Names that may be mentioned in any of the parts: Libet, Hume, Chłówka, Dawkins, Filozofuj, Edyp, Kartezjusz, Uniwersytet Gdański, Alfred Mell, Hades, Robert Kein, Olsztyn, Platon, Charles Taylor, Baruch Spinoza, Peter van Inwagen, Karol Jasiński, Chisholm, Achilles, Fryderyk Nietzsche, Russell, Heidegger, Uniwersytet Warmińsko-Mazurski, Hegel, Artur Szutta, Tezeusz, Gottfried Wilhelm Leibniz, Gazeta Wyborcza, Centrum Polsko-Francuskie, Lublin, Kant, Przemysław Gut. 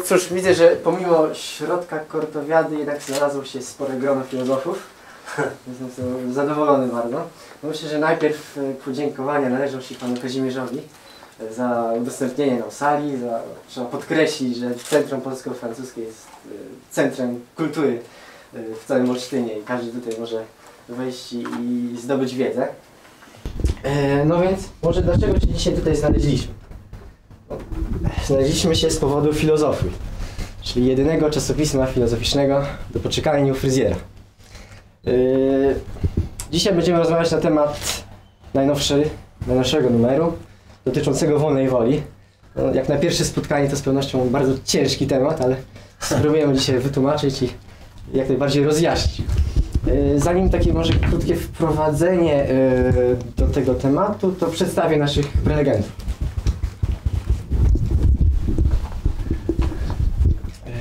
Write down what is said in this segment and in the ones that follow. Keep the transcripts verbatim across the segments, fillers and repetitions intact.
to cóż, widzę, że pomimo środka Kortowiady jednak znalazło się spore grono filozofów. Jestem zadowolony bardzo. Myślę, że najpierw podziękowania należą się panu Kazimierzowi za udostępnienie nam sali. Za, trzeba podkreślić, że Centrum Polsko-Francuskie jest centrem kultury w całym Olsztynie i każdy tutaj może wejść i zdobyć wiedzę. No więc może dlaczego się dzisiaj tutaj znaleźliśmy? Znaleźliśmy się z powodu filozofii, czyli jedynego czasopisma filozoficznego do poczekania u fryzjera. Yy, dzisiaj będziemy rozmawiać na temat najnowszy, najnowszego numeru dotyczącego wolnej woli. No, jak na pierwsze spotkanie to z pewnością bardzo ciężki temat, ale spróbujemy dzisiaj wytłumaczyć i jak najbardziej rozjaśnić. Yy, zanim takie może krótkie wprowadzenie yy, do tego tematu, to przedstawię naszych prelegentów. Yy,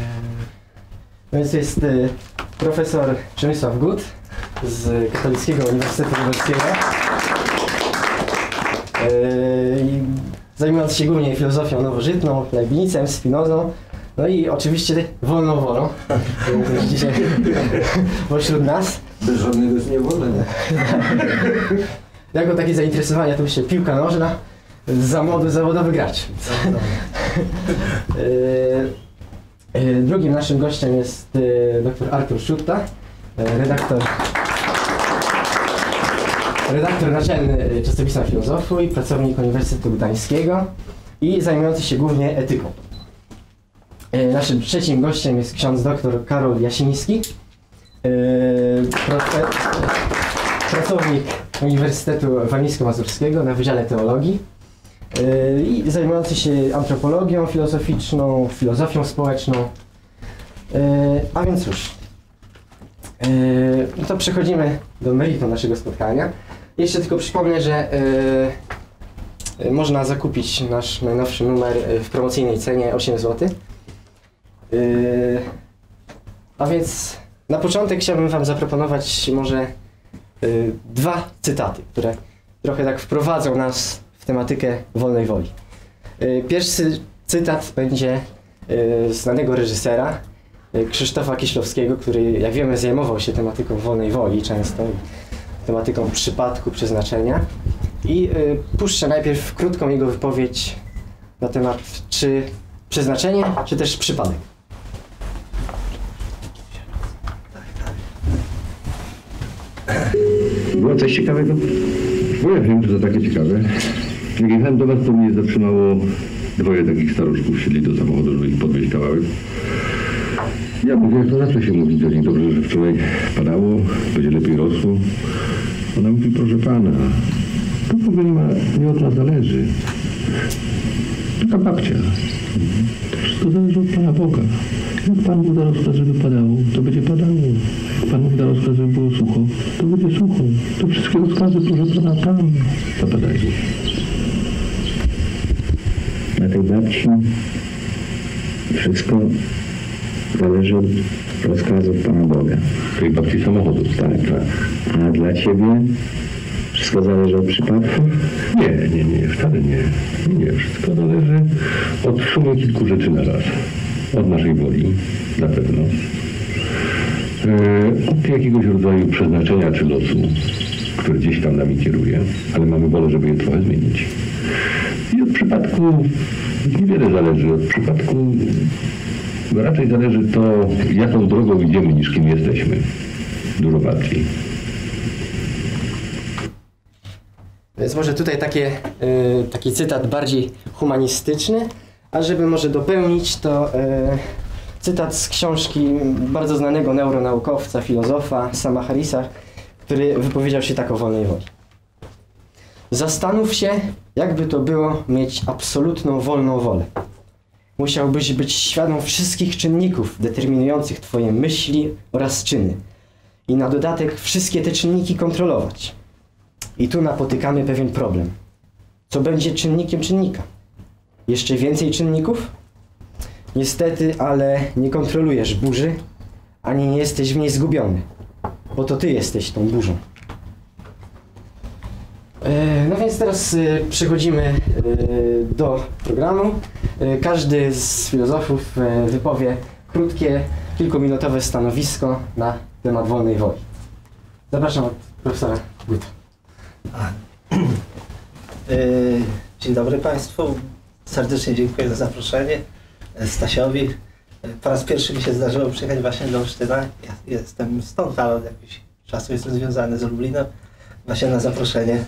no więc jest yy, profesor Przemysław Gut z Katolickiego Uniwersytetu Lubelskiego, yy, zajmujący się głównie filozofią nowożytną, Leibnizem, Spinozą, no i oczywiście wolną wolą, dzisiaj pośród nas. Bez żadnego z niewolenia. Jako takie zainteresowania to się piłka nożna, za młody zawodowy gracz. yy, Drugim naszym gościem jest dr Artur Szutta, redaktor, redaktor naczelny czasopisma Filozofu i pracownik Uniwersytetu Gdańskiego i zajmujący się głównie etyką. Naszym trzecim gościem jest ksiądz dr Karol Jasiński, pracownik Uniwersytetu Warmińsko-Mazurskiego na Wydziale Teologii i zajmujący się antropologią filozoficzną, filozofią społeczną. A więc cóż, no to przechodzimy do meritum naszego spotkania. Jeszcze tylko przypomnę, że można zakupić nasz najnowszy numer w promocyjnej cenie osiem złotych. A więc na początek chciałbym wam zaproponować może dwa cytaty, które trochę tak wprowadzą nas w tematykę wolnej woli. Pierwszy cytat będzie znanego reżysera Krzysztofa Kieślowskiego, który, jak wiemy, zajmował się tematyką wolnej woli często, tematyką przypadku, przeznaczenia. I puszczę najpierw krótką jego wypowiedź na temat czy przeznaczenie, czy też przypadek. Było coś ciekawego? Bo ja wiem, że to takie ciekawe. Jak jechałem do was, to mnie zatrzymało dwoje takich staruszków, siedli do samochodu, żeby ich podwieźć kawałek. Ja mówię, jak to zawsze się mówi, że dobrze, że wczoraj padało, będzie lepiej rosło. Ona mówi, proszę pana, to w ogóle nie, ma, nie od nas zależy. Taka babcia. Wszystko zależy od Pana Boga. Jak Pan mu da rozkaz, żeby padało, to będzie padało. Jak Pan mu da rozkaz, żeby było sucho, to będzie sucho. To wszystkie rozkazy, proszę Pana, tam zapadają. Na tej babci wszystko zależy od rozkazów Pana Boga. Tej babci samochodu, tak, tak. A dla Ciebie wszystko zależy od przypadku? Nie, nie, nie, wcale nie. Nie, wszystko zależy od sumy kilku rzeczy na raz. Od naszej woli, na pewno. Yy, od jakiegoś rodzaju przeznaczenia czy losu, który gdzieś tam nami kieruje, ale mamy wolę, żeby je trochę zmienić. I od przypadku niewiele zależy. Od przypadku raczej zależy to, jaką drogą idziemy, niż kim jesteśmy. Dużo bardziej. Więc może tutaj takie, y, taki cytat bardziej humanistyczny, a żeby może dopełnić, to y, cytat z książki bardzo znanego neuronaukowca, filozofa Sama Harrisa, który wypowiedział się tak o wolnej woli. Zastanów się, jakby to było mieć absolutną wolną wolę. Musiałbyś być świadom wszystkich czynników determinujących twoje myśli oraz czyny i na dodatek wszystkie te czynniki kontrolować. I tu napotykamy pewien problem. Co będzie czynnikiem czynnika? Jeszcze więcej czynników? Niestety, ale nie kontrolujesz burzy, ani nie jesteś w niej zgubiony, bo to ty jesteś tą burzą. No więc teraz przechodzimy do programu. Każdy z filozofów wypowie krótkie, kilkuminutowe stanowisko na temat wolnej woli. Zapraszam profesora Guta. Dzień dobry Państwu. Serdecznie dziękuję za zaproszenie. Stasiowi. Po raz pierwszy mi się zdarzyło przyjechać właśnie do Olsztyna. Ja jestem stąd, ale od jakiegoś czasu jestem związany z Lublinem. Właśnie na zaproszenie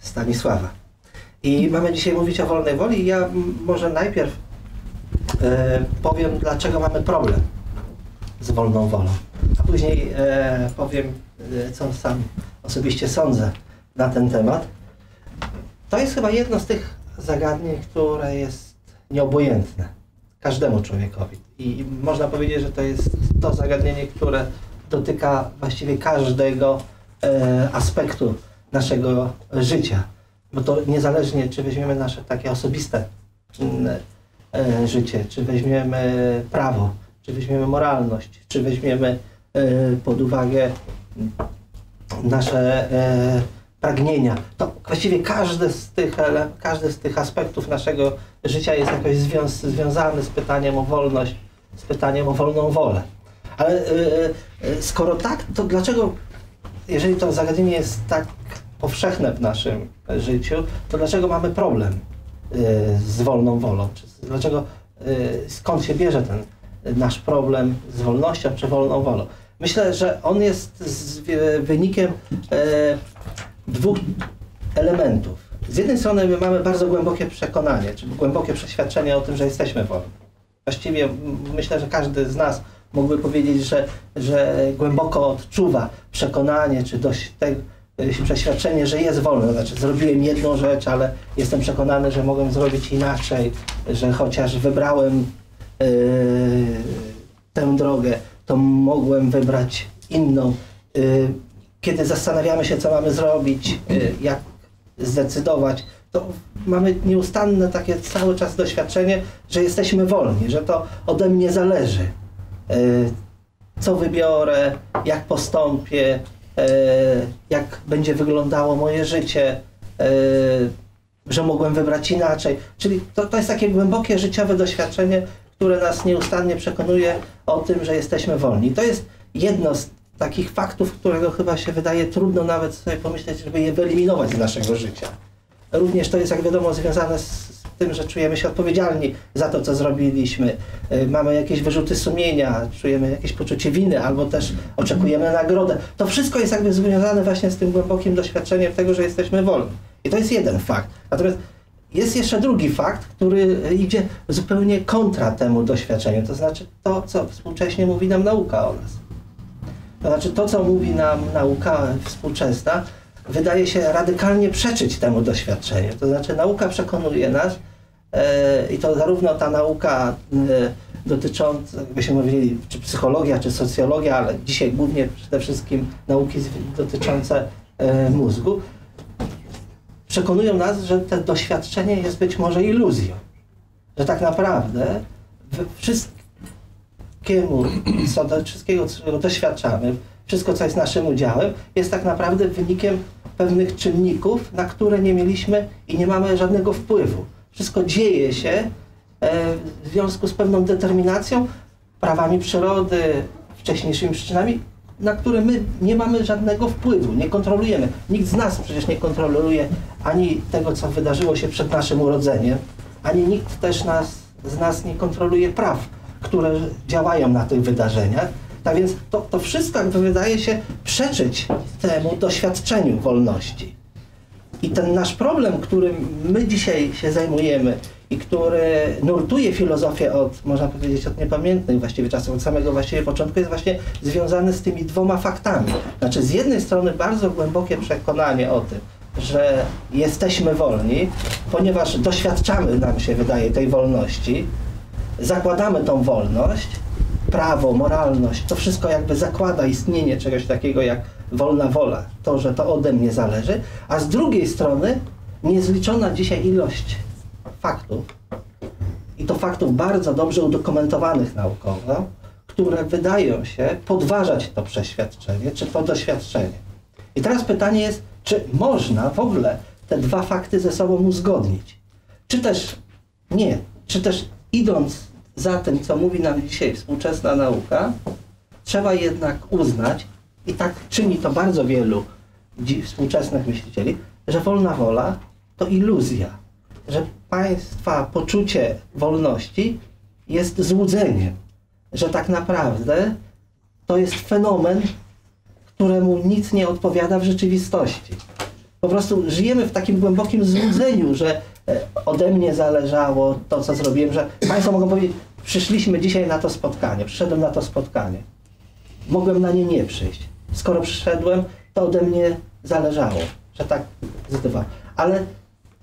Stanisława. I mamy dzisiaj mówić o wolnej woli. Ja może najpierw e, powiem, dlaczego mamy problem z wolną wolą. A później e, powiem, e, co sam osobiście sądzę na ten temat. To jest chyba jedno z tych zagadnień, które jest nieobojętne każdemu człowiekowi. I można powiedzieć, że to jest to zagadnienie, które dotyka właściwie każdego e, aspektu naszego życia, bo to niezależnie, czy weźmiemy nasze takie osobiste e, życie, czy weźmiemy prawo, czy weźmiemy moralność, czy weźmiemy e, pod uwagę nasze e, pragnienia, to właściwie każdy z tych, każdy z tych aspektów naszego życia jest jakoś związ, związany z pytaniem o wolność, z pytaniem o wolną wolę. Ale e, e, skoro tak, to dlaczego, jeżeli to zagadnienie jest tak powszechne w naszym życiu, to dlaczego mamy problem z wolną wolą? Dlaczego, skąd się bierze ten nasz problem z wolnością czy wolną wolą? Myślę, że on jest wynikiem dwóch elementów. Z jednej strony my mamy bardzo głębokie przekonanie, czy głębokie przeświadczenie o tym, że jesteśmy wolni. Właściwie myślę, że każdy z nas mógłby powiedzieć, że, że głęboko odczuwa przekonanie, czy dość tego, przeświadczenie, że jest wolne. Znaczy, zrobiłem jedną rzecz, ale jestem przekonany, że mogłem zrobić inaczej, że chociaż wybrałem yy, tę drogę, to mogłem wybrać inną. Yy, kiedy zastanawiamy się, co mamy zrobić, yy, jak zdecydować, to mamy nieustanne takie cały czas doświadczenie, że jesteśmy wolni, że to ode mnie zależy. Yy, co wybiorę, jak postąpię, jak będzie wyglądało moje życie, że mogłem wybrać inaczej. Czyli to, to jest takie głębokie życiowe doświadczenie, które nas nieustannie przekonuje o tym, że jesteśmy wolni. To jest jedno z takich faktów, którego chyba się wydaje trudno nawet sobie pomyśleć, żeby je wyeliminować z naszego życia. Również to jest, jak wiadomo, związane z tym, że czujemy się odpowiedzialni za to, co zrobiliśmy. Mamy jakieś wyrzuty sumienia, czujemy jakieś poczucie winy, albo też oczekujemy nagrodę. To wszystko jest jakby związane właśnie z tym głębokim doświadczeniem tego, że jesteśmy wolni. I to jest jeden fakt. Natomiast jest jeszcze drugi fakt, który idzie zupełnie kontra temu doświadczeniu. To znaczy to, co współcześnie mówi nam nauka o nas. To znaczy to, co mówi nam nauka współczesna, wydaje się radykalnie przeczyć temu doświadczeniu. To znaczy nauka przekonuje nas yy, i to zarówno ta nauka yy, dotycząca, jakbyśmy mówili, czy psychologia, czy socjologia, ale dzisiaj głównie przede wszystkim nauki dotyczące yy, mózgu, przekonują nas, że to doświadczenie jest być może iluzją. Że tak naprawdę wszystkiemu, co do, wszystkiego, co doświadczamy, wszystko, co jest naszym udziałem, jest tak naprawdę wynikiem pewnych czynników, na które nie mieliśmy i nie mamy żadnego wpływu. Wszystko dzieje się w związku z pewną determinacją, prawami przyrody, wcześniejszymi przyczynami, na które my nie mamy żadnego wpływu, nie kontrolujemy. Nikt z nas przecież nie kontroluje ani tego, co wydarzyło się przed naszym urodzeniem, ani nikt też nas, z nas nie kontroluje praw, które działają na tych wydarzeniach. Tak więc to, to wszystko, jakby wydaje się, przeczyć temu doświadczeniu wolności. I ten nasz problem, którym my dzisiaj się zajmujemy i który nurtuje filozofię od, można powiedzieć, od niepamiętnych właściwie czasów, od samego właściwie początku, jest właśnie związany z tymi dwoma faktami. Znaczy z jednej strony bardzo głębokie przekonanie o tym, że jesteśmy wolni, ponieważ doświadczamy, nam się wydaje, tej wolności, zakładamy tą wolność, prawo, moralność, to wszystko jakby zakłada istnienie czegoś takiego jak wolna wola, to, że to ode mnie zależy, a z drugiej strony niezliczona dzisiaj ilość faktów, i to faktów bardzo dobrze udokumentowanych naukowo, które wydają się podważać to przeświadczenie, czy to doświadczenie. I teraz pytanie jest, Czy można w ogóle te dwa fakty ze sobą uzgodnić? Czy też nie? Czy też idąc za tym, co mówi nam dzisiaj współczesna nauka, trzeba jednak uznać, i tak czyni to bardzo wielu współczesnych myślicieli, że wolna wola to iluzja, że państwa poczucie wolności jest złudzeniem, że tak naprawdę to jest fenomen, któremu nic nie odpowiada w rzeczywistości. Po prostu żyjemy w takim głębokim złudzeniu, że ode mnie zależało to, co zrobiłem, że państwo mogą powiedzieć, przyszliśmy dzisiaj na to spotkanie, przyszedłem na to spotkanie. Mogłem na nie nie przyjść. Skoro przyszedłem, to ode mnie zależało, że tak zdecydowało. Ale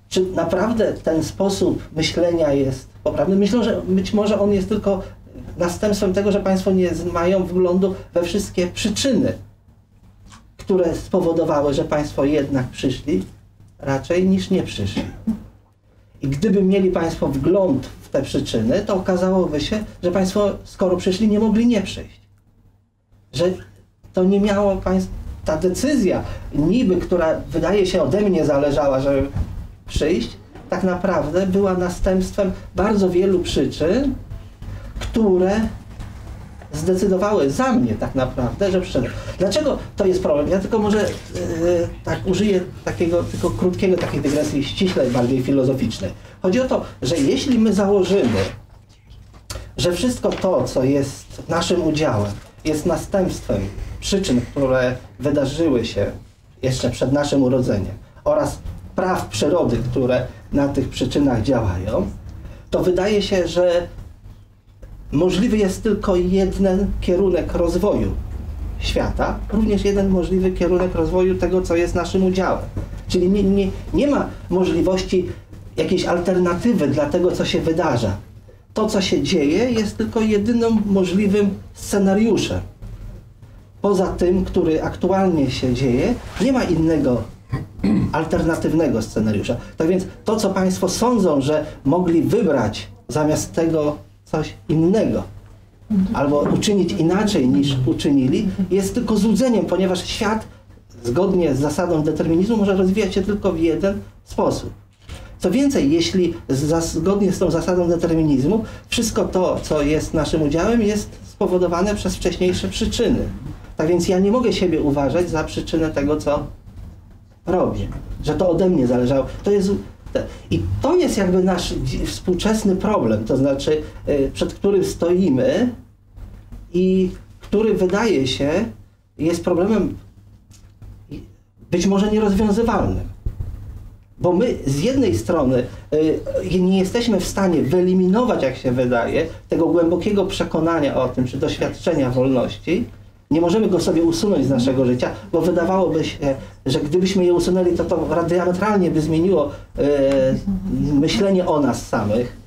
czy naprawdę ten sposób myślenia jest poprawny? Myślę, że być może on jest tylko następstwem tego, że państwo nie mają wglądu we wszystkie przyczyny, które spowodowały, że państwo jednak przyszli, raczej niż nie przyszli. I gdyby mieli państwo wgląd w te przyczyny, to okazałoby się, że państwo, skoro przyszli, nie mogli nie przyjść. Że to nie miało państwo, ta decyzja niby, która wydaje się ode mnie zależała, żeby przyjść, tak naprawdę była następstwem bardzo wielu przyczyn, które zdecydowały za mnie tak naprawdę, że przyszedłem. Dlaczego to jest problem? Ja tylko może yy, tak użyję takiego tylko krótkiego, takiej dygresji ściślej, bardziej filozoficznej. Chodzi o to, że jeśli my założymy, że wszystko to, co jest naszym udziałem, jest następstwem przyczyn, które wydarzyły się jeszcze przed naszym urodzeniem oraz praw przyrody, które na tych przyczynach działają, to wydaje się, że możliwy jest tylko jeden kierunek rozwoju świata, również jeden możliwy kierunek rozwoju tego, co jest naszym udziałem. Czyli nie, nie, nie ma możliwości jakiejś alternatywy dla tego, co się wydarza. To, co się dzieje, jest tylko jedynym możliwym scenariuszem. Poza tym, który aktualnie się dzieje, nie ma innego alternatywnego scenariusza. Tak więc to, co państwo sądzą, że mogli wybrać zamiast tego coś innego, albo uczynić inaczej niż uczynili, jest tylko złudzeniem, ponieważ świat, zgodnie z zasadą determinizmu, może rozwijać się tylko w jeden sposób. Co więcej, jeśli zgodnie z tą zasadą determinizmu, wszystko to, co jest naszym udziałem, jest spowodowane przez wcześniejsze przyczyny. Tak więc ja nie mogę siebie uważać za przyczynę tego, co robię, że to ode mnie zależało. To jest... I to jest jakby nasz współczesny problem, to znaczy przed którym stoimy i który wydaje się jest problemem być może nierozwiązywalnym. Bo my z jednej strony nie jesteśmy w stanie wyeliminować, jak się wydaje, tego głębokiego przekonania o tym, czy doświadczenia wolności. Nie możemy go sobie usunąć z naszego życia, bo wydawałoby się, że gdybyśmy je usunęli, to to diametralnie by zmieniło e, myślenie o nas samych.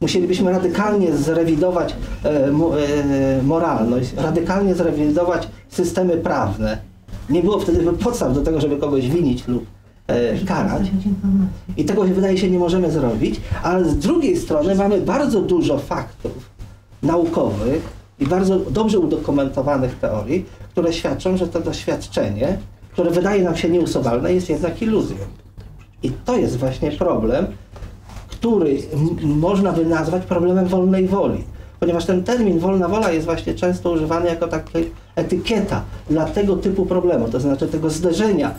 Musielibyśmy radykalnie zrewidować e, e, moralność, radykalnie zrewidować systemy prawne. Nie było wtedy podstaw do tego, żeby kogoś winić lub e, karać. I tego, wydaje się, nie możemy zrobić. Ale z drugiej strony mamy bardzo dużo faktów naukowych, i bardzo dobrze udokumentowanych teorii, które świadczą, że to doświadczenie, które wydaje nam się nieusuwalne, jest jednak iluzją. I to jest właśnie problem, który można by nazwać problemem wolnej woli. Ponieważ ten termin wolna wola jest właśnie często używany jako taka etykieta dla tego typu problemu, to znaczy tego zderzenia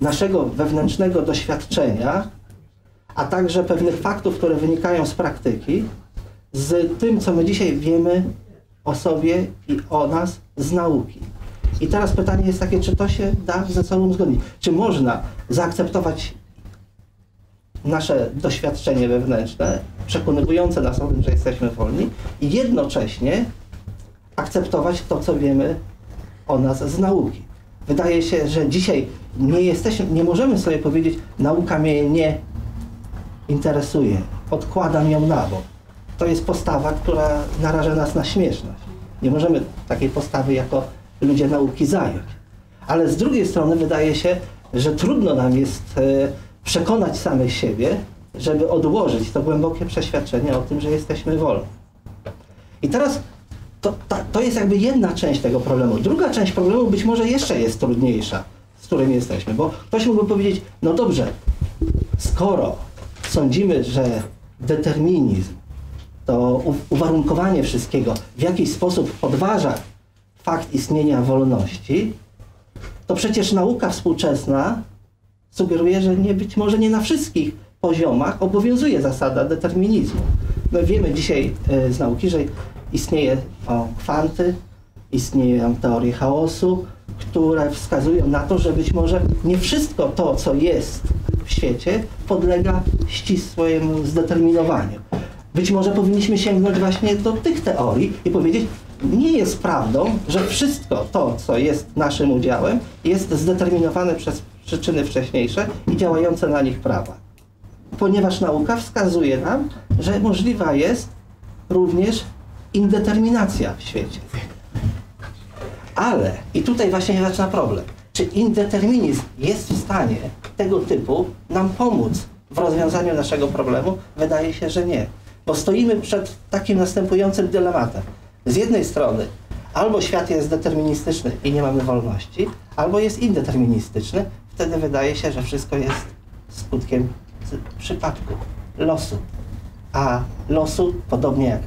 naszego wewnętrznego doświadczenia, a także pewnych faktów, które wynikają z praktyki, z tym, co my dzisiaj wiemy o sobie i o nas z nauki. I teraz pytanie jest takie, czy to się da ze sobą uzgodnić? Czy można zaakceptować nasze doświadczenie wewnętrzne, przekonywujące nas o tym, że jesteśmy wolni, i jednocześnie akceptować to, co wiemy o nas z nauki? Wydaje się, że dzisiaj nie jesteśmy, nie możemy sobie powiedzieć, nauka mnie nie interesuje, odkładam ją na bok. To jest postawa, która naraża nas na śmieszność. Nie możemy takiej postawy jako ludzie nauki zająć. Ale z drugiej strony wydaje się, że trudno nam jest przekonać samych siebie, żeby odłożyć to głębokie przeświadczenie o tym, że jesteśmy wolni. I teraz to, to jest jakby jedna część tego problemu. Druga część problemu być może jeszcze jest trudniejsza, z którym jesteśmy. Bo ktoś mógłby powiedzieć, no dobrze, skoro sądzimy, że determinizm, to uwarunkowanie wszystkiego w jakiś sposób podważa fakt istnienia wolności, to przecież nauka współczesna sugeruje, że nie, być może nie na wszystkich poziomach obowiązuje zasada determinizmu. My wiemy dzisiaj z nauki, że istnieje kwanty, istnieją teorie chaosu, które wskazują na to, że być może nie wszystko to, co jest w świecie, podlega ścisłemu zdeterminowaniu. Być może powinniśmy sięgnąć właśnie do tych teorii i powiedzieć, nie jest prawdą, że wszystko to, co jest naszym udziałem, jest zdeterminowane przez przyczyny wcześniejsze i działające na nich prawa. Ponieważ nauka wskazuje nam, że możliwa jest również indeterminacja w świecie. Ale, i tutaj właśnie się zaczyna problem, czy indeterminizm jest w stanie tego typu nam pomóc w rozwiązaniu naszego problemu? Wydaje się, że nie. Bo stoimy przed takim następującym dylematem. Z jednej strony albo świat jest deterministyczny i nie mamy wolności, albo jest indeterministyczny, wtedy wydaje się, że wszystko jest skutkiem przypadku, losu. A losu, podobnie jak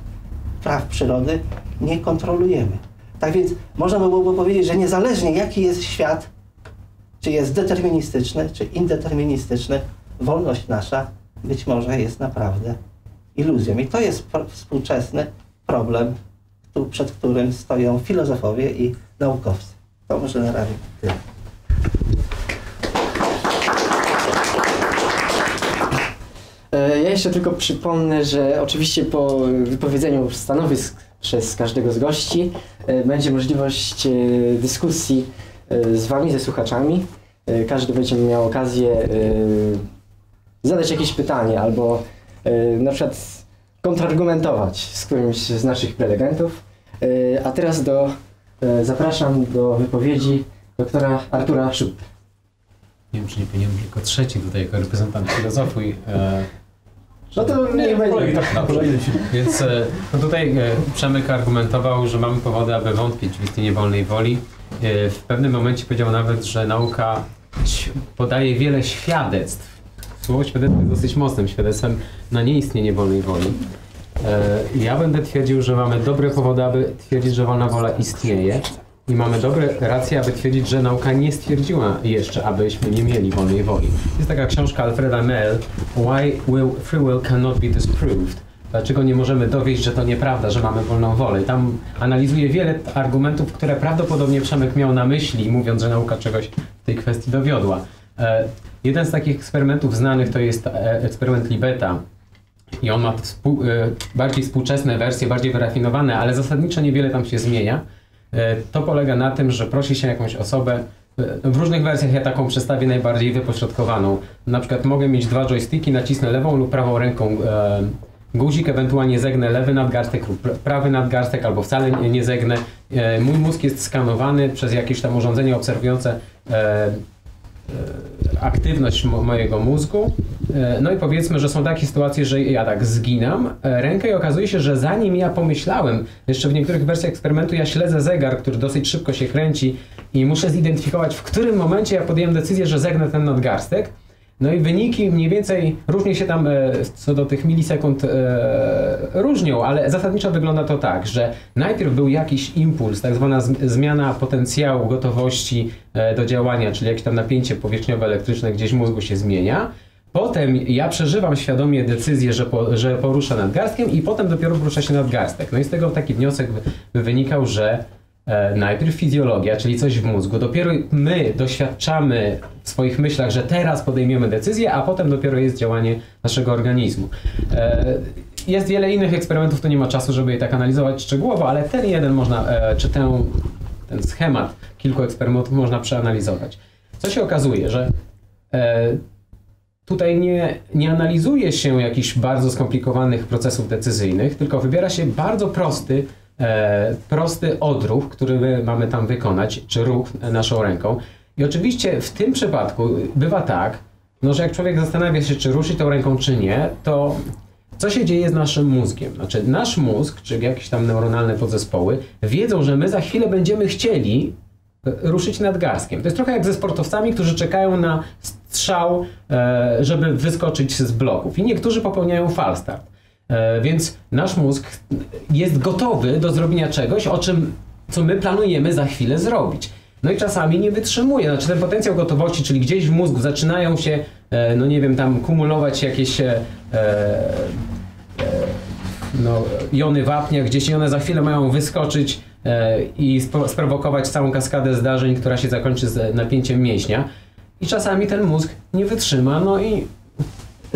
praw przyrody, nie kontrolujemy. Tak więc można by było powiedzieć, że niezależnie jaki jest świat, czy jest deterministyczny, czy indeterministyczny, wolność nasza być może jest naprawdę iluzją. I to jest współczesny problem, tu, przed którym stoją filozofowie i naukowcy. To może na razie tyle. Ja jeszcze tylko przypomnę, że oczywiście po wypowiedzeniu stanowisk przez każdego z gości będzie możliwość dyskusji z wami, ze słuchaczami. Każdy będzie miał okazję zadać jakieś pytanie albo na przykład kontrargumentować z którymś z naszych prelegentów. A teraz do, zapraszam do wypowiedzi doktora Artura Szutta. Nie wiem, czy nie powinienem tylko trzeci tutaj jako reprezentant filozofów. No to nie, nie będzie. Tak, więc no tutaj Przemek argumentował, że mamy powody, aby wątpić w istnienie wolnej woli. W pewnym momencie powiedział nawet, że nauka podaje wiele świadectw. Słowo świadectwo jest dosyć mocnym świadectwem na nieistnienie wolnej woli. Ja będę twierdził, że mamy dobre powody, aby twierdzić, że wolna wola istnieje i mamy dobre racje, aby twierdzić, że nauka nie stwierdziła jeszcze, abyśmy nie mieli wolnej woli. Jest taka książka Alfreda Mell, Why will Free Will Cannot Be Disproved? Dlaczego nie możemy dowieść, że to nieprawda, że mamy wolną wolę? I tam analizuje wiele argumentów, które prawdopodobnie Przemek miał na myśli, mówiąc, że nauka czegoś w tej kwestii dowiodła. Jeden z takich eksperymentów znanych to jest eksperyment Libeta i on ma współ, bardziej współczesne wersje, bardziej wyrafinowane, ale zasadniczo niewiele tam się zmienia. To polega na tym, że prosi się jakąś osobę, w różnych wersjach ja taką przedstawię najbardziej wypośrodkowaną. Na przykład mogę mieć dwa joysticki, nacisnę lewą lub prawą ręką guzik, ewentualnie zegnę lewy nadgarstek lub prawy nadgarstek, albo wcale nie zegnę. Mój mózg jest skanowany przez jakieś tam urządzenie obserwujące aktywność mojego mózgu. No i powiedzmy, że są takie sytuacje, że ja tak zginam rękę i okazuje się, że zanim ja pomyślałem, jeszcze w niektórych wersjach eksperymentu ja śledzę zegar, który dosyć szybko się kręci i muszę zidentyfikować, w którym momencie ja podjąłem decyzję, że zegnę ten nadgarstek. No i wyniki mniej więcej różnie się tam co do tych milisekund różnią, ale zasadniczo wygląda to tak, że najpierw był jakiś impuls, tak zwana zmiana potencjału gotowości do działania, czyli jakieś tam napięcie powierzchniowe elektryczne gdzieś w mózgu się zmienia. Potem ja przeżywam świadomie decyzję, że, po, że poruszę nadgarstkiem i potem dopiero porusza się nadgarstek. No i z tego taki wniosek wynikał, że najpierw fizjologia, czyli coś w mózgu, dopiero my doświadczamy w swoich myślach, że teraz podejmiemy decyzję, a potem dopiero jest działanie naszego organizmu. Jest wiele innych eksperymentów, to nie ma czasu, żeby je tak analizować szczegółowo, ale ten jeden można, czy ten, ten schemat kilku eksperymentów można przeanalizować. Co się okazuje, że tutaj nie, nie analizuje się jakichś bardzo skomplikowanych procesów decyzyjnych, tylko wybiera się bardzo prosty E, prosty odruch, który my mamy tam wykonać, czy ruch naszą ręką. I oczywiście w tym przypadku bywa tak, no, że jak człowiek zastanawia się, czy ruszy tą ręką, czy nie, to co się dzieje z naszym mózgiem? Znaczy nasz mózg, czy jakieś tam neuronalne podzespoły, wiedzą, że my za chwilę będziemy chcieli ruszyć nadgarstkiem. To jest trochę jak ze sportowcami, którzy czekają na strzał, żeby wyskoczyć z bloków. I niektórzy popełniają falstart. Więc nasz mózg jest gotowy do zrobienia czegoś, o czym, co my planujemy za chwilę zrobić. No i czasami nie wytrzymuje. Znaczy ten potencjał gotowości, czyli gdzieś w mózgu zaczynają się, no nie wiem, tam kumulować jakieś e, e, no, jony wapnia, gdzieś i one za chwilę mają wyskoczyć e, i spo, sprowokować całą kaskadę zdarzeń, która się zakończy z napięciem mięśnia. I czasami ten mózg nie wytrzyma, no i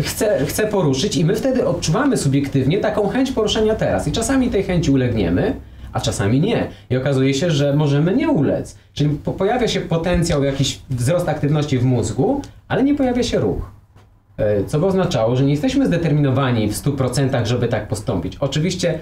chce, chce poruszyć i my wtedy odczuwamy subiektywnie taką chęć poruszenia teraz. I czasami tej chęci ulegniemy, a czasami nie. I okazuje się, że możemy nie ulec. Czyli po pojawia się potencjał, jakiś wzrost aktywności w mózgu, ale nie pojawia się ruch. Co by oznaczało, że nie jesteśmy zdeterminowani w stu procentach, żeby tak postąpić. Oczywiście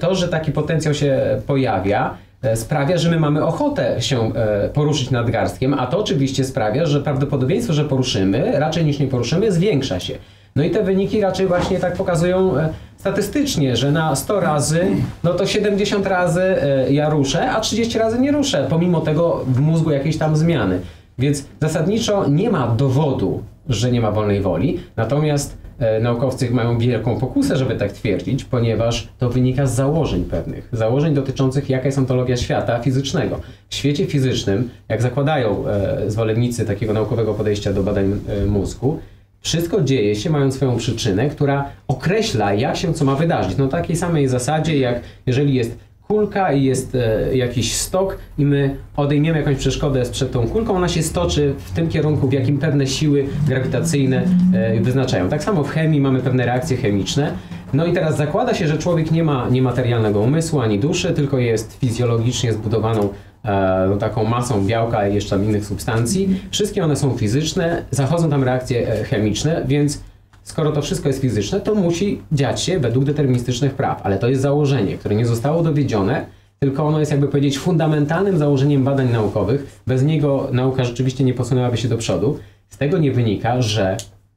to, że taki potencjał się pojawia, sprawia, że my mamy ochotę się poruszyć nadgarstkiem, a to oczywiście sprawia, że prawdopodobieństwo, że poruszymy, raczej niż nie poruszymy, zwiększa się. No i te wyniki raczej właśnie tak pokazują statystycznie, że na sto razy, no to siedemdziesiąt razy ja ruszę, a trzydzieści razy nie ruszę, pomimo tego w mózgu jakieś tam zmiany. Więc zasadniczo nie ma dowodu, że nie ma wolnej woli, natomiast naukowcy mają wielką pokusę, żeby tak twierdzić, ponieważ to wynika z założeń pewnych, założeń dotyczących, jaka jest ontologia świata fizycznego. W świecie fizycznym, jak zakładają zwolennicy takiego naukowego podejścia do badań mózgu, wszystko dzieje się, mając swoją przyczynę, która określa, jak się co ma wydarzyć. No takiej samej zasadzie, jak jeżeli jest kulka i jest e, jakiś stok i my odejmiemy jakąś przeszkodę przed tą kulką, ona się stoczy w tym kierunku, w jakim pewne siły grawitacyjne e, wyznaczają. Tak samo w chemii mamy pewne reakcje chemiczne. No i teraz zakłada się, że człowiek nie ma niematerialnego umysłu ani duszy, tylko jest fizjologicznie zbudowaną e, taką masą białka i jeszcze tam innych substancji. Wszystkie one są fizyczne, zachodzą tam reakcje chemiczne, więc skoro to wszystko jest fizyczne, to musi dziać się według deterministycznych praw. Ale to jest założenie, które nie zostało dowiedzione, tylko ono jest, jakby powiedzieć, fundamentalnym założeniem badań naukowych. Bez niego nauka rzeczywiście nie posunęłaby się do przodu. Z tego nie wynika, że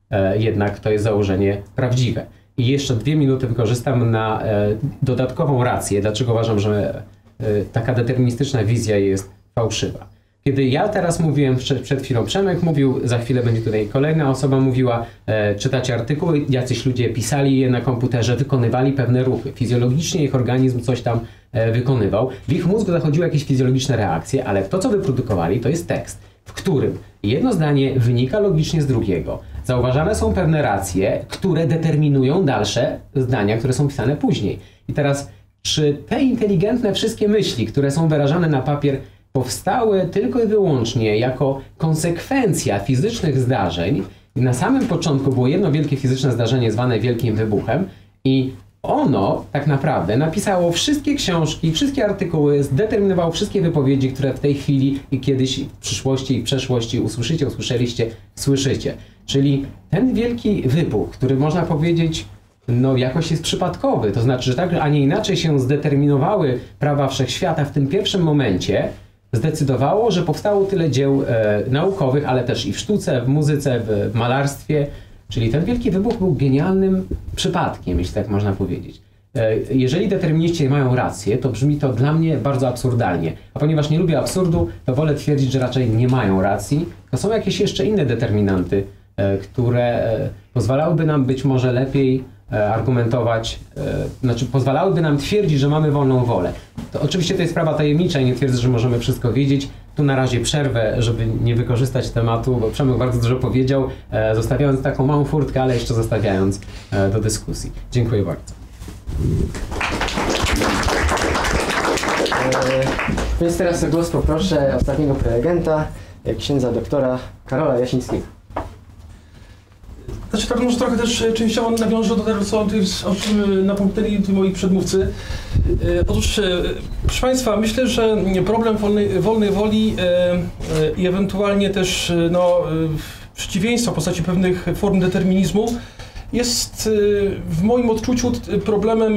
e, jednak to jest założenie prawdziwe. I jeszcze dwie minuty wykorzystam na e, dodatkową rację, dlaczego uważam, że e, taka deterministyczna wizja jest fałszywa. Kiedy ja teraz mówiłem, przed chwilą Przemek mówił, za chwilę będzie tutaj kolejna osoba mówiła, e, czytacie artykuły, jacyś ludzie pisali je na komputerze, wykonywali pewne ruchy. Fizjologicznie ich organizm coś tam e, wykonywał. W ich mózgu zachodziły jakieś fizjologiczne reakcje, ale to, co wyprodukowali, to jest tekst, w którym jedno zdanie wynika logicznie z drugiego. Zauważane są pewne racje, które determinują dalsze zdania, które są pisane później. I teraz, czy te inteligentne wszystkie myśli, które są wyrażane na papier, powstały tylko i wyłącznie jako konsekwencja fizycznych zdarzeń. Na samym początku było jedno wielkie fizyczne zdarzenie zwane Wielkim Wybuchem i ono tak naprawdę napisało wszystkie książki, wszystkie artykuły, zdeterminowało wszystkie wypowiedzi, które w tej chwili i kiedyś w przyszłości i w przeszłości usłyszycie, usłyszeliście, słyszycie. Czyli ten Wielki Wybuch, który można powiedzieć, no jakoś jest przypadkowy, to znaczy, że tak, a nie inaczej się zdeterminowały prawa wszechświata w tym pierwszym momencie, zdecydowało, że powstało tyle dzieł e, naukowych, ale też i w sztuce, w muzyce, w, w malarstwie. Czyli ten Wielki Wybuch był genialnym przypadkiem, jeśli tak można powiedzieć. E, jeżeli determiniści mają rację, to brzmi to dla mnie bardzo absurdalnie. A ponieważ nie lubię absurdu, to wolę twierdzić, że raczej nie mają racji. To są jakieś jeszcze inne determinanty, e, które e, pozwalałyby nam być może lepiej argumentować, znaczy pozwalałyby nam twierdzić, że mamy wolną wolę. To oczywiście to jest sprawa tajemnicza i nie twierdzę, że możemy wszystko wiedzieć. Tu na razie przerwę, żeby nie wykorzystać tematu, bo Przemek bardzo dużo powiedział, zostawiając taką małą furtkę, ale jeszcze zostawiając do dyskusji. Dziękuję bardzo. Więc teraz o głos poproszę ostatniego prelegenta, księdza doktora Karola Jasińskiego. Znaczy tak, może trochę też częściowo nawiążę do tego, co o czym napomnieli moi przedmówcy. Otóż, proszę Państwa, myślę, że problem wolnej, wolnej woli i ewentualnie też no, przeciwieństwa w postaci pewnych form determinizmu jest w moim odczuciu problemem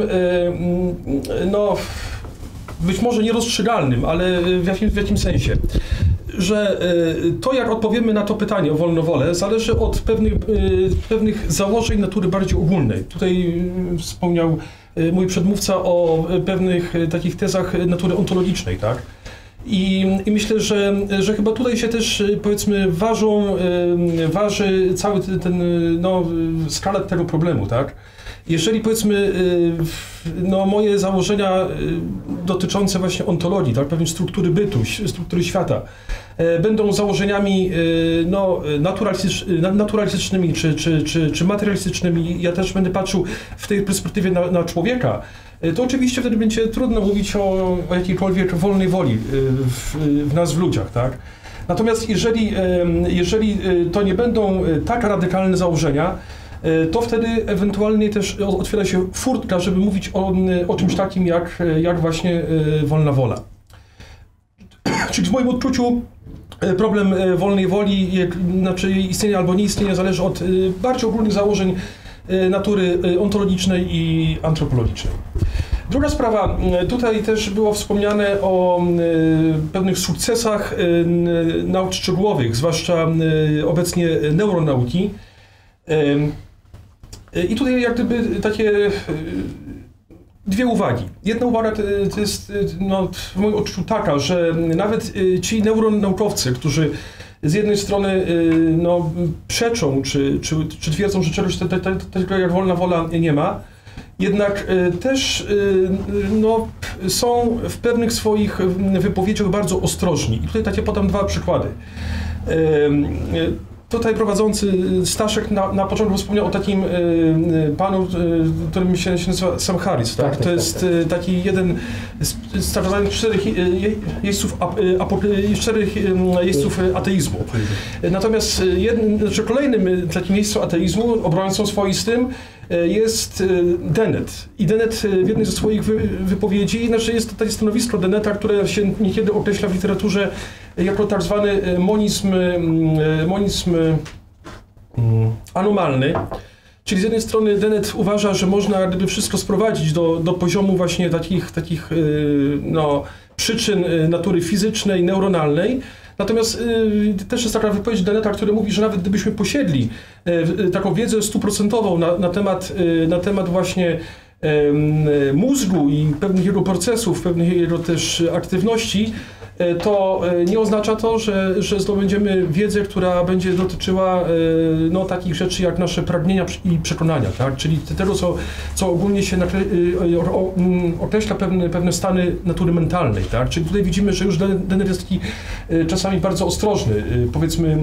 no, być może nierozstrzygalnym, ale w jakim, w jakim sensie? Że to, jak odpowiemy na to pytanie o wolną wolę, zależy od pewnych, pewnych założeń natury bardziej ogólnej. Tutaj wspomniał mój przedmówca o pewnych takich tezach natury ontologicznej, tak? I, i myślę, że, że chyba tutaj się też, powiedzmy, ważą, waży cały ten, no, skala tego problemu, tak? Jeżeli, powiedzmy, no, moje założenia dotyczące właśnie ontologii, tak, pewnej struktury bytu, struktury świata, będą założeniami, no, naturalistycznymi czy, czy, czy, czy materialistycznymi, ja też będę patrzył w tej perspektywie na, na człowieka, to oczywiście wtedy będzie trudno mówić o, o jakiejkolwiek wolnej woli w, w nas, w ludziach, tak? Natomiast jeżeli, jeżeli to nie będą tak radykalne założenia, to wtedy ewentualnie też otwiera się furtka, żeby mówić o, o czymś takim jak, jak właśnie wolna wola. Czyli w moim odczuciu problem wolnej woli, znaczy istnienia albo nieistnienia, zależy od bardziej ogólnych założeń natury ontologicznej i antropologicznej. Druga sprawa, tutaj też było wspomniane o pewnych sukcesach nauk szczegółowych, zwłaszcza obecnie neuronauki. I tutaj jak gdyby takie dwie uwagi. Jedna uwaga to jest, no, w moim odczuciu taka, że nawet ci neuronaukowcy, którzy z jednej strony, no, przeczą, czy, czy, czy twierdzą, że czegoś takiego jak wolna wola nie ma, jednak też, no, są w pewnych swoich wypowiedziach bardzo ostrożni. I tutaj takie podam dwa przykłady. Tutaj prowadzący Staszek na, na początku wspomniał o takim y, panu, y, którym się, się nazywa Sam Harris, tak? Tak, tak, to jest tak, tak. taki jeden z, z tak zwanych czterech jeźdźców y, ateizmu. Natomiast jednym, znaczy kolejnym takim miejscu ateizmu, obrońcą swoistym, jest Dennett. I Dennett w jednej ze swoich wypowiedzi, znaczy jest takie stanowisko Dennetta, które się niekiedy określa w literaturze jako tak zwany monizm, monizm anomalny. Czyli z jednej strony Dennett uważa, że można gdyby wszystko sprowadzić do, do poziomu właśnie takich, takich no, przyczyn natury fizycznej, neuronalnej. Natomiast y, też jest taka wypowiedź Dennetta, który mówi, że nawet gdybyśmy posiedli y, taką wiedzę stuprocentową na, na, temat, y, na temat właśnie y, y, mózgu i pewnych jego procesów, pewnych jego też aktywności, y, to y, nie oznacza to, że, że zdobędziemy wiedzę, która będzie dotyczyła y, no, takich rzeczy jak nasze pragnienia i przekonania, tak? Czyli tego, co, co ogólnie się nakre, y, o, o, określa pewne, pewne stany natury mentalnej, tak? Czyli tutaj widzimy, że już Dennett jest taki czasami bardzo ostrożny, powiedzmy,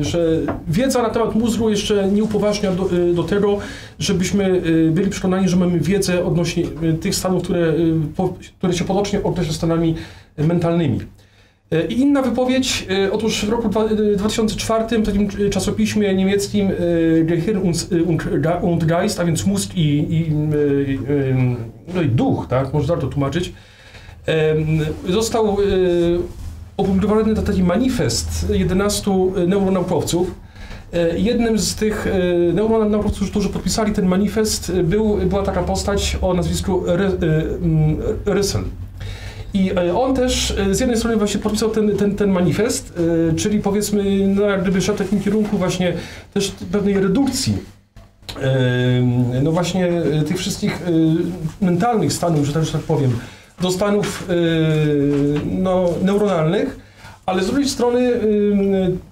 że wiedza na temat mózgu jeszcze nie upoważnia do, do tego, żebyśmy byli przekonani, że mamy wiedzę odnośnie tych stanów, które, które się potocznie określa stanami mentalnymi. I inna wypowiedź, otóż w roku dwa tysiące czwartym w takim czasopiśmie niemieckim Gehirn und Geist, a więc mózg i, i, no i duch, tak, można to tłumaczyć, został opublikowany taki manifest jedenastu neuronaukowców. Jednym z tych neuronaukowców, którzy podpisali ten manifest, był, była taka postać o nazwisku Russell. I on też z jednej strony właśnie podpisał ten, ten, ten manifest, czyli powiedzmy, no, jak gdyby szedł w takim kierunku właśnie też pewnej redukcji, no właśnie tych wszystkich mentalnych stanów, że też tak powiem, do stanów no, neuronalnych, ale z drugiej strony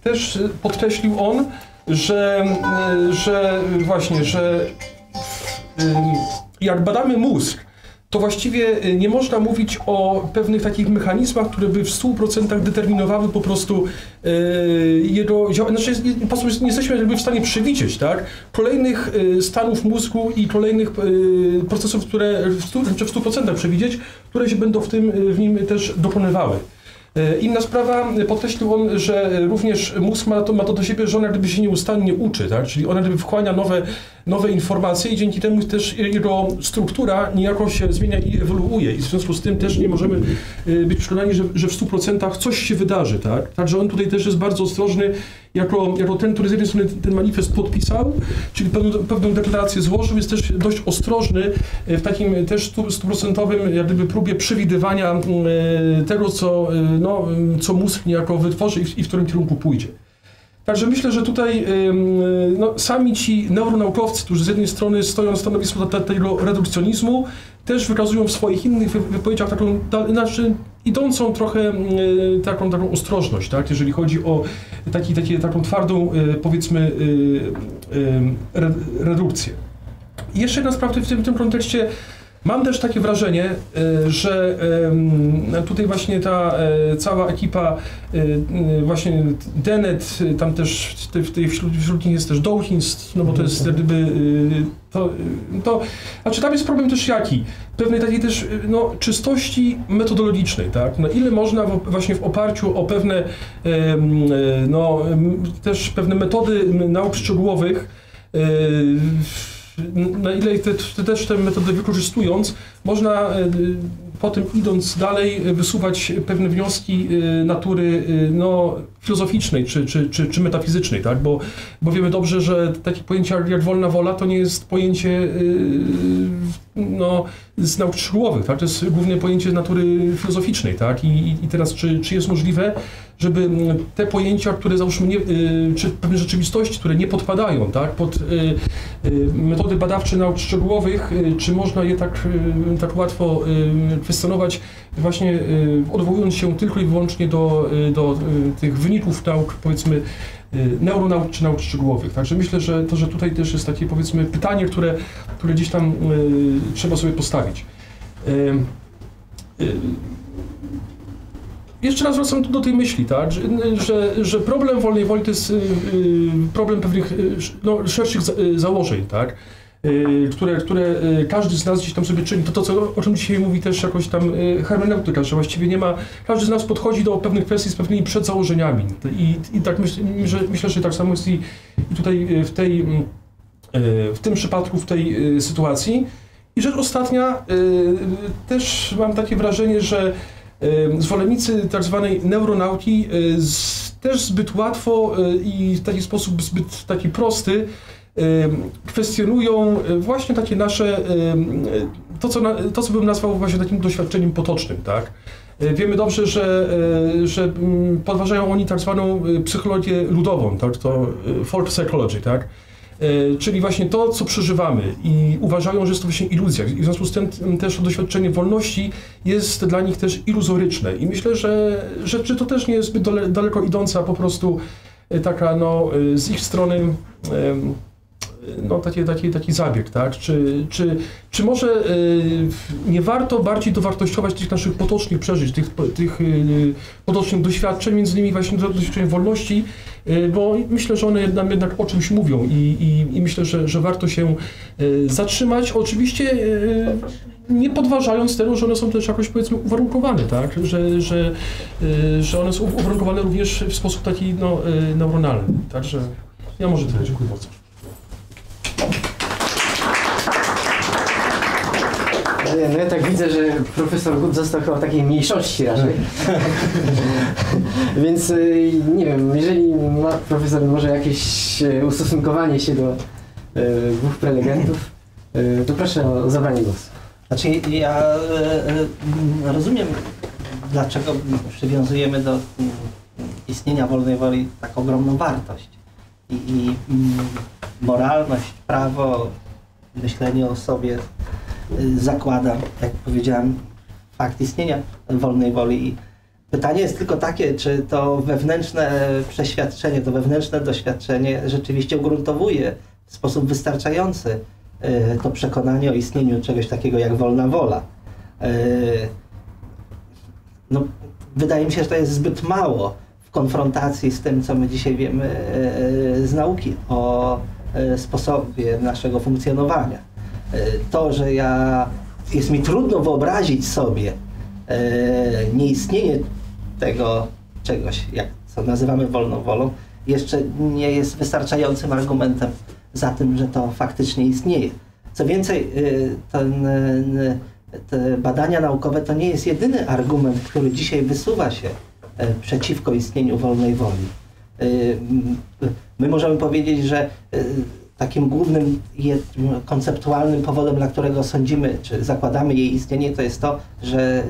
też podkreślił on, że, że właśnie, że jak badamy mózg, to właściwie nie można mówić o pewnych takich mechanizmach, które by w stu procentach determinowały po prostu jego działanie. Znaczy, po prostu nie jesteśmy jakby w stanie przewidzieć, tak, kolejnych stanów mózgu i kolejnych procesów, które w stu procentach przewidzieć, które się będą w, tym, w nim też dokonywały. Inna sprawa, podkreślił on, że również mózg ma to, ma to do siebie, że ona gdyby się nieustannie uczy, tak? Czyli ona gdyby wchłania nowe, nowe informacje i dzięki temu też jego struktura niejako się zmienia i ewoluuje. I w związku z tym też nie możemy być przekonani, że, że w stu procentach coś się wydarzy, tak? Także on tutaj też jest bardzo ostrożny, jako, jako ten, który z jednej strony ten manifest podpisał, czyli pewną, pewną deklarację złożył, jest też dość ostrożny w takim też stuprocentowym jak gdyby próbie przewidywania tego, co, no, co mózg niejako wytworzy i w, i w którym kierunku pójdzie. Także myślę, że tutaj no, sami ci neuronaukowcy, którzy z jednej strony stoją na stanowisku tego redukcjonizmu, też wykazują w swoich innych wypowiedziach taką, znaczy, idącą trochę taką, taką ostrożność, tak? Jeżeli chodzi o taki, taki, taką twardą, powiedzmy, redukcję. I jeszcze jedna sprawa w tym, w tym kontekście. Mam też takie wrażenie, że tutaj właśnie ta cała ekipa, właśnie Dennett, tam też wśród, wśród nich jest też Dawkins, no bo to jest gdyby, to, to, znaczy tam jest problem też jaki? Pewnej takiej też no, czystości metodologicznej, tak? Na ile można właśnie w oparciu o pewne, no, też pewne metody nauk szczegółowych, na ile te, te, też tę metodę wykorzystując, można y, potem idąc dalej wysuwać pewne wnioski y, natury y, no, filozoficznej czy, czy, czy, czy metafizycznej, tak? Bo, bo wiemy dobrze, że takie pojęcie jak wolna wola to nie jest pojęcie y, no, z nauk szczegółowych, tak? To jest główne pojęcie natury filozoficznej, tak? I, i teraz czy, czy jest możliwe, żeby te pojęcia, które załóżmy, nie, czy pewne rzeczywistości, które nie podpadają, tak, pod metody badawcze nauk szczegółowych, czy można je tak, tak łatwo kwestionować, właśnie odwołując się tylko i wyłącznie do, do tych wyników nauk, powiedzmy, neuronauk czy nauk szczegółowych. Także myślę, że to, że tutaj też jest takie, powiedzmy, pytanie, które, które gdzieś tam trzeba sobie postawić. Jeszcze raz wracam do tej myśli, tak? że, że, że problem wolnej woli to jest problem pewnych no, szerszych założeń, tak? które, które każdy z nas gdzieś tam sobie czyni. To, to co, o czym dzisiaj mówi też jakoś tam hermeneutyka, że właściwie nie ma, każdy z nas podchodzi do pewnych kwestii z pewnymi przedzałożeniami. I, i tak myśl, że, myślę, że tak samo jest i, i tutaj w, tej, w tym przypadku, w tej sytuacji. I rzecz ostatnia, też mam takie wrażenie, że zwolennicy tak zwanej neuronauki też zbyt łatwo i w taki sposób zbyt taki prosty kwestionują właśnie takie nasze, to co, to, co bym nazwał właśnie takim doświadczeniem potocznym, tak? Wiemy dobrze, że, że podważają oni tak zwaną psychologię ludową, tak? To folk psychology, tak? Czyli właśnie to, co przeżywamy i uważają, że jest to właśnie iluzja. I w związku z tym też doświadczenie wolności jest dla nich też iluzoryczne. I myślę, że, że to też nie jest zbyt dole, daleko idąca po prostu taka no, z ich strony no, taki, taki, taki zabieg, tak? Czy, czy, czy może nie warto bardziej dowartościować tych naszych potocznych przeżyć, tych, tych potocznych doświadczeń, między innymi właśnie doświadczeń wolności, bo myślę, że one nam jednak o czymś mówią i, i, i myślę, że, że warto się zatrzymać, oczywiście nie podważając tego, że one są też jakoś, powiedzmy, uwarunkowane, tak? Że, że, że one są uwarunkowane również w sposób taki no, neuronalny. Także ja może tyle. Dziękuję bardzo. No ja tak widzę, że profesor Gut został chyba w takiej mniejszości raczej. Więc nie wiem, jeżeli ma profesor może jakieś ustosunkowanie się do e, dwóch prelegentów, e, to proszę o zabranie głosu. Znaczy ja e, rozumiem, dlaczego przywiązujemy do istnienia wolnej woli tak ogromną wartość. I, i moralność, prawo, myślenie o sobie zakłada, jak powiedziałem, fakt istnienia wolnej woli. I pytanie jest tylko takie, czy to wewnętrzne przeświadczenie, to wewnętrzne doświadczenie rzeczywiście ugruntowuje w sposób wystarczający to przekonanie o istnieniu czegoś takiego jak wolna wola. No, wydaje mi się, że to jest zbyt mało w konfrontacji z tym, co my dzisiaj wiemy z nauki o sposobie naszego funkcjonowania. To, że ja, jest mi trudno wyobrazić sobie e, nieistnienie tego czegoś, jak, co nazywamy wolną wolą, jeszcze nie jest wystarczającym argumentem za tym, że to faktycznie istnieje. Co więcej, e, ten, e, te badania naukowe to nie jest jedyny argument, który dzisiaj wysuwa się e, przeciwko istnieniu wolnej woli. E, my możemy powiedzieć, że e, takim głównym, konceptualnym powodem, dla którego sądzimy, czy zakładamy jej istnienie, to jest to, że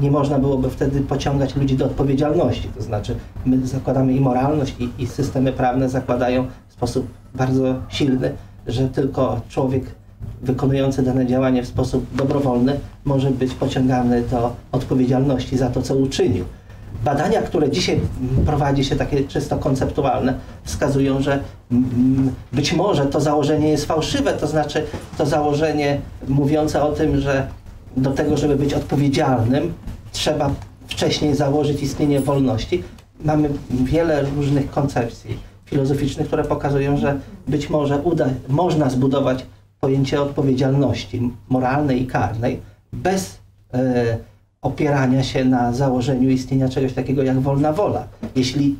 nie można byłoby wtedy pociągać ludzi do odpowiedzialności. To znaczy my zakładamy i moralność, i, i systemy prawne zakładają w sposób bardzo silny, że tylko człowiek wykonujący dane działanie w sposób dobrowolny może być pociągany do odpowiedzialności za to, co uczynił. Badania, które dzisiaj prowadzi się, takie czysto konceptualne, wskazują, że być może to założenie jest fałszywe, to znaczy to założenie mówiące o tym, że do tego, żeby być odpowiedzialnym, trzeba wcześniej założyć istnienie wolności. Mamy wiele różnych koncepcji filozoficznych, które pokazują, że być może uda, można zbudować pojęcie odpowiedzialności moralnej i karnej bez yy, opierania się na założeniu istnienia czegoś takiego jak wolna wola. Jeśli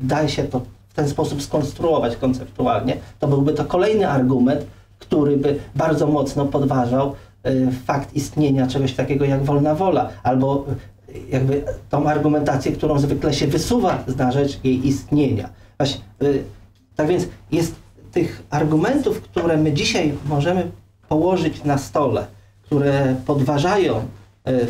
da się to w ten sposób skonstruować konceptualnie, to byłby to kolejny argument, który by bardzo mocno podważał fakt istnienia czegoś takiego jak wolna wola, albo jakby tą argumentację, którą zwykle się wysuwa na rzecz jej istnienia. Właśnie, tak więc jest tych argumentów, które my dzisiaj możemy położyć na stole, które podważają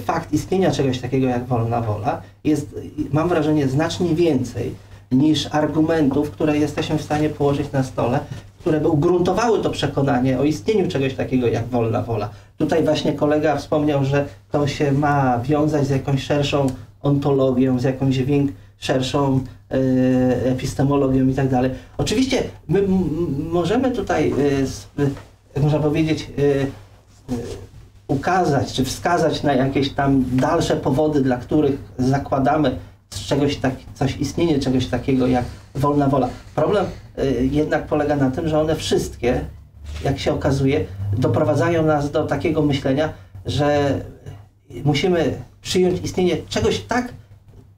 fakt istnienia czegoś takiego jak wolna wola, jest, mam wrażenie, znacznie więcej niż argumentów, które jesteśmy w stanie położyć na stole, które by ugruntowały to przekonanie o istnieniu czegoś takiego jak wolna wola. Tutaj właśnie kolega wspomniał, że to się ma wiązać z jakąś szerszą ontologią, z jakąś szerszą yy, epistemologią i tak dalej. Oczywiście my możemy tutaj, yy, jak można powiedzieć, yy, yy, ukazać czy wskazać na jakieś tam dalsze powody, dla których zakładamy czegoś tak, coś, istnienie czegoś takiego jak wolna wola. Problem y, jednak polega na tym, że one wszystkie, jak się okazuje, doprowadzają nas do takiego myślenia, że musimy przyjąć istnienie czegoś tak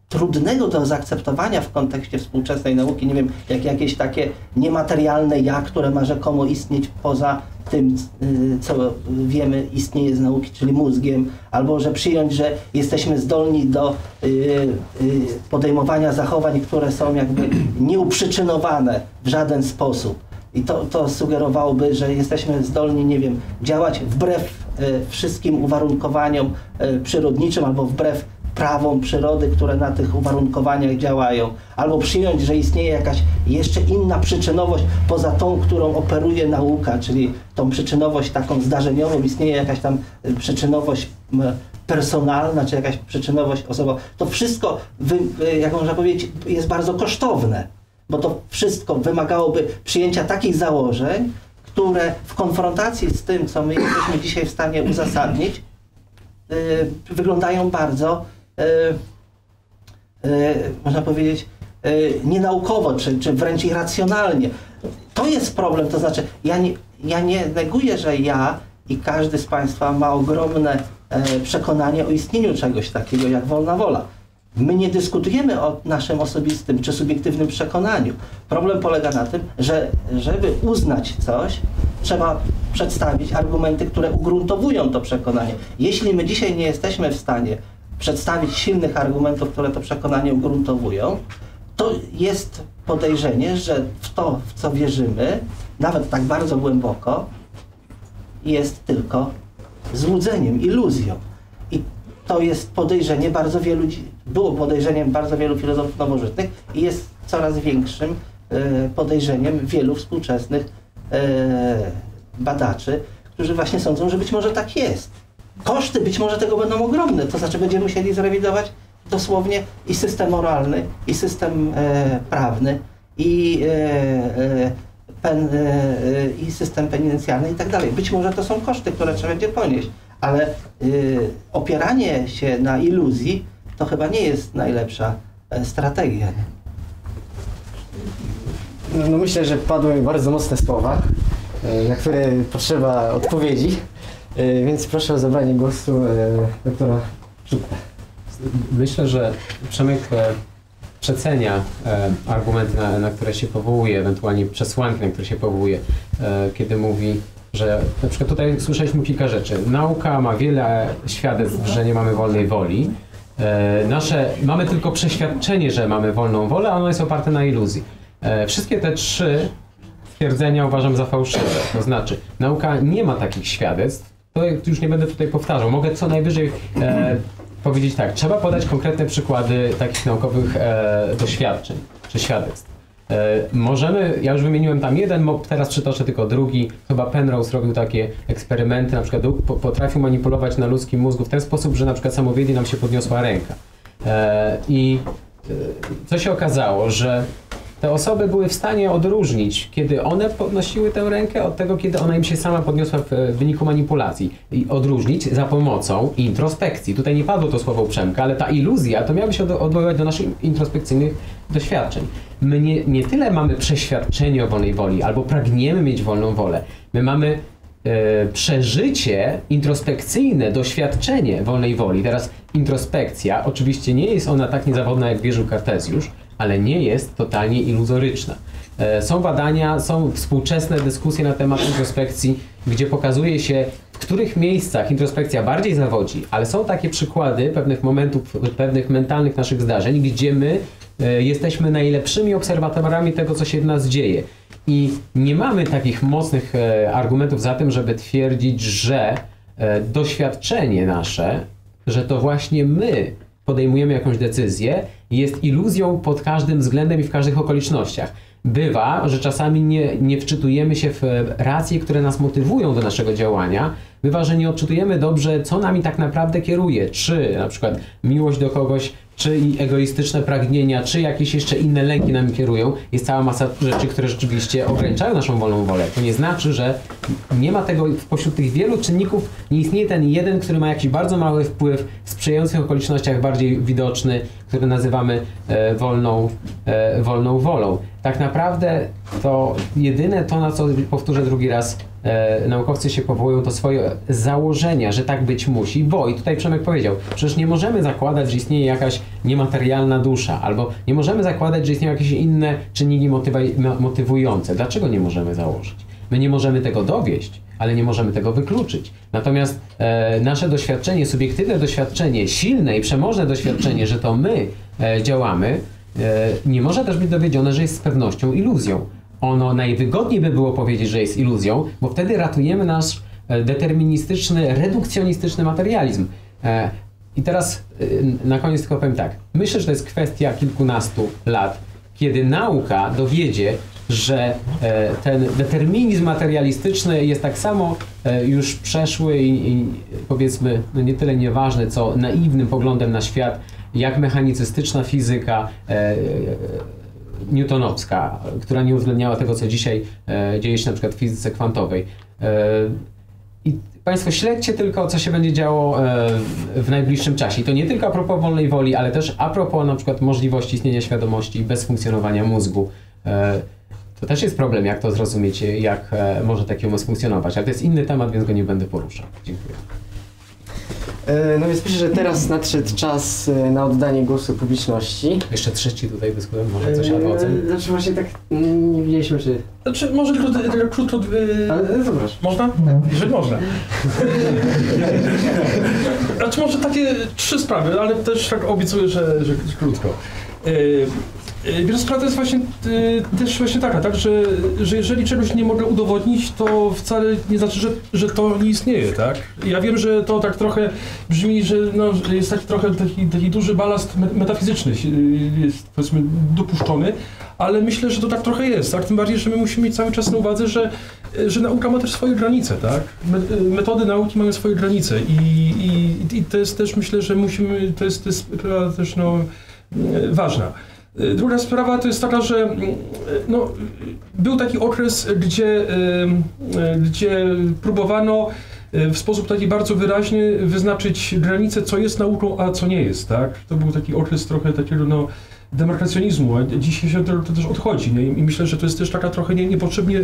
trudnego do zaakceptowania w kontekście współczesnej nauki, nie wiem, jak jakieś takie niematerialne ja, które ma rzekomo istnieć poza tym, co wiemy, istnieje z nauki, czyli mózgiem, albo że przyjąć, że jesteśmy zdolni do podejmowania zachowań, które są jakby nieuprzyczynowane w żaden sposób. I to, to sugerowałoby, że jesteśmy zdolni, nie wiem, działać wbrew wszystkim uwarunkowaniom przyrodniczym, albo wbrew prawom przyrody, które na tych uwarunkowaniach działają, albo przyjąć, że istnieje jakaś jeszcze inna przyczynowość poza tą, którą operuje nauka, czyli tą przyczynowość taką zdarzeniową, istnieje jakaś tam przyczynowość personalna, czy jakaś przyczynowość osobowa. To wszystko, jak można powiedzieć, jest bardzo kosztowne, bo to wszystko wymagałoby przyjęcia takich założeń, które w konfrontacji z tym, co my jesteśmy dzisiaj w stanie uzasadnić, wyglądają bardzo Yy, można powiedzieć, yy, nienaukowo, czy, czy wręcz irracjonalnie. To jest problem, to znaczy ja nie, ja nie neguję, że ja i każdy z Państwa ma ogromne yy, przekonanie o istnieniu czegoś takiego jak wolna wola. My nie dyskutujemy o naszym osobistym czy subiektywnym przekonaniu. Problem polega na tym, że żeby uznać coś, trzeba przedstawić argumenty, które ugruntowują to przekonanie. Jeśli my dzisiaj nie jesteśmy w stanie przedstawić silnych argumentów, które to przekonanie ugruntowują, to jest podejrzenie, że w to, w co wierzymy, nawet tak bardzo głęboko, jest tylko złudzeniem, iluzją. I to jest podejrzenie bardzo wielu, było podejrzeniem bardzo wielu filozofów nowożytnych i jest coraz większym podejrzeniem wielu współczesnych badaczy, którzy właśnie sądzą, że być może tak jest. Koszty być może tego będą ogromne, to znaczy będziemy musieli zrewidować dosłownie i system moralny, i system e, prawny, i, e, e, pen, e, i system penitencjalny i tak dalej. Być może to są koszty, które trzeba będzie ponieść, ale e, opieranie się na iluzji to chyba nie jest najlepsza e, strategia. No, no myślę, że padły bardzo mocne słowa, na które potrzeba odpowiedzi. Więc proszę o zabranie głosu doktora Szutta. Myślę, że Przemek przecenia argumenty, na, na które się powołuje, ewentualnie przesłanki, na które się powołuje, kiedy mówi, że na przykład tutaj słyszeliśmy kilka rzeczy. Nauka ma wiele świadectw, że nie mamy wolnej woli. Nasze, mamy tylko przeświadczenie, że mamy wolną wolę, a ono jest oparte na iluzji. Wszystkie te trzy stwierdzenia uważam za fałszywe. To znaczy, nauka nie ma takich świadectw. To już nie będę tutaj powtarzał. Mogę co najwyżej e, powiedzieć tak, trzeba podać konkretne przykłady takich naukowych e, doświadczeń czy świadectw. E, możemy, ja już wymieniłem tam jeden, teraz przytoczę tylko drugi, chyba Penrose robił takie eksperymenty, na przykład potrafił manipulować na ludzkim mózgu w ten sposób, że na przykład samowiedzie nam się podniosła ręka. E, I e, co się okazało, że te osoby były w stanie odróżnić, kiedy one podnosiły tę rękę od tego, kiedy ona im się sama podniosła w wyniku manipulacji. I odróżnić za pomocą introspekcji. Tutaj nie padło to słowo Przemka, ale ta iluzja to miałaby się odwoływać do naszych introspekcyjnych doświadczeń. My nie, nie tyle mamy przeświadczenie o wolnej woli, albo pragniemy mieć wolną wolę. My mamy yy, przeżycie introspekcyjne, doświadczenie wolnej woli. Teraz introspekcja, oczywiście nie jest ona tak niezawodna, jak wierzył Kartezjusz, ale nie jest totalnie iluzoryczna. Są badania, są współczesne dyskusje na temat introspekcji, gdzie pokazuje się, w których miejscach introspekcja bardziej zawodzi, ale są takie przykłady pewnych momentów, pewnych mentalnych naszych zdarzeń, gdzie my jesteśmy najlepszymi obserwatorami tego, co się w nas dzieje. I nie mamy takich mocnych argumentów za tym, żeby twierdzić, że doświadczenie nasze, że to właśnie my podejmujemy jakąś decyzję, jest iluzją pod każdym względem i w każdych okolicznościach. Bywa, że czasami nie, nie wczytujemy się w racje, które nas motywują do naszego działania. Bywa, że nie odczytujemy dobrze, co nami tak naprawdę kieruje. Czy na przykład miłość do kogoś, czy egoistyczne pragnienia, czy jakieś jeszcze inne lęki nami kierują. Jest cała masa rzeczy, które rzeczywiście ograniczają naszą wolną wolę. To nie znaczy, że nie ma tego, pośród tych wielu czynników nie istnieje ten jeden, który ma jakiś bardzo mały wpływ w sprzyjających okolicznościach bardziej widoczny, który nazywamy e, wolną, e, wolną wolą. Tak naprawdę to jedyne to, na co powtórzę drugi raz, e, naukowcy się powołują, to swoje założenia, że tak być musi, bo i tutaj Przemek powiedział, przecież nie możemy zakładać, że istnieje jakaś niematerialna dusza, albo nie możemy zakładać, że istnieją jakieś inne czynniki motywujące. Dlaczego nie możemy założyć? My nie możemy tego dowieść, ale nie możemy tego wykluczyć. Natomiast e, nasze doświadczenie, subiektywne doświadczenie, silne i przemożne doświadczenie, że to my e, działamy, e, nie może też być dowiedzione, że jest z pewnością iluzją. Ono najwygodniej by było powiedzieć, że jest iluzją, bo wtedy ratujemy nasz e, deterministyczny, redukcjonistyczny materializm. E, I teraz e, na koniec tylko powiem tak. Myślę, że to jest kwestia kilkunastu lat, kiedy nauka dowiedzie, że e, ten determinizm materialistyczny jest tak samo e, już przeszły i, i powiedzmy no nie tyle nieważny, co naiwnym poglądem na świat, jak mechanicystyczna fizyka e, e, newtonowska, która nie uwzględniała tego, co dzisiaj e, dzieje się na przykład w fizyce kwantowej. E, i Państwo śledźcie tylko, co się będzie działo e, w najbliższym czasie. I to nie tylko a propos wolnej woli, ale też a propos na przykład możliwości istnienia świadomości bez funkcjonowania mózgu. E, To też jest problem, jak to zrozumieć, jak e, może taki umysł funkcjonować, ale to jest inny temat, więc go nie będę poruszał. Dziękuję. E, no więc myślę, że teraz nadszedł czas e, na oddanie głosu publiczności. Jeszcze trzeci tutaj dyskutują, może coś e, albo ocen? Znaczy właśnie tak nie widzieliśmy, czy... Znaczy może krótko... Ale zapraszam. Można? No. Jeżeli można. Znaczy może takie trzy sprawy, ale też tak obiecuję, że, że krótko. E, Pierwsza sprawa jest właśnie y, też właśnie taka, tak, że, że jeżeli czegoś nie mogę udowodnić, to wcale nie znaczy, że, że to nie istnieje, tak? Ja wiem, że to tak trochę brzmi, że no, jest taki trochę taki, taki duży balast metafizyczny jest, powiedzmy, dopuszczony, ale myślę, że to tak trochę jest, tak? Tym bardziej, że my musimy mieć cały czas na uwadze, że, że nauka ma też swoje granice, tak? Metody nauki mają swoje granice i, i, i to jest też, myślę, że musimy, to jest, to jest sprawa też, no, ważna. Druga sprawa to jest taka, że no, był taki okres, gdzie, gdzie próbowano w sposób taki bardzo wyraźny wyznaczyć granicę, co jest nauką, a co nie jest, tak? To był taki okres trochę takiego, no, demarkacjonizmu, a dzisiaj się to, to też odchodzi, nie? I myślę, że to jest też taka trochę nie, niepotrzebnie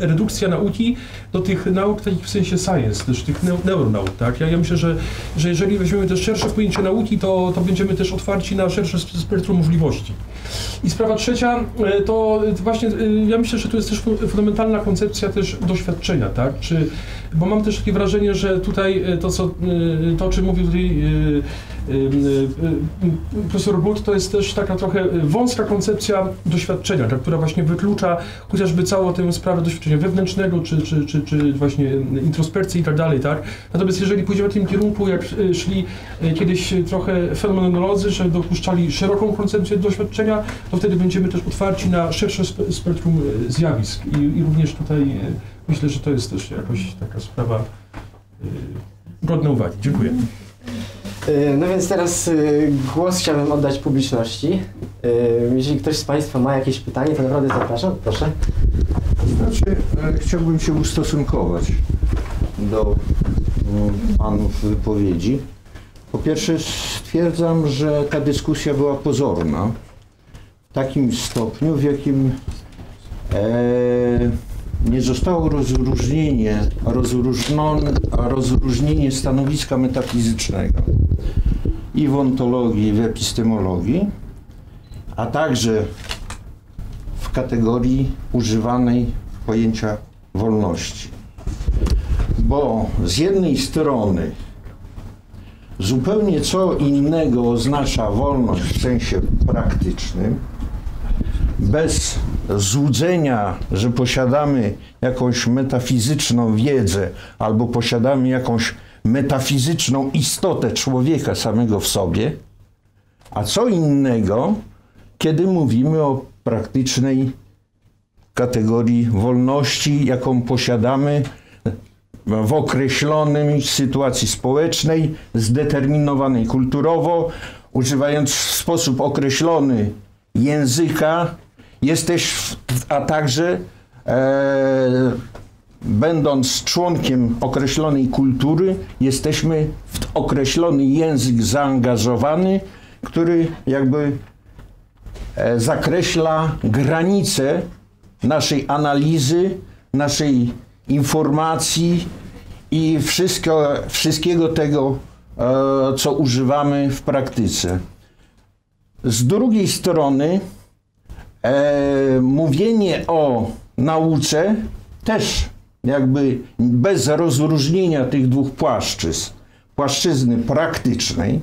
redukcja nauki do tych nauk takich w sensie science, też tych neu, neuronauk, tak? Ja, ja myślę, że, że jeżeli weźmiemy też szersze pojęcie nauki, to, to będziemy też otwarci na szersze spektrum możliwości. I sprawa trzecia, to właśnie ja myślę, że tu jest też fundamentalna koncepcja też doświadczenia, tak? Czy, bo mam też takie wrażenie, że tutaj to, co, to o czym mówił tutaj profesor Gut, to jest też taka trochę wąska koncepcja doświadczenia, która właśnie wyklucza chociażby całą tę sprawę doświadczenia wewnętrznego, czy, czy, czy, czy właśnie introspekcji i tak dalej, tak? Natomiast jeżeli pójdziemy w tym kierunku, jak szli kiedyś trochę fenomenolodzy, że dopuszczali szeroką koncepcję doświadczenia, to wtedy będziemy też otwarci na szersze spektrum zjawisk i, i również tutaj myślę, że to jest też jakoś taka sprawa godna uwagi. Dziękuję. No więc teraz głos chciałbym oddać publiczności. Jeżeli ktoś z Państwa ma jakieś pytanie, to naprawdę zapraszam. Proszę. Znaczy, chciałbym się ustosunkować do panów wypowiedzi. Po pierwsze, stwierdzam, że ta dyskusja była pozorna w takim stopniu, w jakim e, nie zostało rozróżnienie, rozróżnienie stanowiska metafizycznego i w ontologii, i w epistemologii, a także w kategorii używanej pojęcia wolności. Bo z jednej strony zupełnie co innego oznacza wolność w sensie praktycznym, bez złudzenia, że posiadamy jakąś metafizyczną wiedzę albo posiadamy jakąś metafizyczną istotę człowieka samego w sobie, a co innego, kiedy mówimy o praktycznej kategorii wolności, jaką posiadamy w określonej sytuacji społecznej, zdeterminowanej kulturowo, używając w sposób określony języka, jesteś, a także e, będąc członkiem określonej kultury, jesteśmy w określony język zaangażowany, który jakby e, zakreśla granice naszej analizy, naszej informacji i wszystko, wszystkiego tego, e, co używamy w praktyce. Z drugiej strony e, mówienie o nauce też jakby bez rozróżnienia tych dwóch płaszczyzn. Płaszczyzny praktycznej,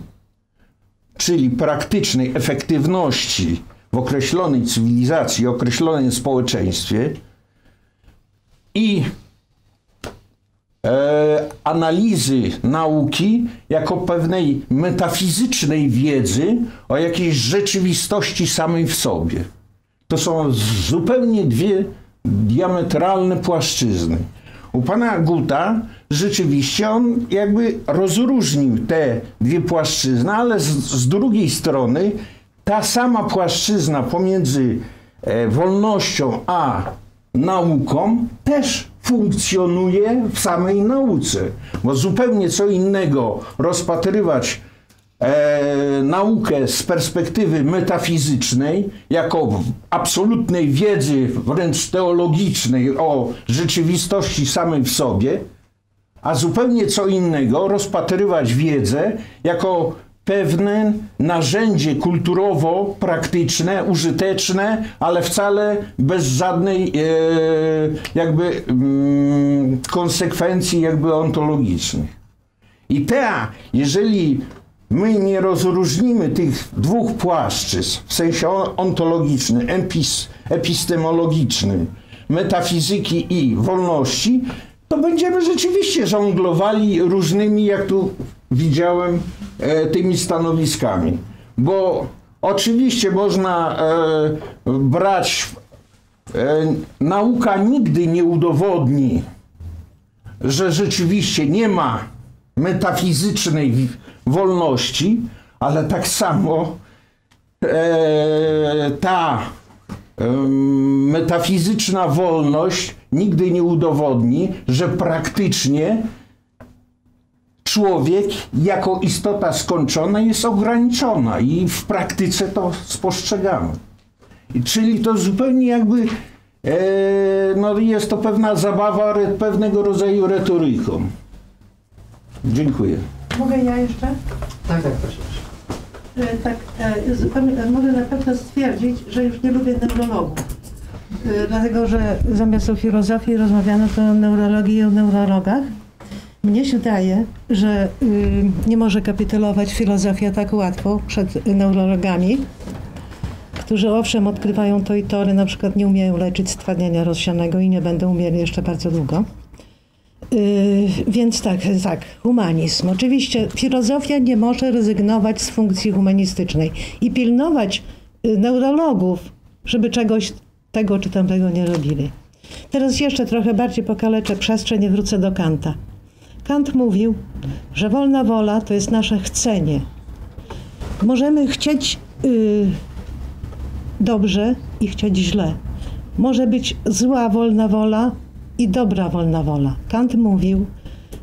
czyli praktycznej efektywności w określonej cywilizacji, określonym społeczeństwie i E, analizy nauki jako pewnej metafizycznej wiedzy o jakiejś rzeczywistości samej w sobie. To są zupełnie dwie diametralne płaszczyzny. U pana Guta rzeczywiście on jakby rozróżnił te dwie płaszczyzny, ale z, z drugiej strony ta sama płaszczyzna pomiędzy e, wolnością a nauką też funkcjonuje w samej nauce, bo zupełnie co innego rozpatrywać e, naukę z perspektywy metafizycznej, jako absolutnej wiedzy wręcz teologicznej o rzeczywistości samej w sobie, a zupełnie co innego rozpatrywać wiedzę jako pewne narzędzie kulturowo-praktyczne, użyteczne, ale wcale bez żadnej e, jakby mm, konsekwencji jakby ontologicznych. I ta, jeżeli my nie rozróżnimy tych dwóch płaszczyzn w sensie ontologicznym, empis, epistemologicznym, metafizyki i wolności, to będziemy rzeczywiście żonglowali różnymi, jak tu widziałem, e, tymi stanowiskami. Bo oczywiście można e, brać, e, nauka nigdy nie udowodni, że rzeczywiście nie ma metafizycznej wolności, ale tak samo e, ta e, metafizyczna wolność nigdy nie udowodni, że praktycznie człowiek jako istota skończona jest ograniczona i w praktyce to spostrzegamy. I czyli to zupełnie jakby e, no jest to pewna zabawa re, pewnego rodzaju retoryką. Dziękuję. Mogę ja jeszcze? Tak, tak, proszę. E, tak, e, zupełnie, mogę na pewno stwierdzić, że już nie lubię neurologów. Dlatego, że zamiast o filozofii rozmawiano to o neurologii i o neurologach. Mnie się daje, że nie może kapitulować filozofia tak łatwo przed neurologami, którzy owszem odkrywają to i to, ale na przykład nie umieją leczyć stwardnienia rozsianego i nie będą umieli jeszcze bardzo długo. Yy, więc tak, tak, humanizm. Oczywiście filozofia nie może rezygnować z funkcji humanistycznej i pilnować neurologów, żeby czegoś tego czy tamtego nie robili. Teraz jeszcze trochę bardziej pokaleczę przestrzeń i wrócę do Kanta. Kant mówił, że wolna wola to jest nasze chcenie. Możemy chcieć yy, dobrze i chcieć źle. Może być zła wolna wola i dobra wolna wola. Kant mówił,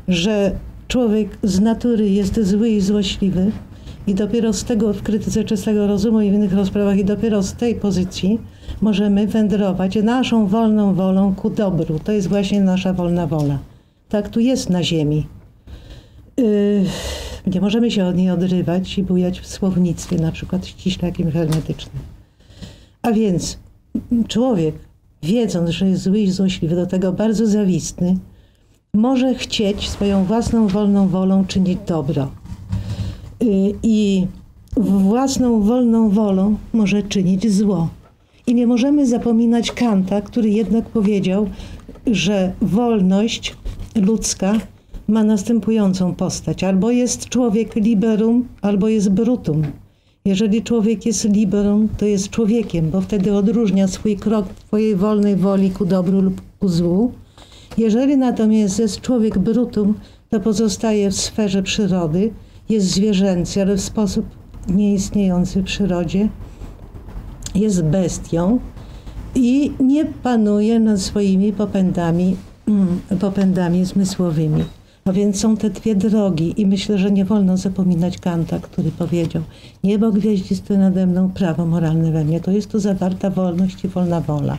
że człowiek z natury jest zły i złośliwy i dopiero z tego w krytyce czystego rozumu i w innych rozprawach i dopiero z tej pozycji możemy wędrować naszą wolną wolą ku dobru. To jest właśnie nasza wolna wola. Tak tu jest na ziemi. Yy, nie możemy się od niej odrywać i bujać w słownictwie, na przykład ściśle jakimś hermetycznym. A więc człowiek, wiedząc, że jest zły i złośliwy, do tego bardzo zawistny, może chcieć swoją własną wolną wolą czynić dobro. I własną wolną wolą może czynić zło. I nie możemy zapominać Kanta, który jednak powiedział, że wolność ludzka ma następującą postać. Albo jest człowiek liberum, albo jest brutum. Jeżeli człowiek jest liberum, to jest człowiekiem, bo wtedy odróżnia swój krok swojej wolnej woli ku dobru lub ku złu. Jeżeli natomiast jest człowiek brutum, to pozostaje w sferze przyrody, jest zwierzęcy, ale w sposób nieistniejący w przyrodzie, jest bestią i nie panuje nad swoimi popędami, popędami zmysłowymi. A więc są te dwie drogi i myślę, że nie wolno zapominać Kanta, który powiedział: niebo gwiaździste nade mną, prawo moralne we mnie. To jest tu zawarta wolność i wolna wola.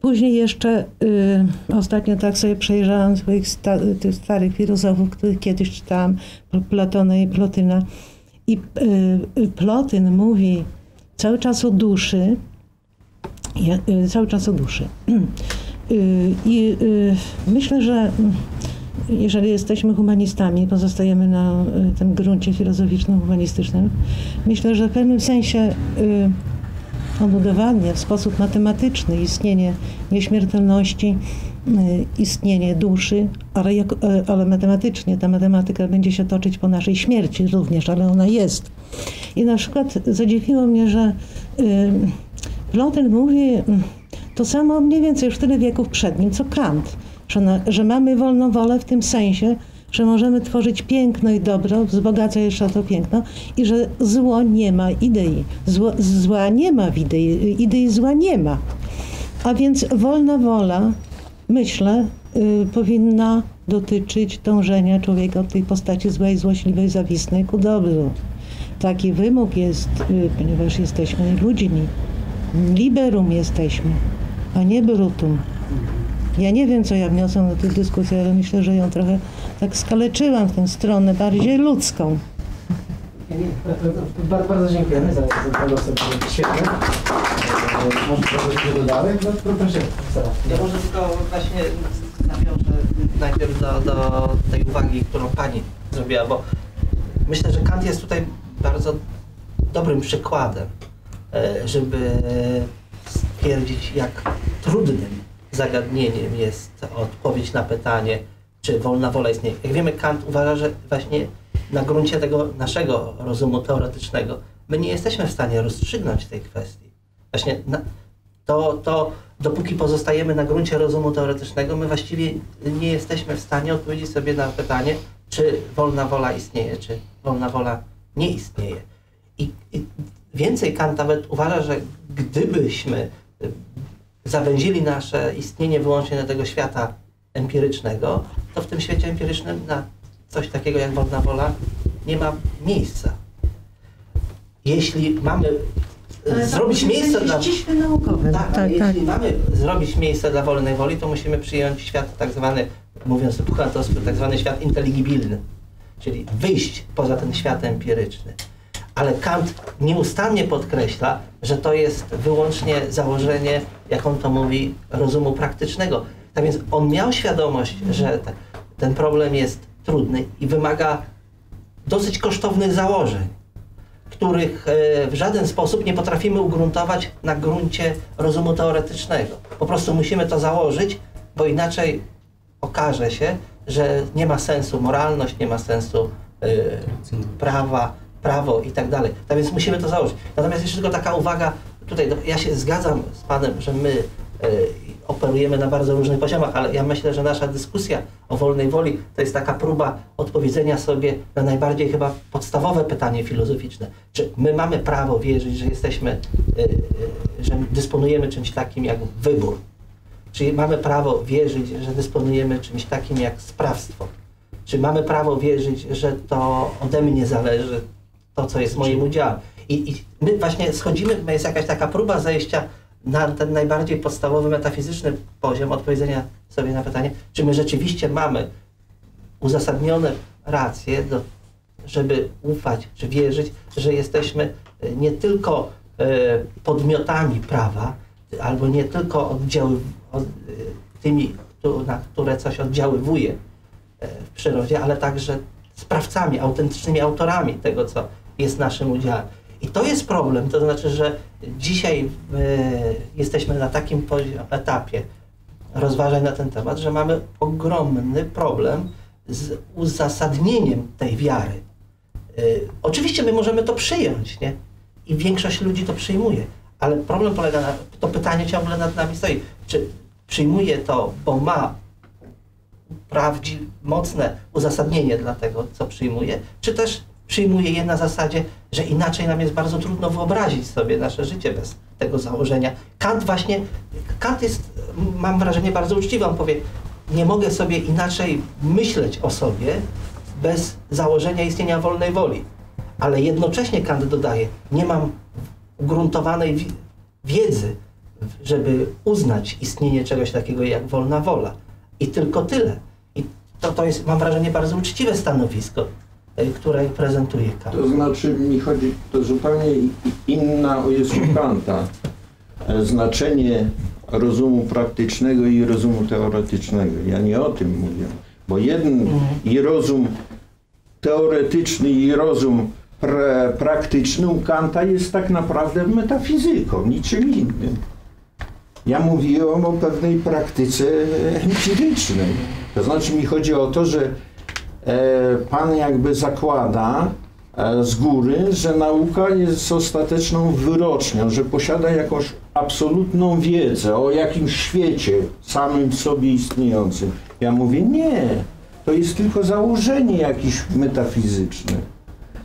Później jeszcze y, ostatnio tak sobie przejrzałam swoich sta tych starych filozofów, których kiedyś czytałam, Platona i Plotyna. I y, Plotyn mówi cały czas o duszy, y, y, cały czas o duszy. I y, y, y, myślę, że jeżeli jesteśmy humanistami, pozostajemy na tym gruncie filozoficzno-humanistycznym, myślę, że w pewnym sensie on udowadnia w sposób matematyczny istnienie nieśmiertelności, istnienie duszy, ale, jak, ale matematycznie ta matematyka będzie się toczyć po naszej śmierci również, ale ona jest. I na przykład zadziwiło mnie, że Plotyn mówi to samo mniej więcej już tyle wieków przed nim, co Kant. Że, na, że mamy wolną wolę w tym sensie, że możemy tworzyć piękno i dobro, wzbogaca jeszcze to piękno i że zło nie ma idei. Zło, zła nie ma w idei, idei zła nie ma. A więc wolna wola, myślę, yy, powinna dotyczyć dążenia człowieka od tej postaci złej, złośliwej, zawistnej ku dobru. Taki wymóg jest, yy, ponieważ jesteśmy ludźmi. Liberum jesteśmy, a nie brutum. Ja nie wiem, co ja wniosłam do tych dyskusji, ale myślę, że ją trochę tak skaleczyłam w tę stronę bardziej ludzką. Bardzo, bardzo dziękujemy za, za tego wstępu. Świetnie. Może coś dodamy? No, proszę. Ja może tylko właśnie nawiążę najpierw do, do tej uwagi, którą pani zrobiła, bo myślę, że Kant jest tutaj bardzo dobrym przykładem, żeby stwierdzić, jak trudnym zagadnieniem jest odpowiedź na pytanie, czy wolna wola istnieje. Jak wiemy, Kant uważa, że właśnie na gruncie tego naszego rozumu teoretycznego my nie jesteśmy w stanie rozstrzygnąć tej kwestii. Właśnie na, to, to, dopóki pozostajemy na gruncie rozumu teoretycznego, my właściwie nie jesteśmy w stanie odpowiedzieć sobie na pytanie, czy wolna wola istnieje, czy wolna wola nie istnieje. I, i więcej, Kant nawet uważa, że gdybyśmy zawęzili nasze istnienie wyłącznie do tego świata empirycznego, to w tym świecie empirycznym na coś takiego jak wolna wola nie ma miejsca. Jeśli mamy Ale zrobić miejsce dla... ściśle naukowe. Tak, tak, jeśli tak. mamy zrobić miejsce dla wolnej woli, to musimy przyjąć świat tak zwany, mówiąc puchantowsko, tak zwany świat inteligibilny, czyli wyjść poza ten świat empiryczny. ale Kant nieustannie podkreśla, że to jest wyłącznie założenie, jak on to mówi, rozumu praktycznego. Tak więc on miał świadomość, że te, ten problem jest trudny i wymaga dosyć kosztownych założeń, których w żaden sposób nie potrafimy ugruntować na gruncie rozumu teoretycznego. Po prostu musimy to założyć, bo inaczej okaże się, że nie ma sensu moralność, nie ma sensu yy, prawa, prawo i tak dalej. Tak więc musimy to założyć. Natomiast jeszcze tylko taka uwaga, tutaj ja się zgadzam z Panem, że my yy, operujemy na bardzo różnych poziomach, ale ja myślę, że nasza dyskusja o wolnej woli to jest taka próba odpowiedzenia sobie na najbardziej chyba podstawowe pytanie filozoficzne. Czy my mamy prawo wierzyć, że jesteśmy, yy, yy, że dysponujemy czymś takim jak wybór? Czy mamy prawo wierzyć, że dysponujemy czymś takim jak sprawstwo? Czy mamy prawo wierzyć, że to ode mnie zależy, to co jest moim udziałem? I, i my właśnie schodzimy, jest jakaś taka próba zejścia na ten najbardziej podstawowy, metafizyczny poziom odpowiedzenia sobie na pytanie, czy my rzeczywiście mamy uzasadnione racje, do, żeby ufać, czy wierzyć, że jesteśmy nie tylko y, podmiotami prawa, albo nie tylko oddziały, od, tymi, na które coś oddziaływuje w przyrodzie, ale także sprawcami, autentycznymi autorami tego, co jest naszym udziałem. I to jest problem, to znaczy, że dzisiaj jesteśmy na takim etapie rozważań na ten temat, że mamy ogromny problem z uzasadnieniem tej wiary. Oczywiście my możemy to przyjąć, nie? I większość ludzi to przyjmuje. Ale problem polega na, to pytanie ciągle nad nami stoi, czy przyjmuje to, bo ma prawdziwe, mocne uzasadnienie dla tego, co przyjmuje, czy też przyjmuje je na zasadzie, że inaczej nam jest bardzo trudno wyobrazić sobie nasze życie bez tego założenia. Kant właśnie, Kant jest, mam wrażenie, bardzo uczciwy, on powie, nie mogę sobie inaczej myśleć o sobie bez założenia istnienia wolnej woli. Ale jednocześnie Kant dodaje, nie mam ugruntowanej wiedzy, żeby uznać istnienie czegoś takiego jak wolna wola. I tylko tyle. I to, to jest, mam wrażenie, bardzo uczciwe stanowisko, które prezentuje Kant. To znaczy, mi chodzi, to zupełnie inna jest u Kanta znaczenie rozumu praktycznego i rozumu teoretycznego. Ja nie o tym mówię, bo jeden mhm. i rozum teoretyczny i rozum praktyczny u Kanta jest tak naprawdę metafizyką, niczym innym. Ja mówiłem o pewnej praktyce empirycznej. To znaczy mi chodzi o to, że Pan jakby zakłada z góry, że nauka jest ostateczną wyrocznią, że posiada jakąś absolutną wiedzę o jakimś świecie samym w sobie istniejącym. Ja mówię, nie, to jest tylko założenie jakieś metafizyczne.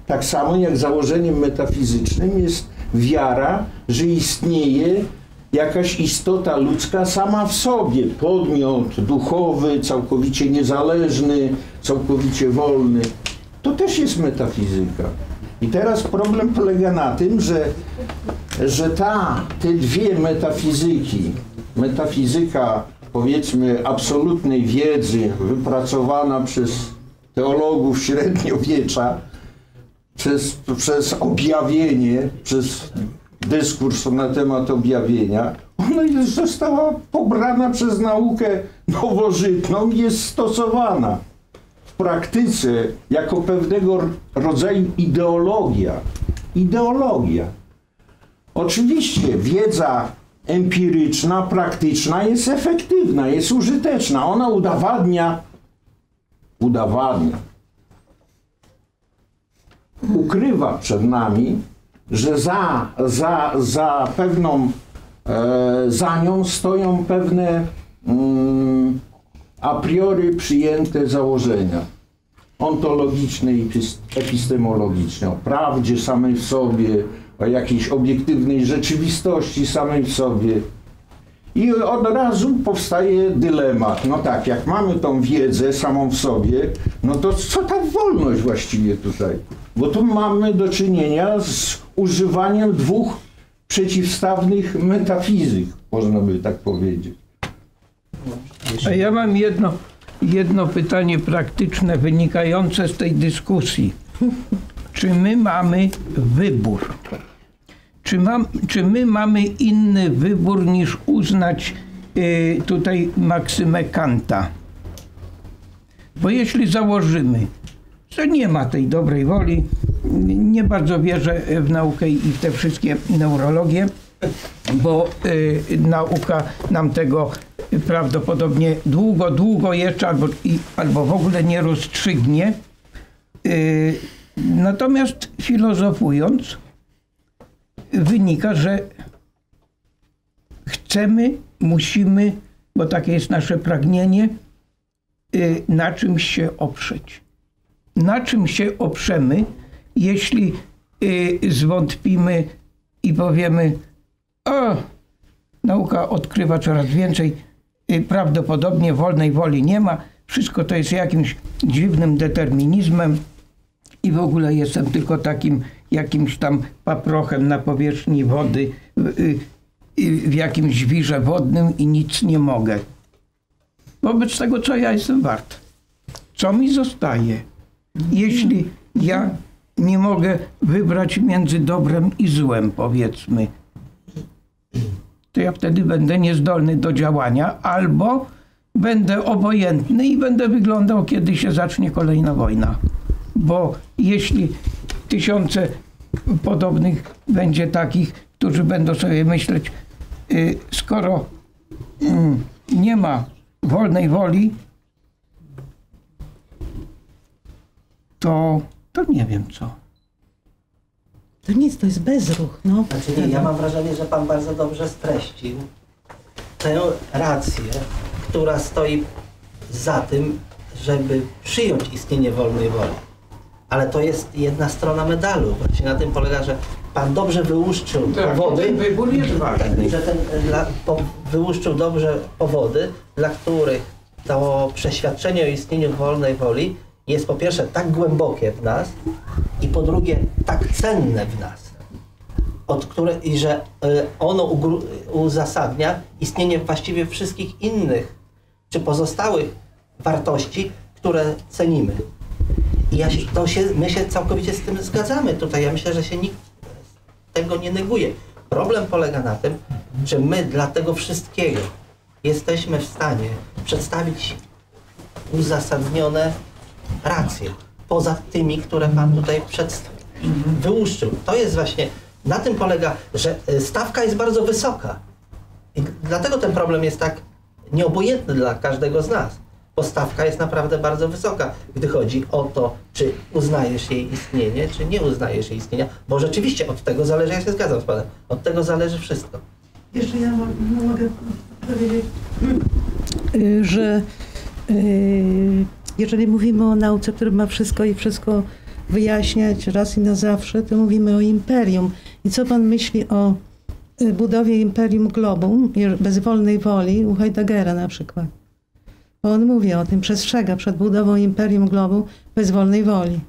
Tak samo jak założeniem metafizycznym jest wiara, że istnieje jakaś istota ludzka sama w sobie, podmiot duchowy, całkowicie niezależny, całkowicie wolny. To też jest metafizyka. I teraz problem polega na tym, że, że ta, te dwie metafizyki, metafizyka powiedzmy absolutnej wiedzy wypracowana przez teologów średniowiecza, Przez, przez objawienie, przez dyskurs na temat objawienia, ona już została pobrana przez naukę nowożytną i jest stosowana w praktyce jako pewnego rodzaju ideologia. Ideologia. Oczywiście wiedza empiryczna, praktyczna jest efektywna, jest użyteczna. Ona udowadnia, udowadnia. ukrywa przed nami, że za, za, za pewną, e, za nią stoją pewne mm, a priori przyjęte założenia ontologiczne i epistemologiczne, o prawdzie samej w sobie, o jakiejś obiektywnej rzeczywistości samej w sobie. I od razu powstaje dylemat. No tak, jak mamy tą wiedzę samą w sobie, no to co ta wolność właściwie tutaj? Bo tu mamy do czynienia z używaniem dwóch przeciwstawnych metafizyk, można by tak powiedzieć. A ja mam jedno, jedno pytanie praktyczne wynikające z tej dyskusji. czy my mamy wybór? Czy, mam, czy my mamy inny wybór niż uznać y, tutaj maksymę Kanta? Bo jeśli założymy, że nie ma tej dobrej woli, nie bardzo wierzę w naukę i w te wszystkie neurologie, bo y, nauka nam tego prawdopodobnie długo, długo jeszcze albo, i, albo w ogóle nie rozstrzygnie. Y, natomiast filozofując, wynika, że chcemy, musimy, bo takie jest nasze pragnienie, y, na czymś się oprzeć. Na czym się oprzemy, jeśli y, zwątpimy i powiemy, o, nauka odkrywa coraz więcej, y, prawdopodobnie wolnej woli nie ma, wszystko to jest jakimś dziwnym determinizmem i w ogóle jestem tylko takim jakimś tam paprochem na powierzchni wody, y, y, w jakimś wirze wodnym i nic nie mogę. Wobec tego, co ja jestem wart? Co mi zostaje? Jeśli ja nie mogę wybrać między dobrem i złem, powiedzmy, to ja wtedy będę niezdolny do działania, albo będę obojętny i będę wyglądał, kiedy się zacznie kolejna wojna. Bo jeśli tysiące podobnych będzie takich, którzy będą sobie myśleć, yy, skoro yy, nie ma wolnej woli, To, to nie wiem co. To nic, to jest bezruch. No. Znaczy, nie, ja mam wrażenie, że pan bardzo dobrze streścił tę rację, która stoi za tym, żeby przyjąć istnienie wolnej woli. Ale to jest jedna strona medalu. Właśnie na tym polega, że pan dobrze wyłuszczył tak, powody, wybór jest ważny. Że ten, dla, po, wyłuszczył dobrze powody, dla których to przeświadczenie o istnieniu wolnej woli jest po pierwsze tak głębokie w nas i po drugie tak cenne w nas, od które, i że ono uzasadnia istnienie właściwie wszystkich innych czy pozostałych wartości, które cenimy. I ja się, to się, my się całkowicie z tym zgadzamy tutaj. Ja myślę, że się nikt tego nie neguje. Problem polega na tym, że my dla tego wszystkiego jesteśmy w stanie przedstawić uzasadnione rację, poza tymi, które pan tutaj przedstawił, wyłuszczył. To jest właśnie, na tym polega, że stawka jest bardzo wysoka. I dlatego ten problem jest tak nieobojętny dla każdego z nas, bo stawka jest naprawdę bardzo wysoka, gdy chodzi o to, czy uznajesz jej istnienie, czy nie uznajesz jej istnienia, bo rzeczywiście od tego zależy, ja się zgadzam z panem, od tego zależy wszystko. Jeszcze ja mogę powiedzieć, że yy... jeżeli mówimy o nauce, która ma wszystko i wszystko wyjaśniać raz i na zawsze, to mówimy o imperium. I co pan myśli o budowie imperium globum bez wolnej woli u Heideggera na przykład? Bo on mówi o tym, przestrzega przed budową imperium globum bez wolnej woli.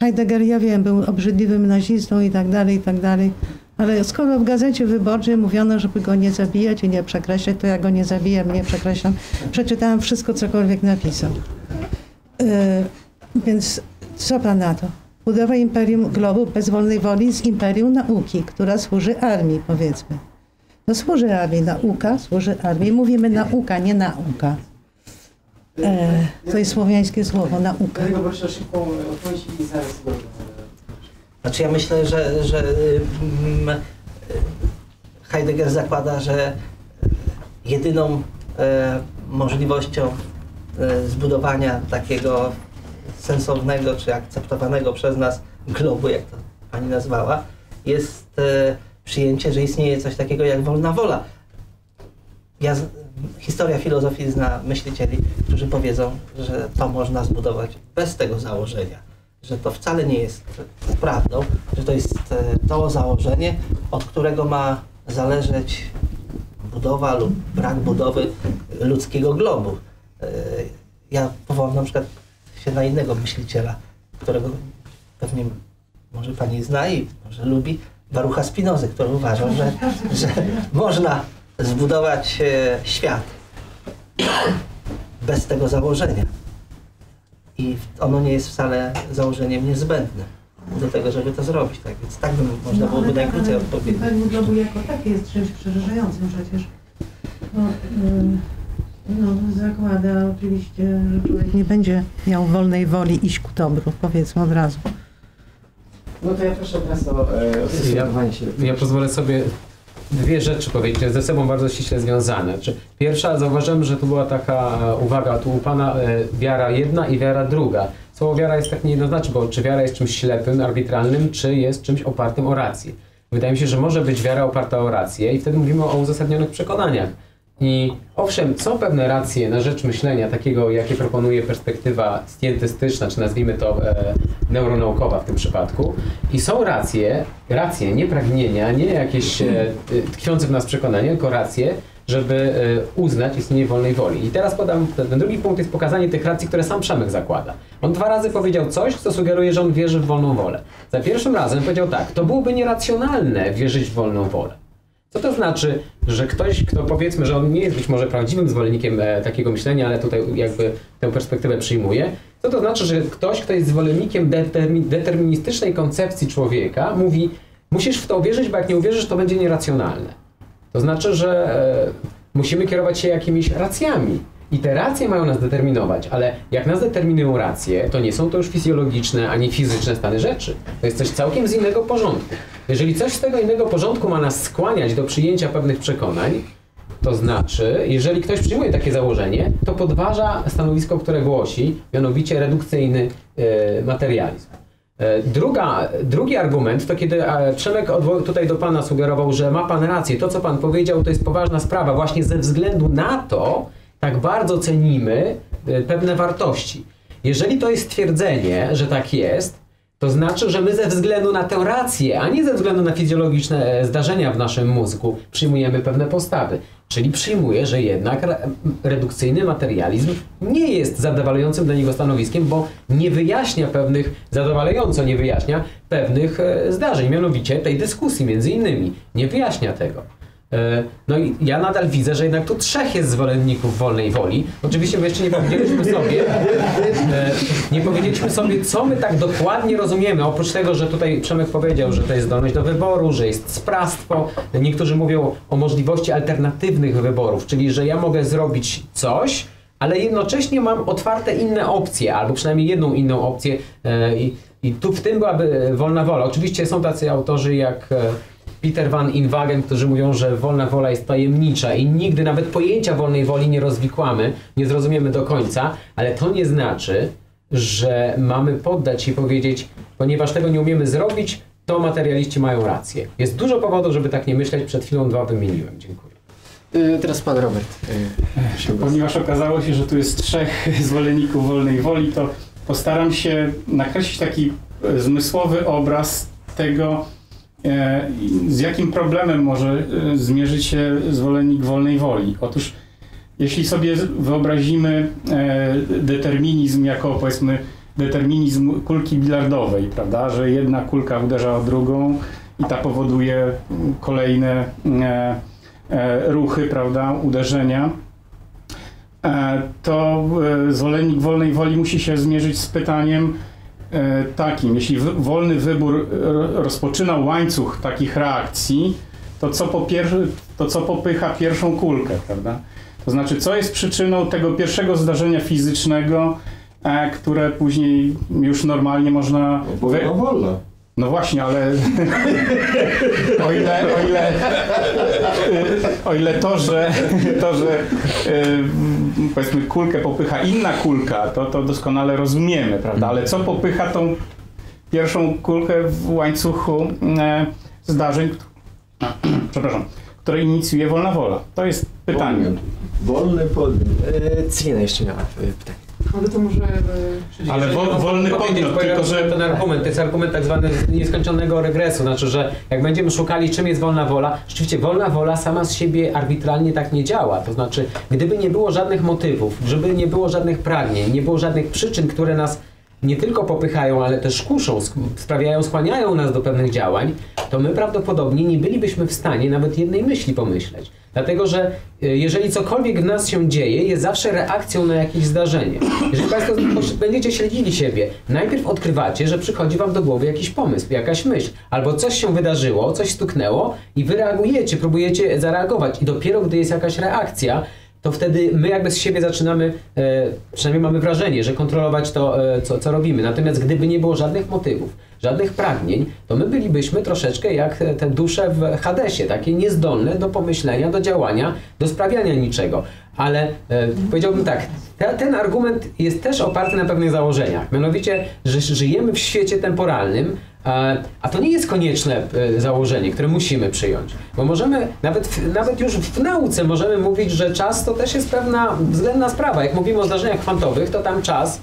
Heidegger, ja wiem, był obrzydliwym nazistą i tak dalej, i tak dalej, ale skoro w Gazecie Wyborczej mówiono, żeby go nie zabijać i nie przekreślać, to ja go nie zabijam, nie przekreślam. Przeczytałam wszystko, cokolwiek napisał. Yy, więc co pan na to? Budowa imperium globu bez wolnej woli z imperium nauki, która służy armii, powiedzmy. No służy armii, nauka służy armii. Mówimy nauka, nie nauka. Yy, to jest słowiańskie słowo, nauka. Znaczy ja myślę, że, że Heidegger zakłada, że jedyną możliwością zbudowania takiego sensownego czy akceptowanego przez nas globu, jak to pani nazwała, jest przyjęcie, że istnieje coś takiego jak wolna wola. Ja, historia filozofii zna myślicieli, którzy powiedzą, że to można zbudować bez tego założenia, że to wcale nie jest prawdą, że to jest to założenie, od którego ma zależeć budowa lub brak budowy ludzkiego globu. Ja powołam na przykład się na innego myśliciela, którego pewnie może pani zna i może lubi, Barucha Spinozy, który uważał, że, że można zbudować świat bez tego założenia. I ono nie jest wcale założeniem niezbędnym. do tego, żeby to zrobić, tak? Więc tak bym można no, byłoby najkrócej odpowiedzieć. Ale budowój jako taki jest czymś przerażającym przecież. Bo, no, zakłada oczywiście, że człowiek nie będzie miał wolnej woli iść ku dobru, powiedzmy od razu. No to ja proszę Was o stosowanie się. Ja pozwolę sobie dwie rzeczy powiedzieć, ze sobą bardzo ściśle związane. Pierwsza, zauważyłem, że tu była taka uwaga, tu u Pana wiara jedna i wiara druga. Słowo wiara jest tak niejednoznaczne, bo czy wiara jest czymś ślepym, arbitralnym, czy jest czymś opartym o rację. Wydaje mi się, że może być wiara oparta o rację i wtedy mówimy o uzasadnionych przekonaniach. I owszem, są pewne racje na rzecz myślenia takiego, jakie proponuje perspektywa scientystyczna, czy nazwijmy to e, neuronaukowa w tym przypadku. I są racje, racje, nie pragnienia, nie jakieś e, tkwiące w nas przekonanie, tylko racje, żeby e, uznać istnienie wolnej woli. I teraz podam, ten drugi punkt jest pokazanie tych racji, które sam Przemek zakłada. On dwa razy powiedział coś, co sugeruje, że on wierzy w wolną wolę. Za pierwszym razem powiedział tak, to byłoby nieracjonalne wierzyć w wolną wolę. Co to znaczy, że ktoś, kto powiedzmy, że on nie jest być może prawdziwym zwolennikiem e, takiego myślenia, ale tutaj jakby tę perspektywę przyjmuje, co to znaczy, że ktoś, kto jest zwolennikiem determin deterministycznej koncepcji człowieka, mówi, musisz w to wierzyć, bo jak nie uwierzysz, to będzie nieracjonalne. To znaczy, że e, musimy kierować się jakimiś racjami. I te racje mają nas determinować, ale jak nas determinują racje, to nie są to już fizjologiczne, ani fizyczne stany rzeczy. To jest coś całkiem z innego porządku. Jeżeli coś z tego innego porządku ma nas skłaniać do przyjęcia pewnych przekonań, to znaczy, jeżeli ktoś przyjmuje takie założenie, to podważa stanowisko, które głosi, mianowicie redukcyjny e, materializm. E, druga, drugi argument to kiedy e, Przemek tutaj do Pana sugerował, że ma Pan rację, to co Pan powiedział to jest poważna sprawa właśnie ze względu na to, tak bardzo cenimy pewne wartości. Jeżeli to jest twierdzenie, że tak jest, to znaczy, że my ze względu na tę rację, a nie ze względu na fizjologiczne zdarzenia w naszym mózgu przyjmujemy pewne postawy. Czyli przyjmuje, że jednak redukcyjny materializm nie jest zadowalającym dla niego stanowiskiem, bo nie wyjaśnia pewnych, zadowalająco nie wyjaśnia pewnych zdarzeń, mianowicie tej dyskusji między innymi. Nie wyjaśnia tego. No i ja nadal widzę, że jednak tu trzech jest zwolenników wolnej woli. Oczywiście my jeszcze nie powiedzieliśmy sobie, nie powiedzieliśmy sobie, co my tak dokładnie rozumiemy. Oprócz tego, że tutaj Przemek powiedział, że to jest zdolność do wyboru, że jest sprawstwo. Niektórzy mówią o możliwości alternatywnych wyborów, czyli że ja mogę zrobić coś, ale jednocześnie mam otwarte inne opcje, albo przynajmniej jedną inną opcję. I, i tu w tym byłaby wolna wola. Oczywiście są tacy autorzy jak Peter van Inwagen, którzy mówią, że wolna wola jest tajemnicza i nigdy nawet pojęcia wolnej woli nie rozwikłamy, nie zrozumiemy do końca, ale to nie znaczy, że mamy poddać się i powiedzieć, ponieważ tego nie umiemy zrobić, to materialiści mają rację. Jest dużo powodów, żeby tak nie myśleć. Przed chwilą dwa wymieniłem. Dziękuję. Teraz Pan Robert. Ponieważ okazało się, że tu jest trzech zwolenników wolnej woli, to postaram się nakreślić taki zmysłowy obraz tego, z jakim problemem może zmierzyć się zwolennik wolnej woli? Otóż jeśli sobie wyobrazimy determinizm jako powiedzmy determinizm kulki bilardowej, prawda, że jedna kulka uderza o drugą i ta powoduje kolejne ruchy, prawda, uderzenia, to zwolennik wolnej woli musi się zmierzyć z pytaniem takim, jeśli wolny wybór rozpoczynał łańcuch takich reakcji, to co, po to co popycha pierwszą kulkę, prawda? To znaczy, co jest przyczyną tego pierwszego zdarzenia fizycznego, e, które później już normalnie można... No wolna. No właśnie, ale o ile, o ile, o ile to, że, to, że powiedzmy kulkę popycha inna kulka, to, to doskonale rozumiemy, prawda? Ale co popycha tą pierwszą kulkę w łańcuchu zdarzeń, przepraszam, które inicjuje wolna wola? To jest pytanie. Wolny podmiot. Cwina jeszcze miała pytanie. Ale to może... Ale wol, wolny podmiot, tylko że... Ten argument, to jest argument tak zwany nieskończonego regresu, znaczy, że jak będziemy szukali, czym jest wolna wola, rzeczywiście wolna wola sama z siebie arbitralnie tak nie działa, to znaczy, gdyby nie było żadnych motywów, żeby nie było żadnych pragnień, nie było żadnych przyczyn, które nas nie tylko popychają, ale też kuszą, sprawiają, skłaniają nas do pewnych działań, to my prawdopodobnie nie bylibyśmy w stanie nawet jednej myśli pomyśleć. Dlatego, że jeżeli cokolwiek w nas się dzieje, jest zawsze reakcją na jakieś zdarzenie. Jeżeli Państwo będziecie śledzili siebie, najpierw odkrywacie, że przychodzi Wam do głowy jakiś pomysł, jakaś myśl, albo coś się wydarzyło, coś stuknęło i Wy reagujecie, próbujecie zareagować i dopiero gdy jest jakaś reakcja, to wtedy my jakby z siebie zaczynamy, e, przynajmniej mamy wrażenie, że kontrolować to, e, co, co robimy. Natomiast gdyby nie było żadnych motywów, żadnych pragnień, to my bylibyśmy troszeczkę jak te dusze w Hadesie, takie niezdolne do pomyślenia, do działania, do sprawiania niczego. Ale e, powiedziałbym tak, te, ten argument jest też oparty na pewnych założeniach. Mianowicie, że żyjemy w świecie temporalnym, a to nie jest konieczne założenie, które musimy przyjąć, bo możemy, nawet, nawet już w nauce możemy mówić, że czas to też jest pewna względna sprawa. Jak mówimy o zdarzeniach kwantowych, to tam czas,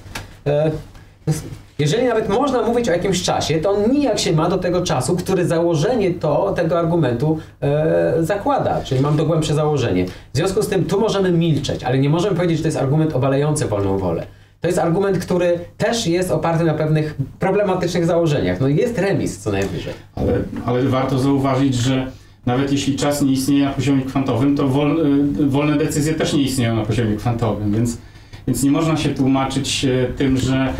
jeżeli nawet można mówić o jakimś czasie, to on nijak się ma do tego czasu, który założenie to, tego argumentu zakłada, czyli mam dogłębsze założenie. W związku z tym tu możemy milczeć, ale nie możemy powiedzieć, że to jest argument obalający wolną wolę. To jest argument, który też jest oparty na pewnych problematycznych założeniach. No jest remis co najwyżej. Ale, ale warto zauważyć, że nawet jeśli czas nie istnieje na poziomie kwantowym, to wol, wolne decyzje też nie istnieją na poziomie kwantowym, więc, więc nie można się tłumaczyć tym, że...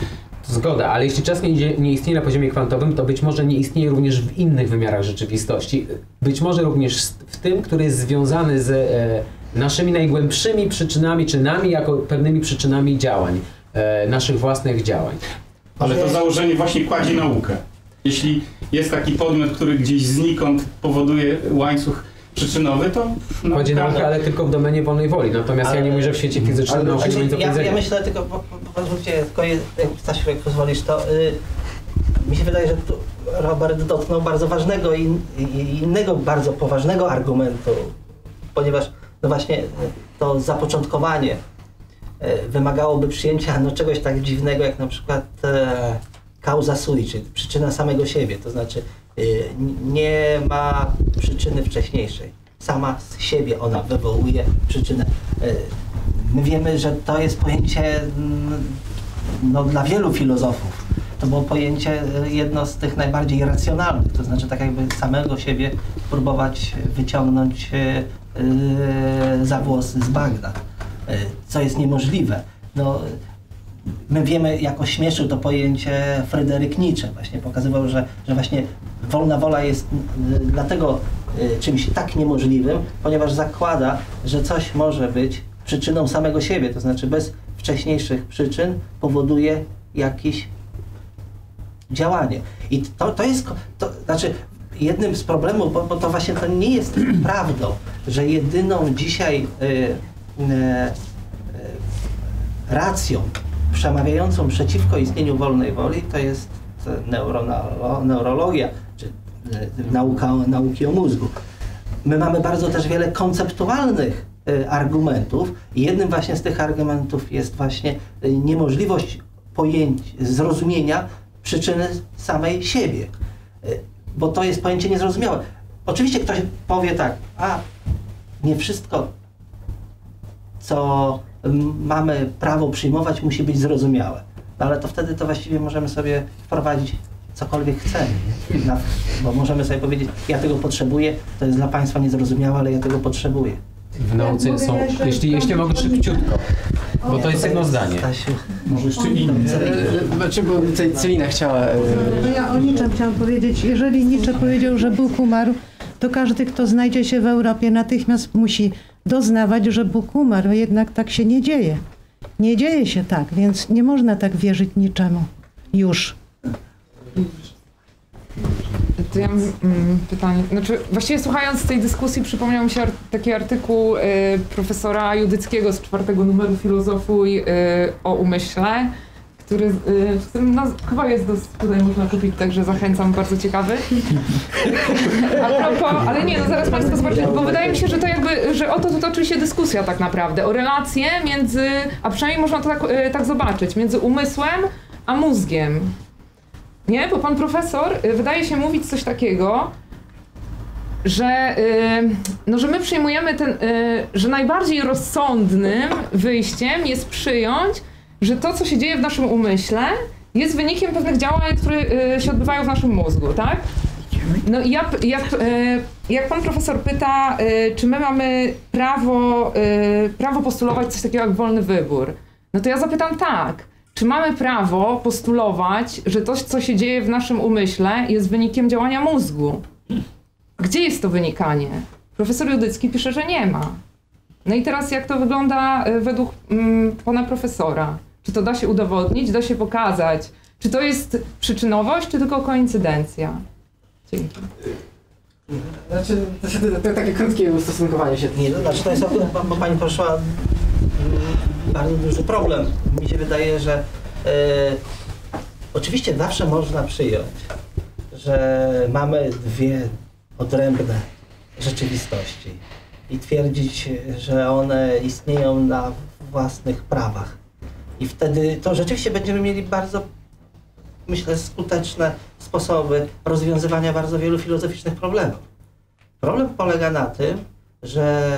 Zgoda, ale jeśli czas nie, nie istnieje na poziomie kwantowym, to być może nie istnieje również w innych wymiarach rzeczywistości. Być może również w tym, który jest związany z e, naszymi najgłębszymi przyczynami, czy nami jako pewnymi przyczynami działań. Naszych własnych działań. Ale to założenie właśnie kładzie naukę. Jeśli jest taki podmiot, który gdzieś znikąd powoduje łańcuch przyczynowy, to... No, kładzie naukę, tak. Ale tylko w domenie wolnej woli. Natomiast ale, ja nie mówię, że w świecie fizycznym ale, nauki znaczy, ja, ja myślę tylko, bo, bo, pozwólcie, tylko je, Stasiu, jak pozwolisz, to y, mi się wydaje, że tu Robert dotknął bardzo ważnego i in, innego, bardzo poważnego argumentu, ponieważ no właśnie to zapoczątkowanie wymagałoby przyjęcia no, czegoś tak dziwnego jak na przykład e, causa sui, czyli przyczyna samego siebie, to znaczy y, nie ma przyczyny wcześniejszej. Sama z siebie ona wywołuje przyczynę. Y, my wiemy, że to jest pojęcie no, dla wielu filozofów. To było pojęcie jedno z tych najbardziej racjonalnych, to znaczy tak jakby samego siebie próbować wyciągnąć y, y, za włosy z bagna. Co jest niemożliwe. No, my wiemy, jako śmieszył to pojęcie Fryderyk Nietzsche. Właśnie pokazywał, że, że właśnie wolna wola jest dlatego czymś tak niemożliwym, ponieważ zakłada, że coś może być przyczyną samego siebie, to znaczy bez wcześniejszych przyczyn powoduje jakieś działanie. I to, to jest... To, znaczy, jednym z problemów, bo, bo to właśnie to nie jest prawdą, że jedyną dzisiaj... Yy, racją przemawiającą przeciwko istnieniu wolnej woli to jest neurolo, neurologia, czy nauka, nauki o mózgu. My mamy bardzo też wiele konceptualnych argumentów i jednym właśnie z tych argumentów jest właśnie niemożliwość pojęć, zrozumienia przyczyny samej siebie, bo to jest pojęcie niezrozumiałe. Oczywiście ktoś powie tak, a nie wszystko co mamy prawo przyjmować, musi być zrozumiałe. No ale to wtedy to właściwie możemy sobie wprowadzić cokolwiek chcemy. No, bo możemy sobie powiedzieć, ja tego potrzebuję, to jest dla Państwa niezrozumiałe, ale ja tego potrzebuję. W nauce są, jeśli, jeśli mogę szybciutko, bo to jest jedno zdanie. Może jeszcze inne. Znaczy, bo tutaj Celina chciała... No ja o niczym chciałam powiedzieć. Jeżeli Nietzsche powiedział, że Bóg umarł, to każdy, kto znajdzie się w Europie, natychmiast musi doznawać, że Bóg umarł. Jednak tak się nie dzieje. Nie dzieje się tak, więc nie można tak wierzyć niczemu. Już. To ja mam mm, pytanie. Znaczy, właściwie słuchając tej dyskusji przypomniał mi się ar taki artykuł y, profesora Judyckiego z czwartego numeru Filozofuj y, o umyśle, który, y, w którym no, chyba jest dosyć, tutaj można kupić, także zachęcam, bardzo ciekawy. A propos, ale nie, no zaraz Państwo zobaczycie, bo wydaje mi się, że to jakby, że o to tu toczy się dyskusja tak naprawdę, o relacje między, a przynajmniej można to tak, y, tak zobaczyć, między umysłem a mózgiem. Nie, bo pan profesor wydaje się mówić coś takiego, że, yy, no, że my przyjmujemy ten, yy, że najbardziej rozsądnym wyjściem jest przyjąć, że to, co się dzieje w naszym umyśle, jest wynikiem pewnych działań, które y, się odbywają w naszym mózgu, tak? No i jak, jak, jak pan profesor pyta, czy my mamy prawo, prawo postulować coś takiego jak wolny wybór, no to ja zapytam tak. Czy mamy prawo postulować, że to, co się dzieje w naszym umyśle, jest wynikiem działania mózgu? Gdzie jest to wynikanie? Profesor Judycki pisze, że nie ma. No i teraz jak to wygląda według mm, pana profesora? Czy to da się udowodnić, da się pokazać? Czy to jest przyczynowość, czy tylko koincydencja? Dzięki. Znaczy, to takie krótkie ustosunkowanie się. Nie, to znaczy, to jest, bo pani poszła bardzo duży problem. Mi się wydaje, że y, oczywiście zawsze można przyjąć, że mamy dwie odrębne rzeczywistości i twierdzić, że one istnieją na własnych prawach. I wtedy to rzeczywiście będziemy mieli bardzo, myślę, skuteczne sposoby rozwiązywania bardzo wielu filozoficznych problemów. Problem polega na tym, że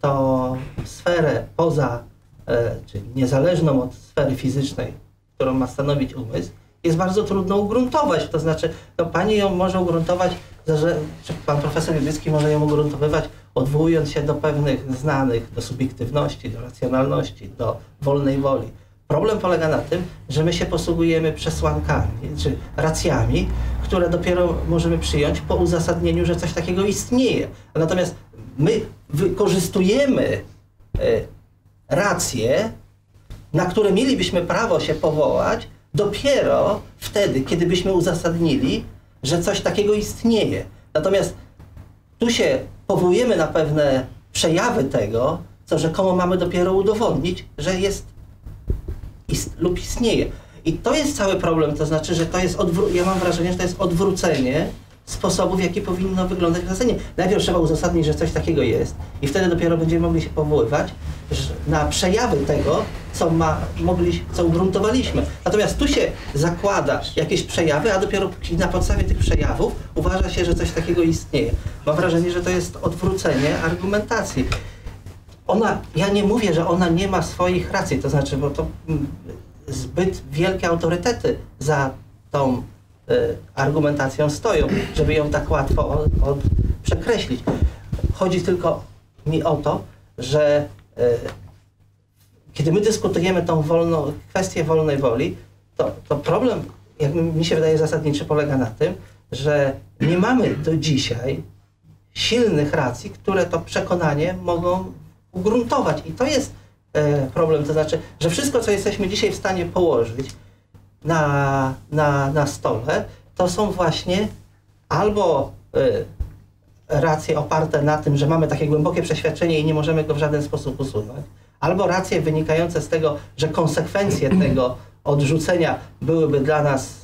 to sferę poza, e, czyli niezależną od sfery fizycznej, którą ma stanowić umysł, jest bardzo trudno ugruntować. To znaczy, no, pani ją może ugruntować, że, czy pan profesor Judycki może ją ugruntowywać, odwołując się do pewnych znanych, do subiektywności, do racjonalności, do wolnej woli. Problem polega na tym, że my się posługujemy przesłankami, czy racjami, które dopiero możemy przyjąć po uzasadnieniu, że coś takiego istnieje. Natomiast my wykorzystujemy y, racje, na które mielibyśmy prawo się powołać, dopiero wtedy, kiedy byśmy uzasadnili, że coś takiego istnieje. Natomiast tu się powołujemy na pewne przejawy tego, co rzekomo mamy dopiero udowodnić, że jest Ist, lub istnieje. I to jest cały problem, to znaczy, że to jest, ja mam wrażenie, że to jest odwrócenie sposobów, w jaki powinno wyglądać uzasadnienie. Najpierw trzeba uzasadnić, że coś takiego jest i wtedy dopiero będziemy mogli się powoływać na przejawy tego, co, ma, mogli, co ugruntowaliśmy. Natomiast tu się zakłada jakieś przejawy, a dopiero na podstawie tych przejawów uważa się, że coś takiego istnieje. Mam wrażenie, że to jest odwrócenie argumentacji. Ona, ja nie mówię, że ona nie ma swoich racji, to znaczy, bo to zbyt wielkie autorytety za tą y, argumentacją stoją, żeby ją tak łatwo od, od przekreślić. Chodzi tylko mi o to, że y, kiedy my dyskutujemy tą wolną, kwestię wolnej woli, to, to problem, jak mi się wydaje, zasadniczy polega na tym, że nie mamy do dzisiaj silnych racji, które to przekonanie mogą ugruntować. I to jest e, problem, to znaczy, że wszystko, co jesteśmy dzisiaj w stanie położyć na, na, na stole, to są właśnie albo e, racje oparte na tym, że mamy takie głębokie przeświadczenie i nie możemy go w żaden sposób usunąć, albo racje wynikające z tego, że konsekwencje tego odrzucenia byłyby dla nas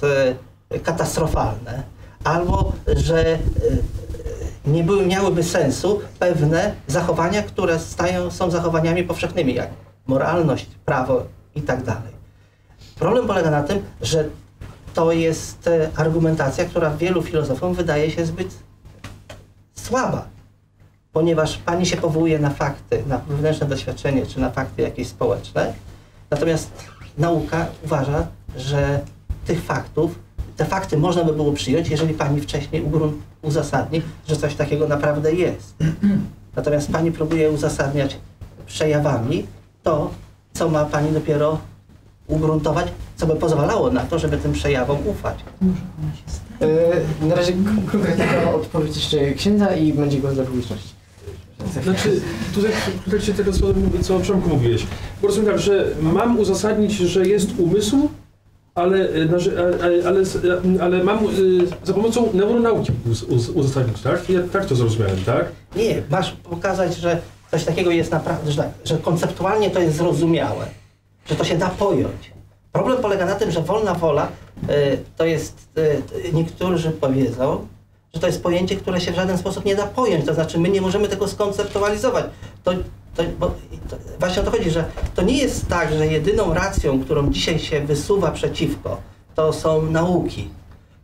e, katastrofalne, albo że e, nie były, miałyby sensu pewne zachowania, które stają, są zachowaniami powszechnymi, jak moralność, prawo i tak dalej. Problem polega na tym, że to jest argumentacja, która wielu filozofom wydaje się zbyt słaba, ponieważ pani się powołuje na fakty, na wewnętrzne doświadczenie czy na fakty jakieś społeczne, natomiast nauka uważa, że tych faktów, te fakty można by było przyjąć, jeżeli pani wcześniej ugruntowała, uzasadni, że coś takiego naprawdę jest. Natomiast pani próbuje uzasadniać przejawami to, co ma pani dopiero ugruntować, co by pozwalało na to, żeby tym przejawom ufać. Yy, na razie konkretna odpowiedź jeszcze księdza i będzie głos dla publiczności. Znaczy, tutaj w kontekście tego, co o Przemku mówiłeś, bo rozumiem tak, że mam uzasadnić, że jest umysł, Ale, ale, ale, ale mam za pomocą neuronauki uzasadnić, tak? Ja tak to zrozumiałem, tak? Nie, masz pokazać, że coś takiego jest naprawdę, że, że konceptualnie to jest zrozumiałe, że to się da pojąć. Problem polega na tym, że wolna wola y, to jest, y, niektórzy powiedzą, że to jest pojęcie, które się w żaden sposób nie da pojąć, to znaczy my nie możemy tego skonceptualizować. To, To, bo, to, właśnie o to chodzi, że to nie jest tak, że jedyną racją, którą dzisiaj się wysuwa przeciwko, to są nauki.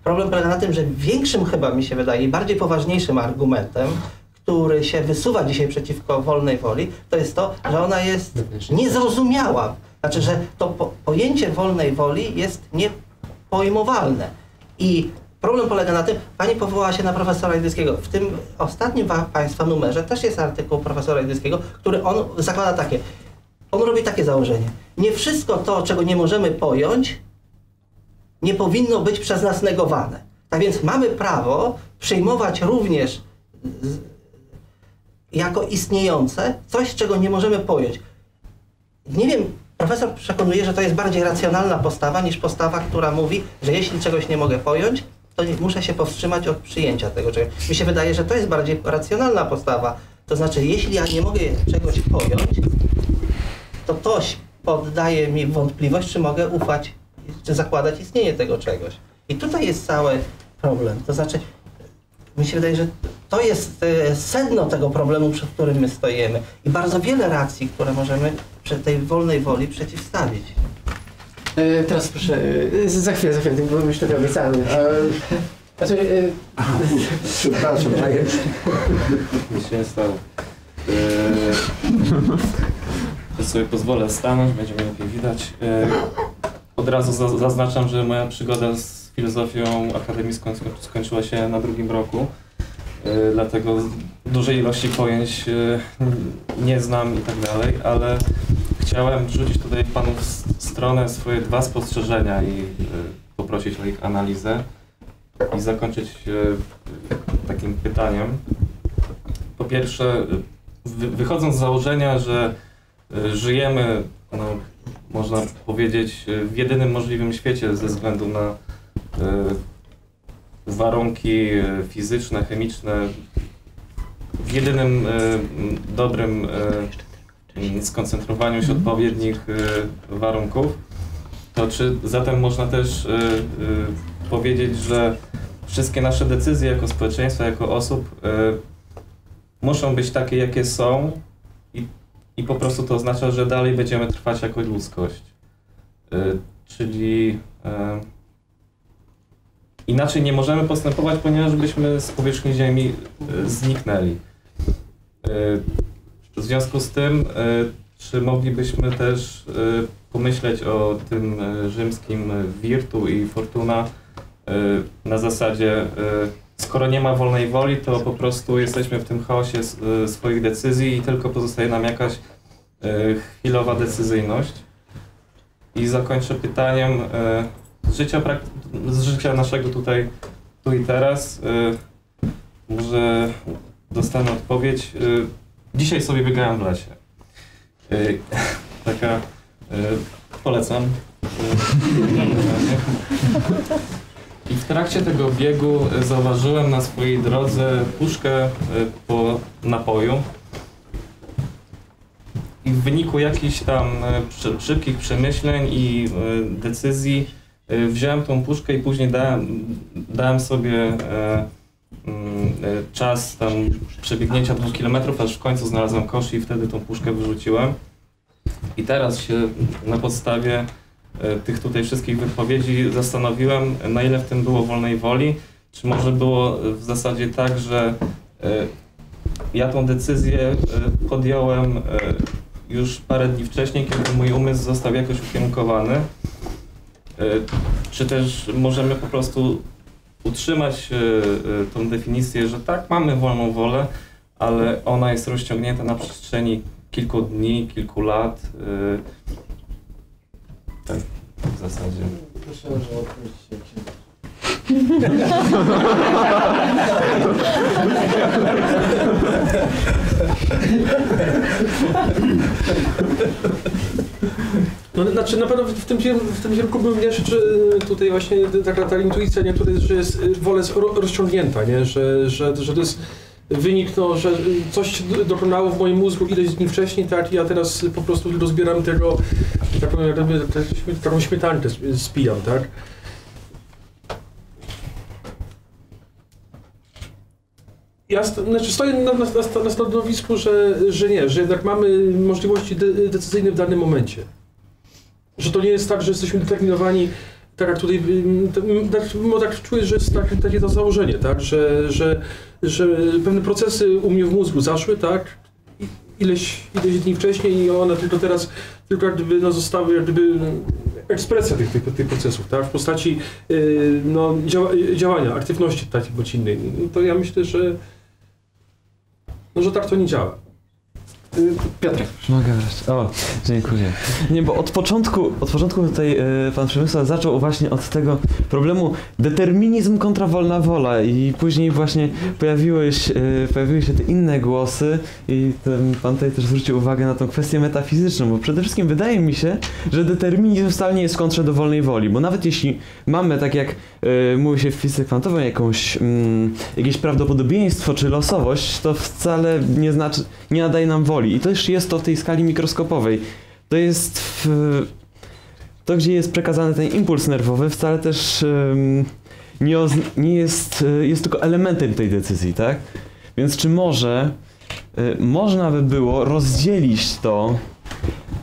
Problem polega na tym, że większym chyba mi się wydaje i bardziej poważniejszym argumentem, który się wysuwa dzisiaj przeciwko wolnej woli, to jest to, że ona jest niezrozumiała. Znaczy, że to po, pojęcie wolnej woli jest nie, pojmowalne. I problem polega na tym, pani powołała się na profesora Judyckiego. W tym ostatnim państwa numerze też jest artykuł profesora Judyckiego, który on zakłada takie. On robi takie założenie. Nie wszystko to, czego nie możemy pojąć, nie powinno być przez nas negowane. Tak więc mamy prawo przyjmować również z, jako istniejące coś, czego nie możemy pojąć. Nie wiem, profesor przekonuje, że to jest bardziej racjonalna postawa niż postawa, która mówi, że jeśli czegoś nie mogę pojąć, to nie, muszę się powstrzymać od przyjęcia tego czegoś. Mi się wydaje, że to jest bardziej racjonalna postawa. To znaczy, jeśli ja nie mogę czegoś pojąć, to ktoś poddaje mi wątpliwość, czy mogę ufać, czy zakładać istnienie tego czegoś. I tutaj jest cały problem. To znaczy, mi się wydaje, że to jest sedno tego problemu, przed którym my stoimy. I bardzo wiele racji, które możemy przy tej wolnej woli przeciwstawić. E, teraz proszę, e, za chwilę, za chwilę, bo myślę, że obiecamy. Przepraszam, nic się nie stało. To sobie pozwolę stanąć, będzie mi lepiej widać. Od razu zaznaczam, że moja przygoda z filozofią akademicką skończyła się na drugim roku. Dlatego dużej ilości pojęć nie znam i tak dalej, ale chciałem rzucić tutaj panu w stronę swoje dwa spostrzeżenia i poprosić o ich analizę i zakończyć takim pytaniem. Po pierwsze, wychodząc z założenia, że żyjemy, no, można powiedzieć, w jedynym możliwym świecie ze względu na e, warunki fizyczne, chemiczne, w jedynym e, dobrym e, skoncentrowaniu się odpowiednich e, warunków, to czy zatem można też e, e, powiedzieć, że wszystkie nasze decyzje jako społeczeństwa, jako osób e, muszą być takie, jakie są, i I po prostu to oznacza, że dalej będziemy trwać jako ludzkość. Yy, czyli yy, inaczej nie możemy postępować, ponieważ byśmy z powierzchni Ziemi yy, zniknęli. Yy, w związku z tym, yy, czy moglibyśmy też yy, pomyśleć o tym yy, rzymskim virtu i fortuna yy, na zasadzie, yy, skoro nie ma wolnej woli, to po prostu jesteśmy w tym chaosie swoich decyzji i tylko pozostaje nam jakaś chwilowa decyzyjność. I zakończę pytaniem z życia, z życia naszego tutaj, tu i teraz. Może dostanę odpowiedź. Dzisiaj sobie biegałem w lesie. Taka... Polecam. I w trakcie tego biegu zauważyłem na swojej drodze puszkę po napoju i w wyniku jakichś tam szybkich przemyśleń i decyzji wziąłem tą puszkę i później dałem, dałem sobie czas tam przebiegnięcia dwóch kilometrów, aż w końcu znalazłem kosz i wtedy tą puszkę wyrzuciłem. I teraz się na podstawie tych tutaj wszystkich wypowiedzi zastanowiłem, na ile w tym było wolnej woli, czy może było w zasadzie tak, że ja tą decyzję podjąłem już parę dni wcześniej, kiedy mój umysł został jakoś ukierunkowany, czy też możemy po prostu utrzymać tą definicję, że tak, mamy wolną wolę, ale ona jest rozciągnięta na przestrzeni kilku dni, kilku lat. Tak, w zasadzie. Proszę, że odpuść się księdza. No, znaczy na pewno w tym, w tym kierunku bym jeszcze tutaj właśnie taka ta intuicja, nie, tutaj, że jest wola jest rozciągnięta, nie? Że, że, że to jest wynik, no, że coś dokonało w moim mózgu ileś dni wcześniej, tak, i ja teraz po prostu rozbieram tego, taką, taką śmietankę spijam, tak? Ja st znaczy stoję na, na, na stanowisku, że, że nie, że jednak mamy możliwości de decyzyjne w danym momencie. Że to nie jest tak, że jesteśmy determinowani. Tak jak tutaj, no tak czuję, że jest tak, takie to założenie, tak, że, że, że pewne procesy u mnie w mózgu zaszły, tak, ileś, ileś dni wcześniej i one tylko teraz, tylko jak gdyby, no, zostały jak gdyby ekspresja tych, tych, tych procesów, tak? W postaci yy, no, działa, działania, aktywności takiej bądź innej. No, to ja myślę, że, no, że tak to nie działa. Piotr. Mogę wreszcie. O, dziękuję. Nie, bo od początku, od początku tutaj y, pan Przemysław zaczął właśnie od tego problemu determinizm kontra wolna wola i później właśnie pojawiły się, y, pojawiły się te inne głosy i ten, pan tutaj też zwrócił uwagę na tą kwestię metafizyczną, bo przede wszystkim wydaje mi się, że determinizm wcale nie jest kontrze do wolnej woli, bo nawet jeśli mamy, tak jak y, mówi się w fizyce kwantowej, jakąś, y, jakieś prawdopodobieństwo czy losowość, to wcale nie znaczy, nie nadaje nam woli. I to już jest to w tej skali mikroskopowej. To jest w, to, gdzie jest przekazany ten impuls nerwowy, wcale też um, nie, o, nie jest, jest tylko elementem tej decyzji, tak? Więc czy może, y, można by było rozdzielić to,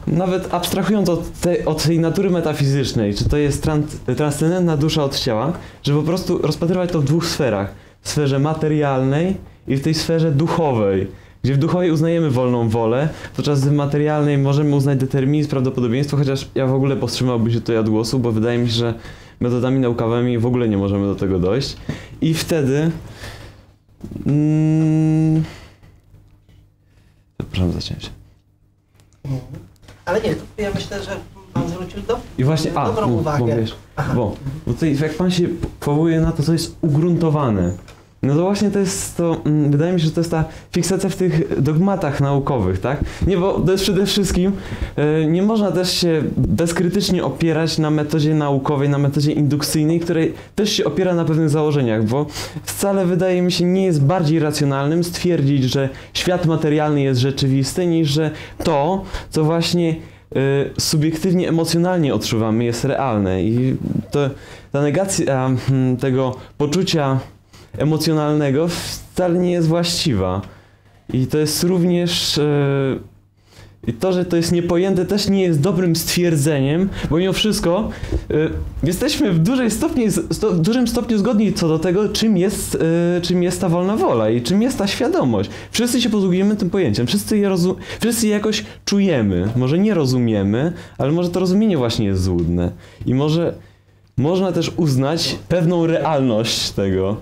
nawet abstrahując od, te, od tej natury metafizycznej, czy to jest trans, transcendentna dusza od ciała, żeby po prostu rozpatrywać to w dwóch sferach. W sferze materialnej i w tej sferze duchowej. Gdzie w duchowej uznajemy wolną wolę, podczas materialnej możemy uznać determinizm, prawdopodobieństwo, chociaż ja w ogóle powstrzymałbym się tutaj od głosu, bo wydaje mi się, że metodami naukowymi w ogóle nie możemy do tego dojść. I wtedy... Mm, przepraszam za cięcie. Ale nie, to ja myślę, że pan zwrócił do, I właśnie, do a, dobrą bo, uwagę. Bo, wiesz, bo, bo tutaj jak pan się powołuje na to, co jest ugruntowane, no to właśnie to jest to, wydaje mi się, że to jest ta fiksacja w tych dogmatach naukowych, tak? Nie, bo to jest przede wszystkim, nie można też się bezkrytycznie opierać na metodzie naukowej, na metodzie indukcyjnej, której też się opiera na pewnych założeniach, bo wcale, wydaje mi się, nie jest bardziej racjonalnym stwierdzić, że świat materialny jest rzeczywisty, niż że to, co właśnie subiektywnie, emocjonalnie odczuwamy, jest realne. I to, ta negacja tego poczucia emocjonalnego wcale nie jest właściwa. I to jest również... Yy, to, że to jest niepojęte, też nie jest dobrym stwierdzeniem, bo mimo wszystko yy, jesteśmy w, dużej stopni, sto, w dużym stopniu zgodni co do tego, czym jest, yy, czym jest ta wolna wola i czym jest ta świadomość. Wszyscy się posługujemy tym pojęciem, wszyscy je, rozum wszyscy je jakoś czujemy. Może nie rozumiemy, ale może to rozumienie właśnie jest złudne. I może można też uznać pewną realność tego,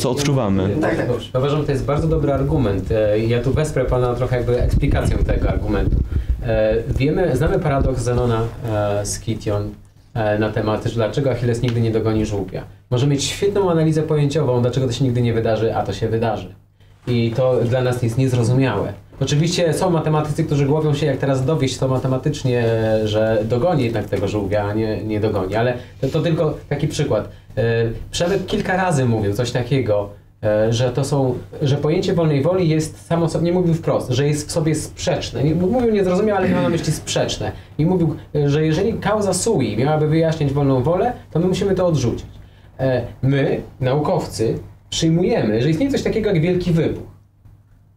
co odczuwamy. Tak, tak. Uważam, że to jest bardzo dobry argument. Ja tu wesprę pana trochę jakby eksplikacją tego argumentu. Wiemy, znamy paradoks Zenona z Kition na temat, że dlaczego Achilles nigdy nie dogoni żółwia. Może mieć świetną analizę pojęciową, dlaczego to się nigdy nie wydarzy, a to się wydarzy. I to dla nas jest niezrozumiałe. Oczywiście są matematycy, którzy głowią się, jak teraz dowieść to matematycznie, że dogoni jednak tego żółwia, a nie, nie dogoni. Ale to, to tylko taki przykład. Przemek kilka razy mówił coś takiego, że to są, że pojęcie wolnej woli jest samo sobie, nie mówił wprost, że jest w sobie sprzeczne. Nie, mówił niezrozumiałe, ale miał na myśli sprzeczne. I mówił, że jeżeli causa sui miałaby wyjaśnić wolną wolę, to my musimy to odrzucić. My, naukowcy, przyjmujemy, że istnieje coś takiego jak wielki wybuch.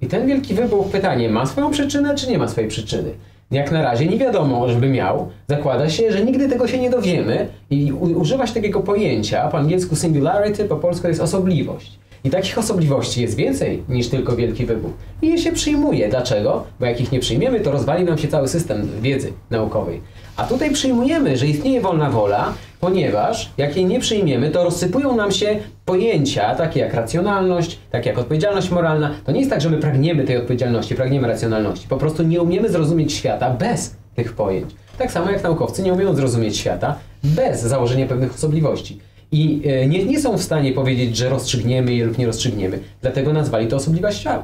I ten wielki wybuch, pytanie, ma swoją przyczynę, czy nie ma swojej przyczyny? Jak na razie nie wiadomo, żeby miał. Zakłada się, że nigdy tego się nie dowiemy i używa się takiego pojęcia, po angielsku singularity, po polsku jest osobliwość. I takich osobliwości jest więcej niż tylko wielki wybuch. I je się przyjmuje. Dlaczego? Bo jak ich nie przyjmiemy, to rozwali nam się cały system wiedzy naukowej. A tutaj przyjmujemy, że istnieje wolna wola, ponieważ jak jej nie przyjmiemy, to rozsypują nam się pojęcia takie jak racjonalność, takie jak odpowiedzialność moralna. To nie jest tak, że my pragniemy tej odpowiedzialności, pragniemy racjonalności. Po prostu nie umiemy zrozumieć świata bez tych pojęć. Tak samo jak naukowcy nie umieją zrozumieć świata bez założenia pewnych osobliwości. I nie, nie są w stanie powiedzieć, że rozstrzygniemy je lub nie rozstrzygniemy. Dlatego nazwali to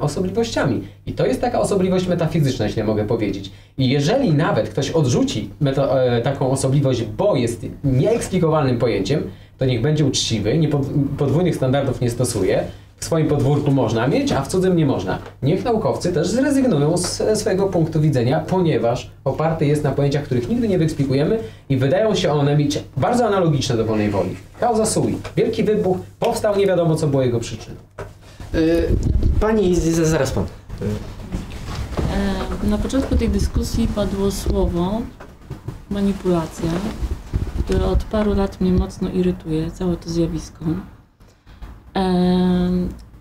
osobliwościami. I to jest taka osobliwość metafizyczna, jeśli mogę powiedzieć. I jeżeli nawet ktoś odrzuci meta, e, taką osobliwość, bo jest nieeksplikowalnym pojęciem, to niech będzie uczciwy, nie pod, podwójnych standardów nie stosuje. W swoim podwórku można mieć, a w cudzym nie można. Niech naukowcy też zrezygnują z swojego punktu widzenia, ponieważ oparty jest na pojęciach, których nigdy nie wyeksplikujemy i wydają się one mieć bardzo analogiczne do wolnej woli. Causa sui. Wielki wybuch powstał, nie wiadomo co było jego przyczyną. Pani, zaraz pan. Na początku tej dyskusji padło słowo manipulacja, które od paru lat mnie mocno irytuje, całe to zjawisko.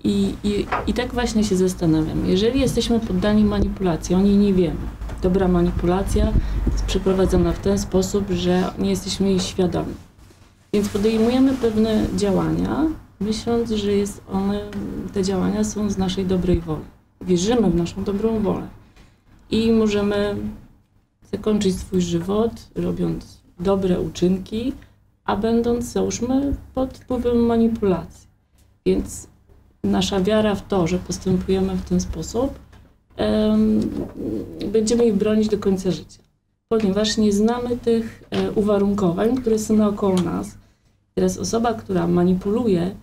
I, i, I tak właśnie się zastanawiam, jeżeli jesteśmy poddani manipulacji, o niej nie wiemy, dobra manipulacja jest przeprowadzona w ten sposób, że nie jesteśmy jej świadomi. Więc podejmujemy pewne działania, myśląc, że jest one, te działania są z naszej dobrej woli. Wierzymy w naszą dobrą wolę i możemy zakończyć swój żywot, robiąc dobre uczynki, a będąc, załóżmy, pod wpływem manipulacji. Więc nasza wiara w to, że postępujemy w ten sposób, um, będziemy ich bronić do końca życia, ponieważ nie znamy tych e, uwarunkowań, które są naokoło nas. Teraz osoba, która manipuluje,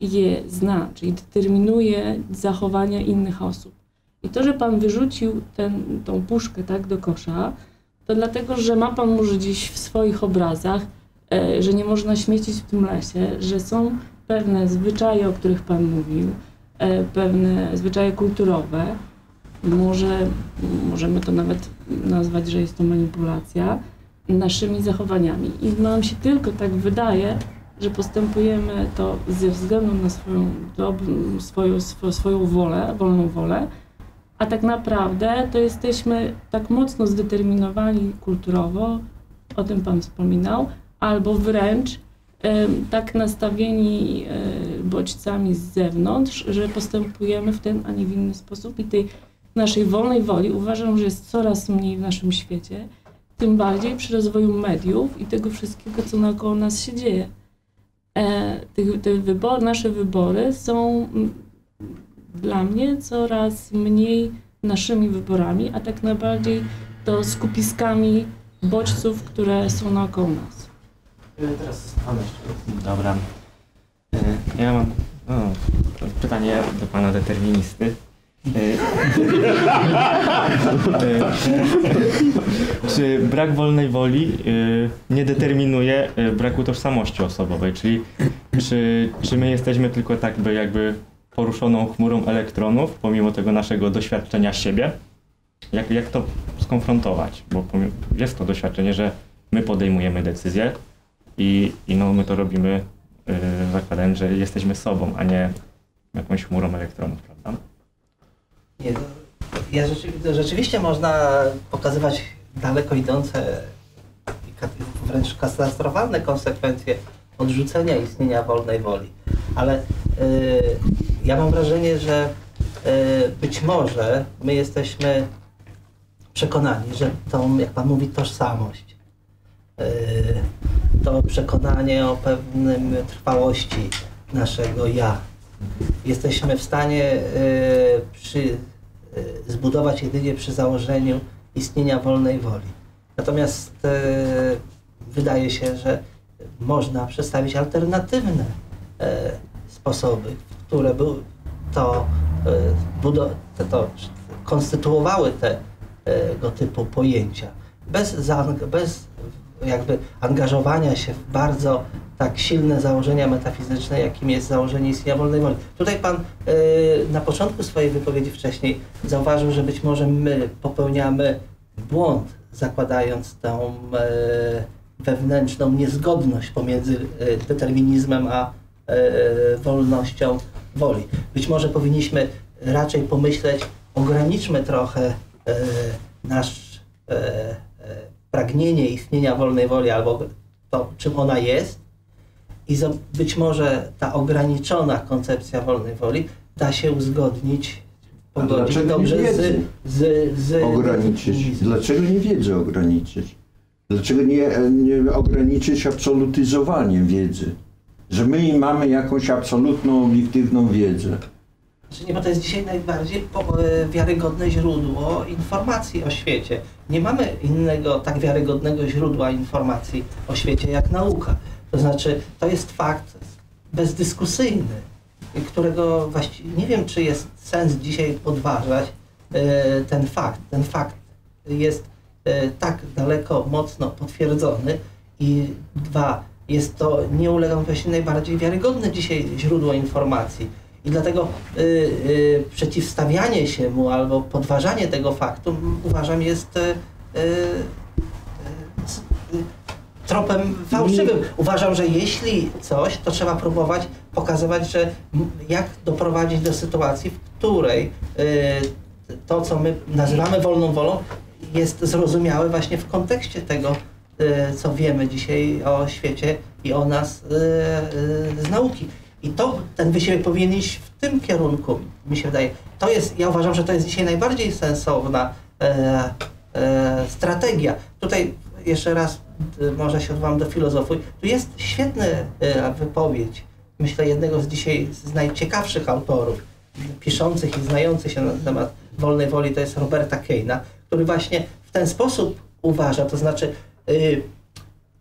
je zna, czyli determinuje zachowania innych osób. I to, że Pan wyrzucił ten, tą puszkę tak do kosza, to dlatego, że ma Pan może gdzieś w swoich obrazach, e, że nie można śmiecić w tym lesie, że są pewne zwyczaje, o których Pan mówił, e, pewne zwyczaje kulturowe. Może, możemy to nawet nazwać, że jest to manipulacja naszymi zachowaniami. I nam się tylko tak wydaje, że postępujemy to ze względu na swoją, dobrą, swoją, sw swoją wolę, wolną wolę, a tak naprawdę to jesteśmy tak mocno zdeterminowani kulturowo, o tym Pan wspominał, albo wręcz e, tak nastawieni e, bodźcami z zewnątrz, że postępujemy w ten, a nie w inny sposób. I tej naszej wolnej woli uważam, że jest coraz mniej w naszym świecie, tym bardziej przy rozwoju mediów i tego wszystkiego, co naokoło nas się dzieje. E, te, te wybory, nasze wybory są dla mnie coraz mniej naszymi wyborami, a tak naprawdę to skupiskami bodźców, które są naokoło nas. Teraz Pan jeszcze. Dobra. Ja mam no, pytanie do Pana deterministy. Czy brak wolnej woli nie determinuje braku tożsamości osobowej? Czyli czy, czy my jesteśmy tylko tak jakby poruszoną chmurą elektronów, pomimo tego naszego doświadczenia siebie? Jak, jak to skonfrontować? Bo jest to doświadczenie, że my podejmujemy decyzje i, i no my to robimy zakładając, że jesteśmy sobą, a nie jakąś chmurą elektronów, prawda? Nie, ja rzeczywiście, rzeczywiście można pokazywać daleko idące, wręcz katastrofalne konsekwencje odrzucenia istnienia wolnej woli, ale y, ja mam wrażenie, że y, być może my jesteśmy przekonani, że tą, jak Pan mówi, tożsamość, y, to przekonanie o pewnym trwałości naszego ja, jesteśmy w stanie y, przy, y, zbudować jedynie przy założeniu istnienia wolnej woli. Natomiast y, wydaje się, że można przedstawić alternatywne y, sposoby, które by to, y, budo te, to konstytuowały tego typu pojęcia. Bez, bez jakby angażowania się w bardzo tak silne założenia metafizyczne, jakim jest założenie istnienia wolnej woli. Tutaj Pan yy, na początku swojej wypowiedzi wcześniej zauważył, że być może my popełniamy błąd, zakładając tą yy, wewnętrzną niezgodność pomiędzy yy, determinizmem a yy, wolnością woli. Być może powinniśmy raczej pomyśleć, ograniczmy trochę yy, nasz yy, pragnienie istnienia wolnej woli albo to, czym ona jest, i być może ta ograniczona koncepcja wolnej woli da się uzgodnić, pogodzić dobrze nie z, z, z... Ograniczyć. Dlaczego nie wiedzę ograniczyć? Dlaczego nie, nie ograniczyć absolutyzowanie wiedzy? Że my mamy jakąś absolutną, obiektywną wiedzę. Znaczy nie, bo to jest dzisiaj najbardziej wiarygodne źródło informacji o świecie. Nie mamy innego tak wiarygodnego źródła informacji o świecie jak nauka. To znaczy, to jest fakt bezdyskusyjny, którego właściwie nie wiem, czy jest sens dzisiaj podważać e, ten fakt. Ten fakt jest e, tak daleko mocno potwierdzony i dwa, jest to, nie ulegam właśnie, najbardziej wiarygodne dzisiaj źródło informacji. I dlatego e, e, przeciwstawianie się mu albo podważanie tego faktu, uważam, jest e, e, tropem fałszywym. Uważam, że jeśli coś, to trzeba próbować pokazywać, że jak doprowadzić do sytuacji, w której y, to, co my nazywamy wolną wolą, jest zrozumiały właśnie w kontekście tego, co wiemy dzisiaj o świecie i o nas z nauki. I to, ten wysiłek powinien iść w tym kierunku, mi się wydaje. To jest, ja uważam, że to jest dzisiaj najbardziej sensowna e, e, strategia. Tutaj jeszcze raz, może się odwołam do filozofii, tu jest świetna e, wypowiedź, myślę, jednego z dzisiaj z najciekawszych autorów, piszących i znających się na temat wolnej woli, to jest Roberta Keina, który właśnie w ten sposób uważa, to znaczy e,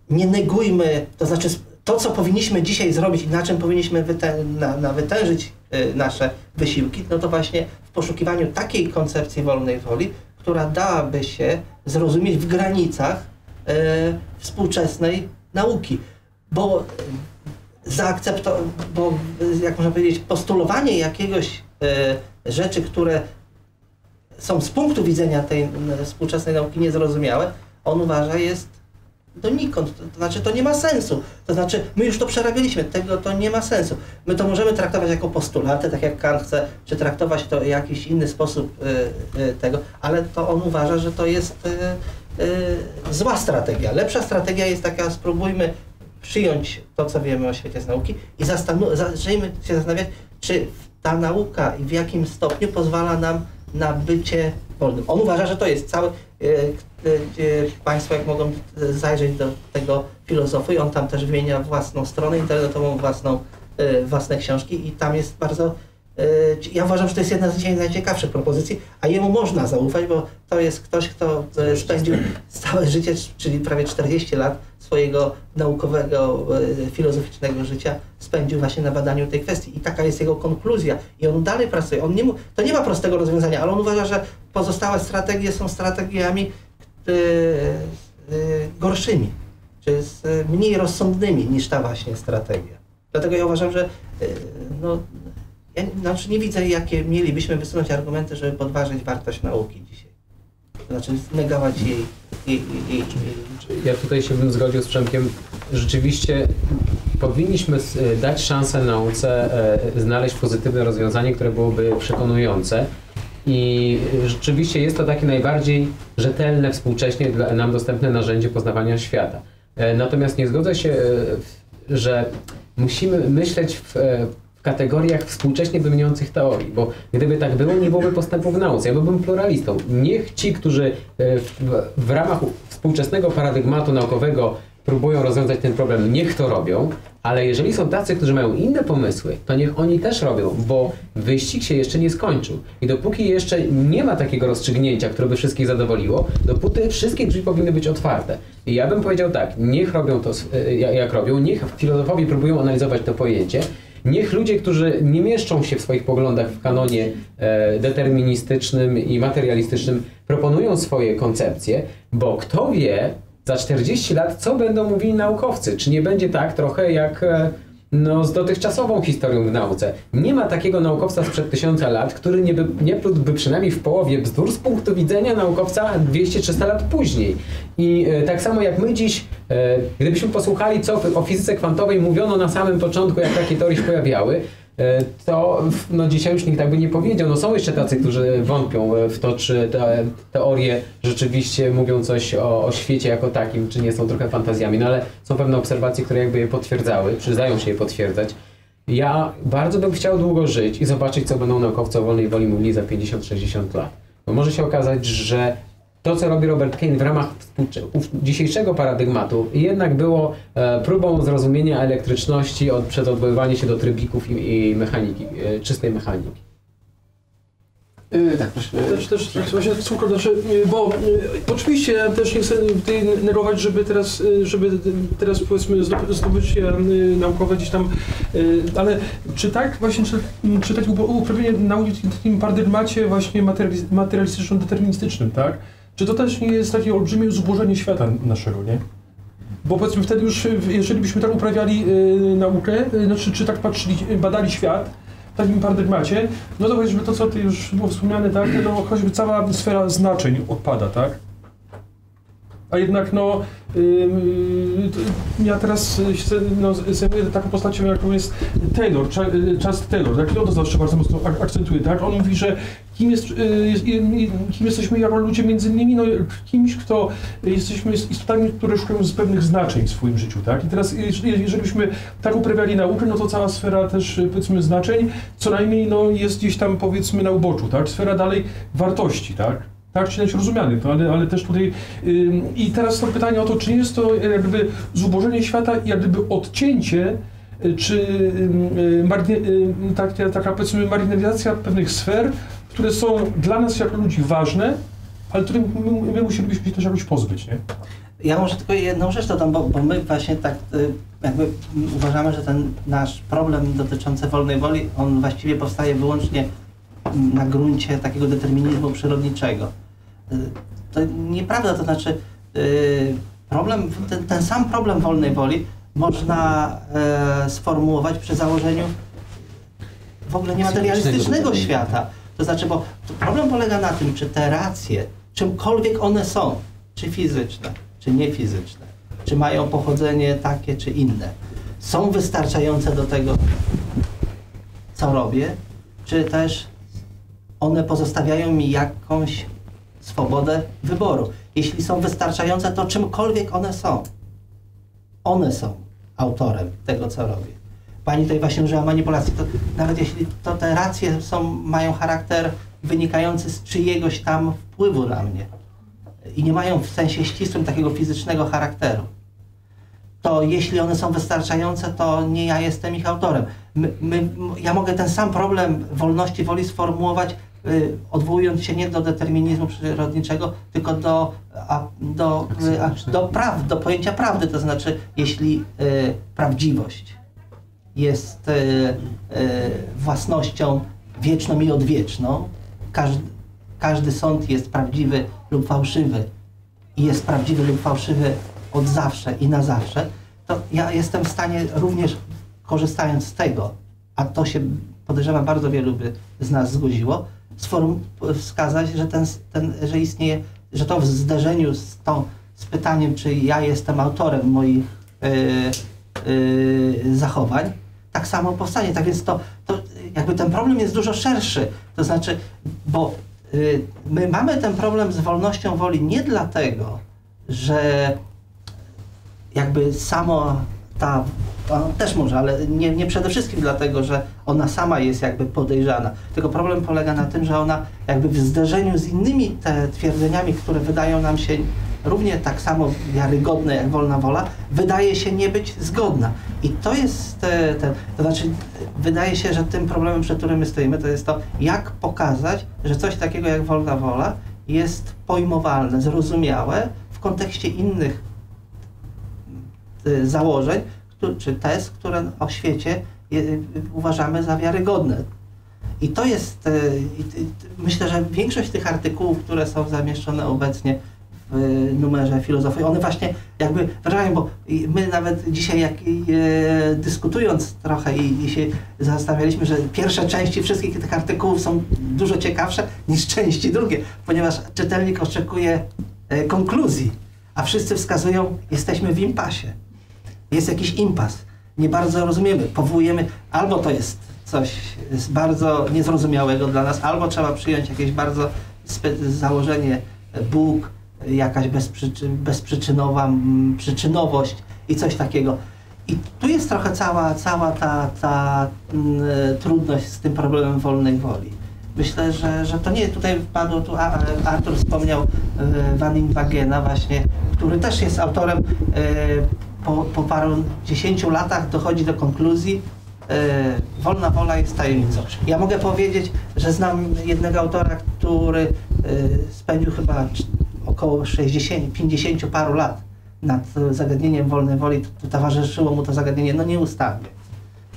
nie negujmy, to znaczy to, co powinniśmy dzisiaj zrobić i na czym powinniśmy wytę- na, na wytężyć y, nasze wysiłki, no to właśnie w poszukiwaniu takiej koncepcji wolnej woli, która dałaby się zrozumieć w granicach y, współczesnej nauki. Bo, zaakcepto- bo jak można powiedzieć, postulowanie jakiegoś y, rzeczy, które są z punktu widzenia tej y, współczesnej nauki niezrozumiałe, on uważa jest donikąd, to znaczy to nie ma sensu, to znaczy my już to przerabialiśmy, tego to nie ma sensu. My to możemy traktować jako postulaty, tak jak Kant chce, czy traktować to w jakiś inny sposób y, y, tego, ale to on uważa, że to jest y, y, zła strategia. Lepsza strategia jest taka, spróbujmy przyjąć to, co wiemy o świecie z nauki i zacznijmy się zastanawiać, czy ta nauka i w jakim stopniu pozwala nam na bycie wolnym. On uważa, że to jest cały... Y, Państwo jak mogą zajrzeć do tego filozofu i on tam też wymienia własną stronę internetową, własną, własne książki i tam jest bardzo... Ja uważam, że to jest jedna z dzisiaj najciekawszych propozycji, a jemu można zaufać, bo to jest ktoś, kto spędził całe życie, czyli prawie czterdzieści lat swojego naukowego, filozoficznego życia spędził właśnie na badaniu tej kwestii. I taka jest jego konkluzja. I on dalej pracuje. On nie mu... To nie ma prostego rozwiązania, ale on uważa, że pozostałe strategie są strategiami gorszymi, czy z mniej rozsądnymi niż ta właśnie strategia. Dlatego ja uważam, że no, ja, znaczy nie widzę, jakie mielibyśmy wysunąć argumenty, żeby podważyć wartość nauki dzisiaj. Znaczy negować jej, jej, jej, jej. Ja tutaj się bym zgodził z Przemkiem. Rzeczywiście powinniśmy dać szansę nauce znaleźć pozytywne rozwiązanie, które byłoby przekonujące. I rzeczywiście jest to takie najbardziej rzetelne, współcześnie dla nam dostępne narzędzie poznawania świata. Natomiast nie zgodzę się, że musimy myśleć w, w kategoriach współcześnie wymieniających teorii, bo gdyby tak było, nie byłoby postępu w nauce. Ja byłbym pluralistą. Niech ci, którzy w, w ramach współczesnego paradygmatu naukowego próbują rozwiązać ten problem, niech to robią, ale jeżeli są tacy, którzy mają inne pomysły, to niech oni też robią, bo wyścig się jeszcze nie skończył. I dopóki jeszcze nie ma takiego rozstrzygnięcia, które by wszystkich zadowoliło, dopóty wszystkie drzwi powinny być otwarte. I ja bym powiedział tak, niech robią to, jak robią, niech filozofowie próbują analizować to pojęcie, niech ludzie, którzy nie mieszczą się w swoich poglądach w kanonie deterministycznym i materialistycznym, proponują swoje koncepcje, bo kto wie, za czterdzieści lat, co będą mówili naukowcy? Czy nie będzie tak trochę jak no, z dotychczasową historią w nauce? Nie ma takiego naukowca sprzed tysiąca lat, który nie, by, nie próbłby przynajmniej w połowie bzdur z punktu widzenia naukowca dwieście trzysta lat później. I e, tak samo jak my dziś, e, gdybyśmy posłuchali, co o fizyce kwantowej mówiono na samym początku, jak takie teorie się pojawiały, e, to no, dzisiaj już nikt tak by nie powiedział. No, są jeszcze tacy, którzy wątpią w to, czy te teorie rzeczywiście mówią coś o, o świecie jako takim, czy nie są trochę fantazjami, no ale są pewne obserwacje, które jakby je potwierdzały, czy zdają się je potwierdzać. Ja bardzo bym chciał długo żyć i zobaczyć, co będą naukowcy o wolnej woli mówili za pięćdziesiąt sześćdziesiąt lat. Bo może się okazać, że to, co robi Robert Kein w ramach dzisiejszego paradygmatu, jednak było e, próbą zrozumienia elektryczności od, przez odwoływanie się do trybików i, i mechaniki, e, czystej mechaniki. Yy, tak, proszę. Też, też, też właśnie słówko, bo y, oczywiście ja też nie chcę tutaj negować, żeby teraz, żeby teraz powiedzmy zdobycie y, naukowe gdzieś tam, y, ale czy tak właśnie, czy, czy tak uprawienie nauki w takim paradygmacie właśnie materialistyczno-deterministycznym, tak? Czy to też nie jest takie olbrzymie zubożenie świata naszego, nie? Bo powiedzmy wtedy już, jeżeli byśmy tak uprawiali y, naukę, y, znaczy czy tak patrzyli, badali świat, w takim paradygmacie, no to powiedzmy to, co ty już było wspomniane, tak, no choćby cała sfera znaczeń odpada, tak? A jednak no, yy, ja teraz się, no, zajmuję taką postacią, jaką jest Taylor, Charles Taylor, tak? I on to zawsze bardzo mocno akcentuje, tak? On mówi, że kim, jest, kim jesteśmy jako ludzie, między innymi no, kimś, kto jesteśmy istotami, które szukają z pewnych znaczeń w swoim życiu, tak? I teraz, jeżeli byśmy tak uprawiali naukę, no to cała sfera też, powiedzmy, znaczeń, co najmniej no, jest gdzieś tam, powiedzmy, na uboczu, tak? Sfera dalej wartości, tak? Tak czy inaczej rozumianych, no, ale, ale też tutaj... Yy, I teraz to pytanie o to, czy nie jest to jak gdyby zubożenie świata i jak gdyby odcięcie, czy yy, margin, yy, tak, taka, powiedzmy, marginalizacja pewnych sfer, które są dla nas jako ludzi ważne, ale których my, my musielibyśmy się też jakoś pozbyć, nie? Ja może tylko jedną rzecz dodam, bo, bo my właśnie tak yy, jakby uważamy, że ten nasz problem dotyczący wolnej woli, on właściwie powstaje wyłącznie na gruncie takiego determinizmu przyrodniczego. To nieprawda, to znaczy problem, ten, ten sam problem wolnej woli można sformułować przy założeniu w ogóle niematerialistycznego świata. To znaczy, bo problem polega na tym, czy te racje, czymkolwiek one są, czy fizyczne, czy niefizyczne, czy mają pochodzenie takie, czy inne, są wystarczające do tego, co robię, czy też one pozostawiają mi jakąś swobodę wyboru. Jeśli są wystarczające, to czymkolwiek one są. One są autorem tego, co robię. Pani tutaj właśnie użyła manipulacji. To, nawet jeśli to te racje są, mają charakter wynikający z czyjegoś tam wpływu na mnie i nie mają w sensie ścisłym takiego fizycznego charakteru, to jeśli one są wystarczające, to nie ja jestem ich autorem. My, my, ja mogę ten sam problem wolności woli sformułować, yy, odwołując się nie do determinizmu przyrodniczego, tylko do, a, do, yy, a, do, praw, do pojęcia prawdy. To znaczy, jeśli yy, prawdziwość jest yy, yy, własnością wieczną i odwieczną, każdy, każdy sąd jest prawdziwy lub fałszywy i jest prawdziwy lub fałszywy od zawsze i na zawsze, to ja jestem w stanie również, korzystając z tego, a to się, podejrzewam, bardzo wielu by z nas zgodziło, wskazać, że, ten, ten, że istnieje, że to w zderzeniu z, tą, z pytaniem, czy ja jestem autorem moich yy, yy, zachowań, tak samo powstanie. Tak więc to, to jakby ten problem jest dużo szerszy. To znaczy, bo yy, my mamy ten problem z wolnością woli nie dlatego, że jakby samo ta, też może, ale nie, nie przede wszystkim dlatego, że ona sama jest jakby podejrzana, tylko problem polega na tym, że ona jakby w zderzeniu z innymi te twierdzeniami, które wydają nam się równie tak samo wiarygodne jak wolna wola, wydaje się nie być zgodna. I to jest, te, te, to znaczy wydaje się, że tym problemem, przed którym my stoimy, to jest to, jak pokazać, że coś takiego jak wolna wola jest pojmowalne, zrozumiałe w kontekście innych założeń czy tez, które o świecie uważamy za wiarygodne. I to jest, myślę, że większość tych artykułów, które są zamieszczone obecnie w numerze filozofii, one właśnie jakby wyrażają, bo my nawet dzisiaj, jak dyskutując trochę i, i się zastanawialiśmy, że pierwsze części wszystkich tych artykułów są dużo ciekawsze niż części drugie, ponieważ czytelnik oczekuje konkluzji. A wszyscy wskazują, jesteśmy w impasie. Jest jakiś impas. Nie bardzo rozumiemy, powołujemy, albo to jest coś bardzo niezrozumiałego dla nas, albo trzeba przyjąć jakieś bardzo założenie Bóg, jakaś bezprzyczyn- bezprzyczynowa m, przyczynowość i coś takiego. I tu jest trochę cała, cała ta, ta m, trudność z tym problemem wolnej woli. Myślę, że, że to nie tutaj wpadło, tu Artur wspomniał van Inwagena właśnie, który też jest autorem, po, po paru dziesięciu latach dochodzi do konkluzji, wolna wola jest tajemnicą. Ja mogę powiedzieć, że znam jednego autora, który spędził chyba około sześćdziesięciu, pięćdziesięciu paru lat nad zagadnieniem wolnej woli, towarzyszyło mu to zagadnienie no nieustannie.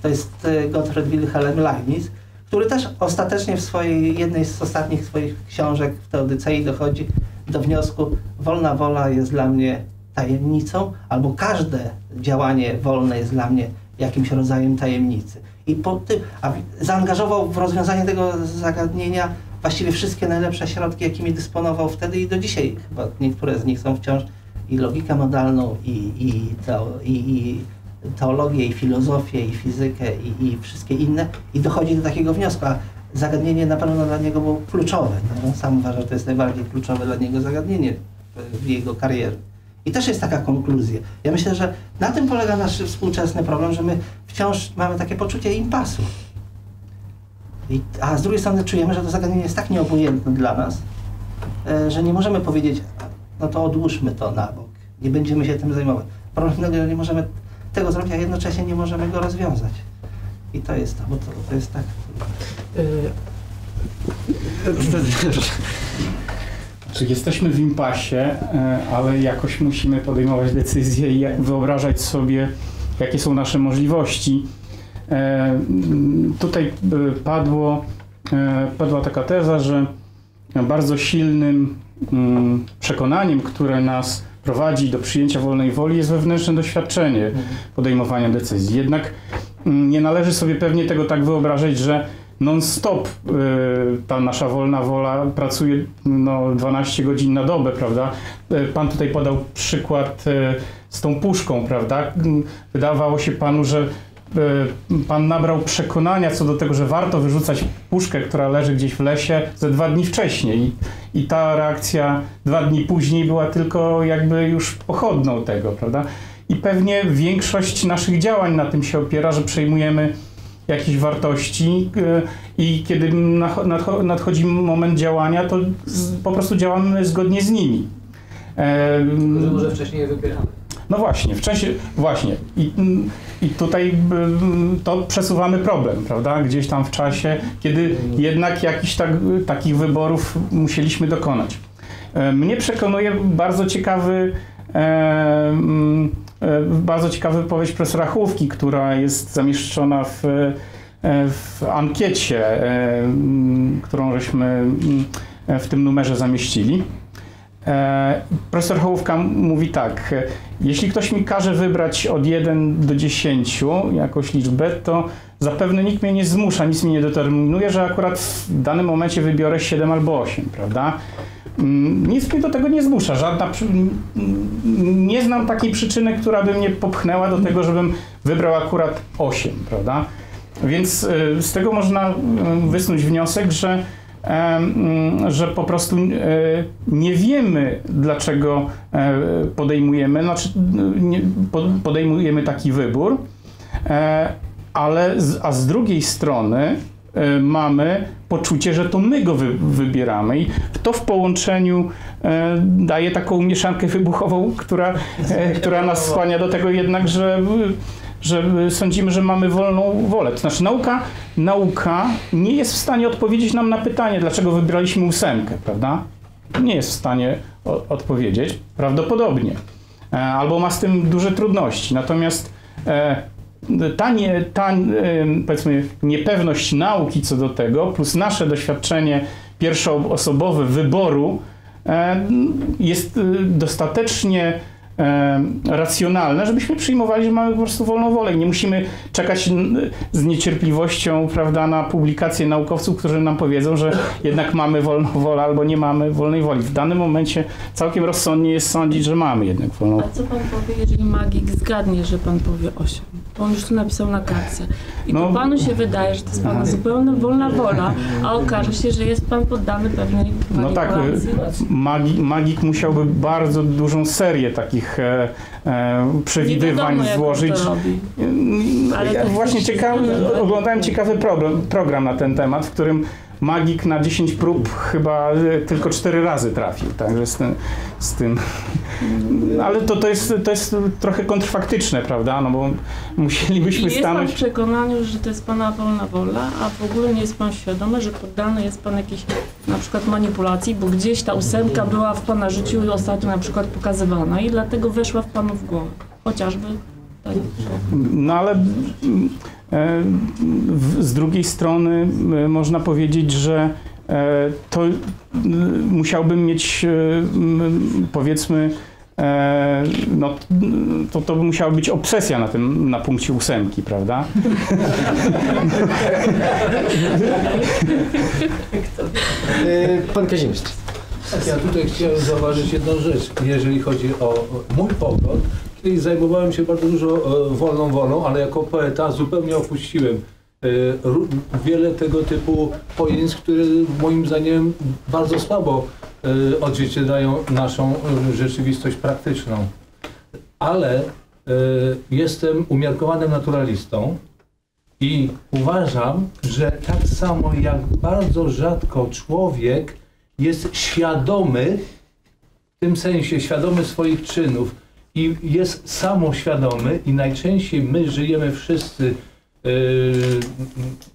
To jest Gottfried Wilhelm Leibniz, który też ostatecznie w swojej, jednej z ostatnich swoich książek w Teodycei dochodzi do wniosku, wolna wola jest dla mnie tajemnicą, albo każde działanie wolne jest dla mnie jakimś rodzajem tajemnicy. I po tym, a zaangażował w rozwiązanie tego zagadnienia właściwie wszystkie najlepsze środki, jakimi dysponował wtedy i do dzisiaj. Chyba niektóre z nich są wciąż i logikę modalną, i, i, to, i, i teologię, i filozofię, i fizykę, i, i wszystkie inne, i dochodzi do takiego wniosku. A zagadnienie na pewno dla niego było kluczowe. No, on sam uważa, że to jest najbardziej kluczowe dla niego zagadnienie w jego karierze. I też jest taka konkluzja. Ja myślę, że na tym polega nasz współczesny problem, że my wciąż mamy takie poczucie impasu. I, a z drugiej strony czujemy, że to zagadnienie jest tak nieobojętne dla nas, że nie możemy powiedzieć, no to odłóżmy to na bok, nie będziemy się tym zajmować. Problem, że nie możemy tego zrobić, a jednocześnie nie możemy go rozwiązać. I to jest to, bo to, to jest tak... Czy jesteśmy w impasie, ale jakoś musimy podejmować decyzje i wyobrażać sobie, jakie są nasze możliwości. Tutaj padło, padła taka teza, że bardzo silnym przekonaniem, które nas prowadzi do przyjęcia wolnej woli, jest wewnętrzne doświadczenie podejmowania decyzji. Jednak nie należy sobie pewnie tego tak wyobrażać, że non-stop ta nasza wolna wola pracuje no, dwanaście godzin na dobę, prawda? Pan tutaj podał przykład z tą puszką, prawda? Wydawało się panu, że pan nabrał przekonania co do tego, że warto wyrzucać puszkę, która leży gdzieś w lesie, ze dwa dni wcześniej. I ta reakcja dwa dni później była tylko jakby już pochodną tego, prawda? I pewnie większość naszych działań na tym się opiera, że przejmujemy jakieś wartości i kiedy nadchodzi moment działania, to po prostu działamy zgodnie z nimi. Może, może wcześniej je wybieramy. No właśnie, wcześniej, właśnie. I, i tutaj to przesuwamy problem, prawda? Gdzieś tam w czasie, kiedy jednak jakichś tak, takich wyborów musieliśmy dokonać. Mnie przekonuje bardzo ciekawy Bardzo ciekawa wypowiedź profesora Chłówki, która jest zamieszczona w, w ankiecie, którą żeśmy w tym numerze zamieścili. Profesor Chłówka mówi tak: jeśli ktoś mi każe wybrać od jeden do dziesięciu jakąś liczbę, to zapewne nikt mnie nie zmusza, nic mnie nie determinuje, że akurat w danym momencie wybiorę siedem albo osiem, prawda? Nic mnie do tego nie zmusza, żadna, nie znam takiej przyczyny, która by mnie popchnęła do tego, żebym wybrał akurat osiem, prawda? Więc z tego można wysnuć wniosek, że, że po prostu nie wiemy, dlaczego podejmujemy, znaczy podejmujemy taki wybór, ale z, a z drugiej strony mamy poczucie, że to my go wy wybieramy i to w połączeniu e, daje taką mieszankę wybuchową, która, e, która nas skłania do tego jednak, że, że sądzimy, że mamy wolną wolę. To znaczy nauka, nauka nie jest w stanie odpowiedzieć nam na pytanie, dlaczego wybraliśmy ósemkę, prawda? Nie jest w stanie o, odpowiedzieć, prawdopodobnie. E, albo ma z tym duże trudności. Natomiast e, Ta, nie, ta powiedzmy, niepewność nauki co do tego, plus nasze doświadczenie pierwszoosobowe wyboru jest dostatecznie racjonalne, żebyśmy przyjmowali, że mamy po prostu wolną wolę i nie musimy czekać z niecierpliwością, prawda, na publikacje naukowców, którzy nam powiedzą, że jednak mamy wolną wolę albo nie mamy wolnej woli. W danym momencie całkiem rozsądnie jest sądzić, że mamy jednak wolną wolę. A co pan powie, jeżeli magik zgadnie, że pan powie osiem? Bo on już to napisał na kartce. I no, to panu się wydaje, że to jest pana zupełna wolna wola, a okaże się, że jest pan poddany pewnej manipulacji. No tak, magik, magik musiałby bardzo dużą serię takich E, e, przewidywań wiadomo, złożyć. Ale ja właśnie ciekawy, oglądałem ciekawy problem, program na ten temat, w którym magik na dziesięć prób chyba tylko cztery razy trafił. Także z tym. Z tym. Ale to, to, jest, to jest trochę kontrfaktyczne, prawda? No bo musielibyśmy jest stanąć... Jest pan w przekonaniu, że to jest pana wolna wola, a w ogóle nie jest pan świadomy, że poddany jest pan jakiejś na przykład manipulacji, bo gdzieś ta ósemka była w pana życiu ostatnio na przykład pokazywana i dlatego weszła w panu w głowę. Chociażby... No ale z drugiej strony można powiedzieć, że to musiałbym mieć, powiedzmy, no to, to musiała być obsesja na tym, na punkcie ósemki, prawda? Pan Kazimierz. Ja tutaj chciałem zauważyć jedną rzecz, jeżeli chodzi o mój pogląd. Kiedyś zajmowałem się bardzo dużo wolną wolą, ale jako poeta zupełnie opuściłem wiele tego typu pojęć, które moim zdaniem bardzo słabo odzwierciedlają naszą rzeczywistość praktyczną. Ale jestem umiarkowanym naturalistą i uważam, że tak samo jak bardzo rzadko człowiek jest świadomy, w tym sensie świadomy swoich czynów i jest samoświadomy, i najczęściej my żyjemy wszyscy yy,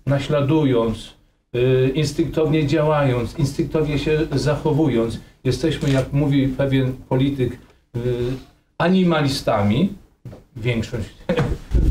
naśladując, yy, instynktownie działając, instynktownie się zachowując. Jesteśmy, jak mówi pewien polityk, yy, animalistami, większość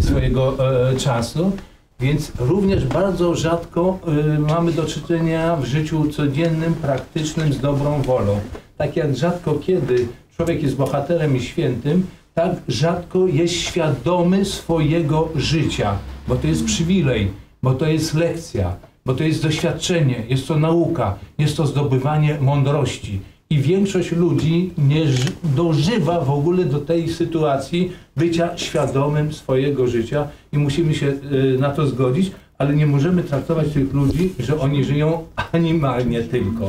swojego e, czasu, więc również bardzo rzadko y, mamy do czynienia w życiu codziennym, praktycznym, z dobrą wolą. Tak jak rzadko kiedy człowiek jest bohaterem i świętym, tak rzadko jest świadomy swojego życia, bo to jest przywilej, bo to jest lekcja, bo to jest doświadczenie, jest to nauka, jest to zdobywanie mądrości. I większość ludzi nie dożywa w ogóle do tej sytuacji bycia świadomym swojego życia i musimy się na to zgodzić, ale nie możemy traktować tych ludzi, że oni żyją animalnie tylko.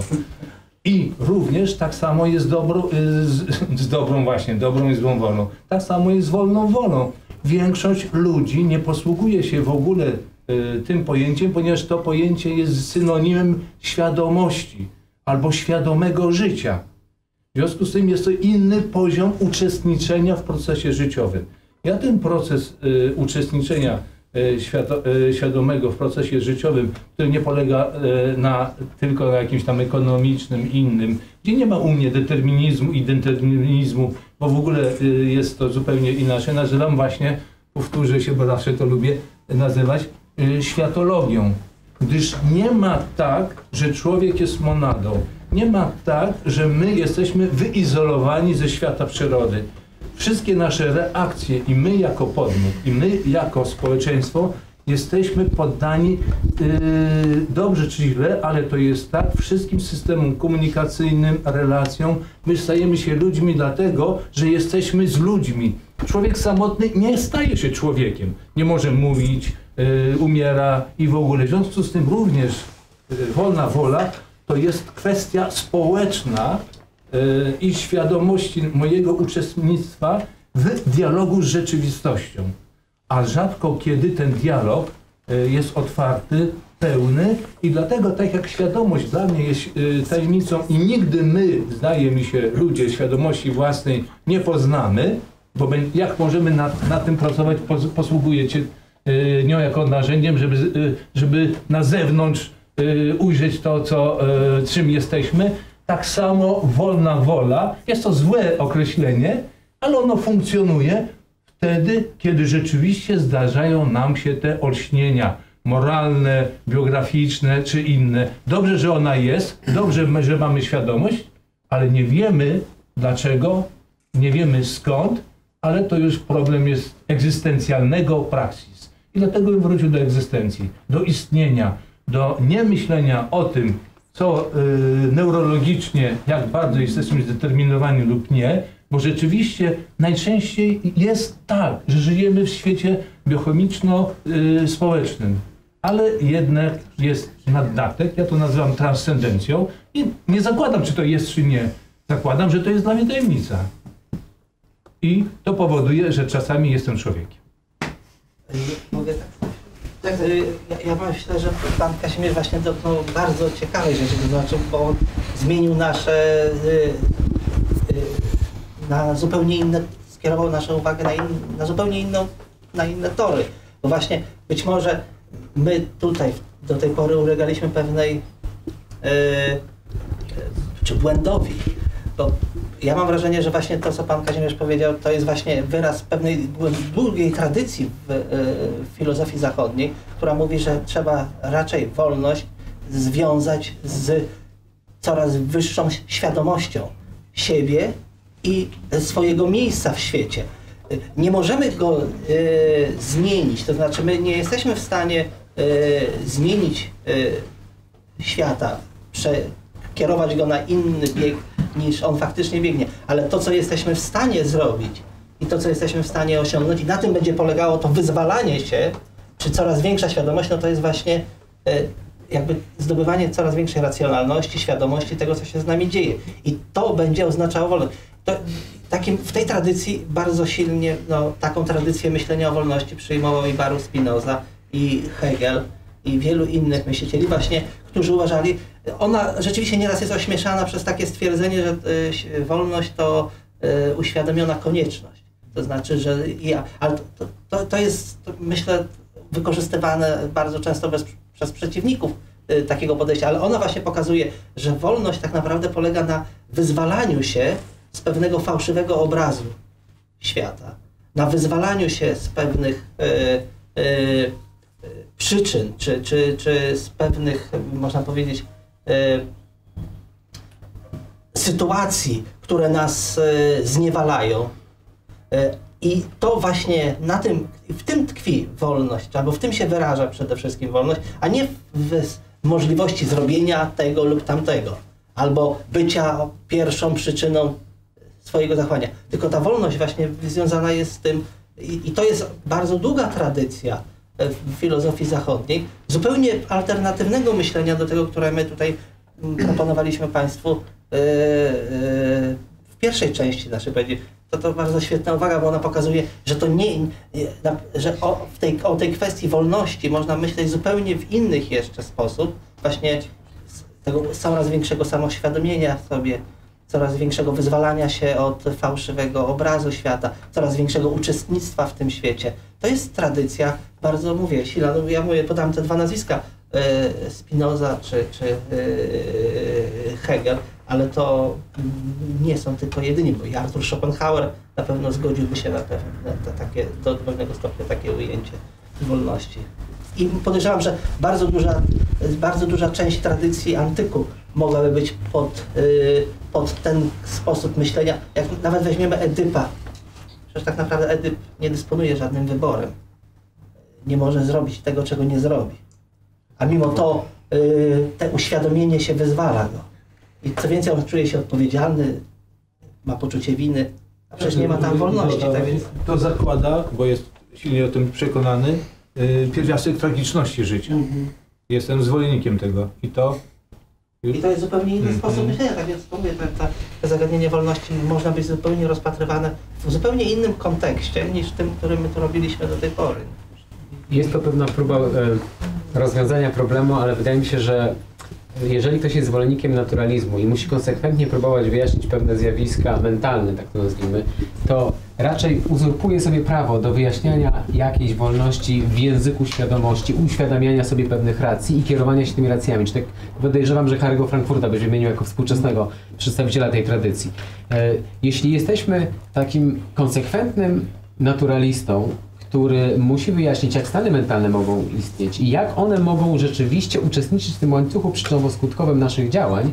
I również tak samo jest dobro, z, z dobrą właśnie, dobrą i złą wolą. Tak samo jest z wolną wolą. Większość ludzi nie posługuje się w ogóle tym pojęciem, ponieważ to pojęcie jest synonimem świadomości albo świadomego życia. W związku z tym jest to inny poziom uczestniczenia w procesie życiowym. Ja ten proces y, uczestniczenia y, świato, y, świadomego w procesie życiowym, który nie polega y, na, tylko na jakimś tam ekonomicznym, innym, gdzie nie ma u mnie determinizmu i determinizmu, bo w ogóle y, jest to zupełnie inaczej, nazywam właśnie, powtórzę się, bo zawsze to lubię nazywać, y, światologią. Gdyż nie ma tak, że człowiek jest monadą. Nie ma tak, że my jesteśmy wyizolowani ze świata przyrody. Wszystkie nasze reakcje i my jako podmiot, i my jako społeczeństwo jesteśmy poddani, yy, dobrze czy źle, ale to jest tak, wszystkim systemom komunikacyjnym, relacjom. My stajemy się ludźmi dlatego, że jesteśmy z ludźmi. Człowiek samotny nie staje się człowiekiem. Nie może mówić, yy, umiera i w ogóle. W związku z tym również yy, wolna wola to jest kwestia społeczna yy, i świadomości mojego uczestnictwa w dialogu z rzeczywistością. A rzadko kiedy ten dialog jest otwarty, pełny i dlatego tak jak świadomość dla mnie jest tajemnicą i nigdy my, zdaje mi się, ludzie świadomości własnej nie poznamy, bo jak możemy nad, nad tym pracować, posługuje się nią jako narzędziem, żeby, żeby na zewnątrz ujrzeć to, co, czym jesteśmy. Tak samo wolna wola, jest to złe określenie, ale ono funkcjonuje wtedy, kiedy rzeczywiście zdarzają nam się te olśnienia moralne, biograficzne czy inne. Dobrze, że ona jest, dobrze, że mamy świadomość, ale nie wiemy dlaczego, nie wiemy skąd, ale to już problem jest egzystencjalnego praksis. I dlatego bym wrócił do egzystencji, do istnienia, do niemyślenia o tym, co yy, neurologicznie, jak bardzo jesteśmy zdeterminowani lub nie, bo rzeczywiście najczęściej jest tak, że żyjemy w świecie biochemiczno-społecznym, ale jednak jest naddatek, ja to nazywam transcendencją i nie zakładam, czy to jest, czy nie. Zakładam, że to jest dla mnie tajemnica. I to powoduje, że czasami jestem człowiekiem. Mogę tak? Tak, ja, ja myślę, że pan Kazimierz właśnie dotknął bardzo ciekawej rzeczy, to znaczy, bo on zmienił nasze... Yy, yy, na zupełnie inne, skierował naszą uwagę na, in, na zupełnie inną, na inne tory. Bo właśnie być może my tutaj do tej pory ulegaliśmy pewnej yy, czy błędowi, bo ja mam wrażenie, że właśnie to, co pan Kazimierz powiedział, to jest właśnie wyraz pewnej długiej tradycji w, yy, w filozofii zachodniej, która mówi, że trzeba raczej wolność związać z coraz wyższą świadomością siebie i swojego miejsca w świecie. Nie możemy go y, zmienić, to znaczy my nie jesteśmy w stanie y, zmienić y, świata, przekierować go na inny bieg niż on faktycznie biegnie, ale to, co jesteśmy w stanie zrobić i to, co jesteśmy w stanie osiągnąć, i na tym będzie polegało to wyzwalanie się czy coraz większa świadomość, no to jest właśnie jakby zdobywanie coraz większej racjonalności, świadomości tego, co się z nami dzieje. I to będzie oznaczało wolność. To, takim, w tej tradycji bardzo silnie, no, taką tradycję myślenia o wolności przyjmował i Baruch Spinoza, i Hegel, i wielu innych myślicieli właśnie, którzy uważali, ona rzeczywiście nieraz jest ośmieszana przez takie stwierdzenie, że y, wolność to y, uświadomiona konieczność. To znaczy, że ja, ale to, to, to jest, to myślę, wykorzystywane bardzo często bez, przez przeciwników y, takiego podejścia, ale ona właśnie pokazuje, że wolność tak naprawdę polega na wyzwalaniu się z pewnego fałszywego obrazu świata, na wyzwalaniu się z pewnych y, y, przyczyn, czy, czy, czy z pewnych, można powiedzieć, y, sytuacji, które nas y, zniewalają. Y, I to właśnie na tym, w tym tkwi wolność, albo w tym się wyraża przede wszystkim wolność, a nie w, w możliwości zrobienia tego lub tamtego, albo bycia pierwszą przyczyną swojego zachowania. Tylko ta wolność właśnie związana jest z tym, i, i to jest bardzo długa tradycja w filozofii zachodniej, zupełnie alternatywnego myślenia do tego, które my tutaj proponowaliśmy Państwu yy, yy, w pierwszej części naszej powiedzi. To, to bardzo świetna uwaga, bo ona pokazuje, że to nie, że o, w tej, o tej kwestii wolności można myśleć zupełnie w innych jeszcze sposób, właśnie z tego coraz większego samoświadomienia sobie, coraz większego wyzwalania się od fałszywego obrazu świata, coraz większego uczestnictwa w tym świecie. To jest tradycja, bardzo mówię, silna. No, ja mówię, podam te dwa nazwiska, y, Spinoza czy, czy y, Hegel, ale to nie są tylko jedyni, bo i Artur Schopenhauer na pewno zgodziłby się na, te, na takie, do pewnego stopnia takie ujęcie wolności. I podejrzewam, że bardzo duża, bardzo duża część tradycji antyku mogłaby być pod, yy, pod ten sposób myślenia. Jak nawet weźmiemy Edypa, przecież tak naprawdę Edyp nie dysponuje żadnym wyborem. Nie może zrobić tego, czego nie zrobi. A mimo to yy, te uświadomienie się wyzwala go. I co więcej, on czuje się odpowiedzialny, ma poczucie winy, a przecież nie ma tam wolności. Tak więc... To zakłada, bo jest silnie o tym przekonany, yy, pierwiastek tragiczności życia. Mm-hmm. Jestem zwolennikiem tego. I to... Już? I to jest zupełnie inny mm-hmm. sposób myślenia, tak więc mówię, to, to zagadnienie wolności można być zupełnie rozpatrywane w zupełnie innym kontekście niż tym, który my tu robiliśmy do tej pory. Jest to pewna próba y, rozwiązania problemu, ale wydaje mi się, że jeżeli ktoś jest zwolennikiem naturalizmu i musi konsekwentnie próbować wyjaśnić pewne zjawiska mentalne, tak to nazwijmy, to raczej uzurpuje sobie prawo do wyjaśniania jakiejś wolności w języku świadomości, uświadamiania sobie pewnych racji i kierowania się tymi racjami. Czyli tak podejrzewam, że Harry'ego Frankfurta byś wymienił jako współczesnego przedstawiciela tej tradycji. Jeśli jesteśmy takim konsekwentnym naturalistą, który musi wyjaśnić, jak stany mentalne mogą istnieć i jak one mogą rzeczywiście uczestniczyć w tym łańcuchu przyczynowo-skutkowym naszych działań,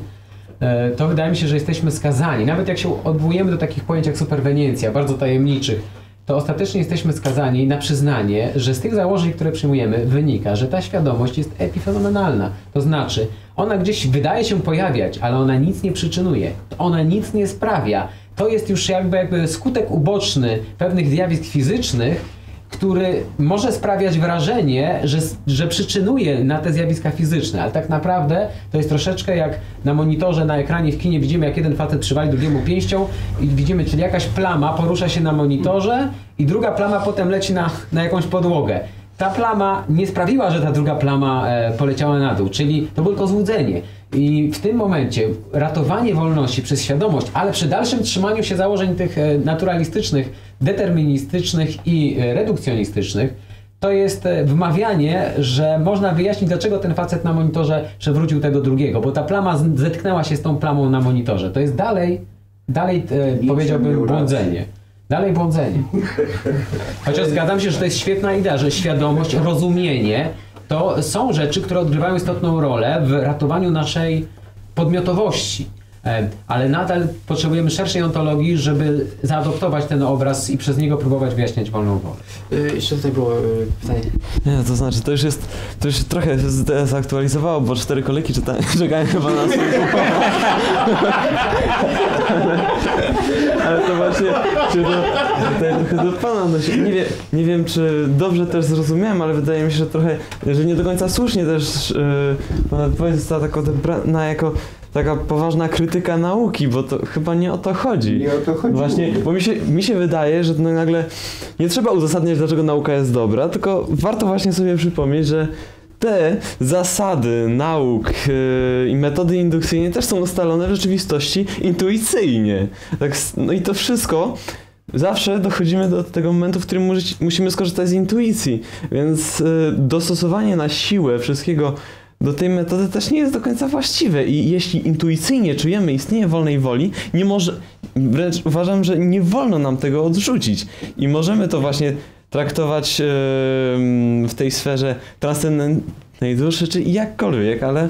to wydaje mi się, że jesteśmy skazani. Nawet jak się odwołujemy do takich pojęć jak superweniencja, bardzo tajemniczych, to ostatecznie jesteśmy skazani na przyznanie, że z tych założeń, które przyjmujemy, wynika, że ta świadomość jest epifenomenalna. To znaczy, ona gdzieś wydaje się pojawiać, ale ona nic nie przyczynuje, ona nic nie sprawia. To jest już jakby, jakby skutek uboczny pewnych zjawisk fizycznych, który może sprawiać wrażenie, że, że przyczynuje na te zjawiska fizyczne, ale tak naprawdę to jest troszeczkę jak na monitorze, na ekranie w kinie widzimy, jak jeden facet przywali drugiemu pięścią i widzimy, czyli jakaś plama porusza się na monitorze i druga plama potem leci na, na jakąś podłogę. Ta plama nie sprawiła, że ta druga plama e, poleciała na dół, czyli to było tylko złudzenie. I w tym momencie ratowanie wolności przez świadomość, ale przy dalszym trzymaniu się założeń tych naturalistycznych, deterministycznych i redukcjonistycznych, to jest wmawianie, że można wyjaśnić, dlaczego ten facet na monitorze przewrócił tego drugiego, bo ta plama zetknęła się z tą plamą na monitorze. To jest dalej, dalej e, powiedziałbym, błądzenie. Dalej błądzenie. Chociaż zgadzam się, że to jest świetna idea, że świadomość, rozumienie to są rzeczy, które odgrywają istotną rolę w ratowaniu naszej podmiotowości. Ale nadal potrzebujemy szerszej ontologii, żeby zaadoptować ten obraz i przez niego próbować wyjaśniać wolną wolę. Yy, jeszcze tutaj było yy, pytanie. Nie, to znaczy, to już jest, to już trochę się zaktualizowało, bo cztery kolejki czytałem, czekałem chyba na słowo. Ale to właśnie, czy do, to, do pana odnosi. Nie, wie, nie wiem, czy dobrze też zrozumiałem, ale wydaje mi się, że trochę, że nie do końca słusznie też yy, pana odpowiedź została tak odebrana jako taka poważna krytyka nauki, bo to chyba nie o to chodzi. Nie o to chodzi. Właśnie, bo mi się, mi się wydaje, że no nagle nie trzeba uzasadniać, dlaczego nauka jest dobra, tylko warto właśnie sobie przypomnieć, że te zasady nauk yy, i metody indukcyjne też są ustalone w rzeczywistości intuicyjnie. Tak, no i to wszystko zawsze dochodzimy do tego momentu, w którym mu, musimy skorzystać z intuicji. Więc yy, dostosowanie na siłę wszystkiego do tej metody też nie jest do końca właściwe. I jeśli intuicyjnie czujemy istnienie wolnej woli, nie może, wręcz uważam, że nie wolno nam tego odrzucić. I możemy to właśnie traktować yy, w tej sferze transcendentnej duszy, czy jakkolwiek, ale...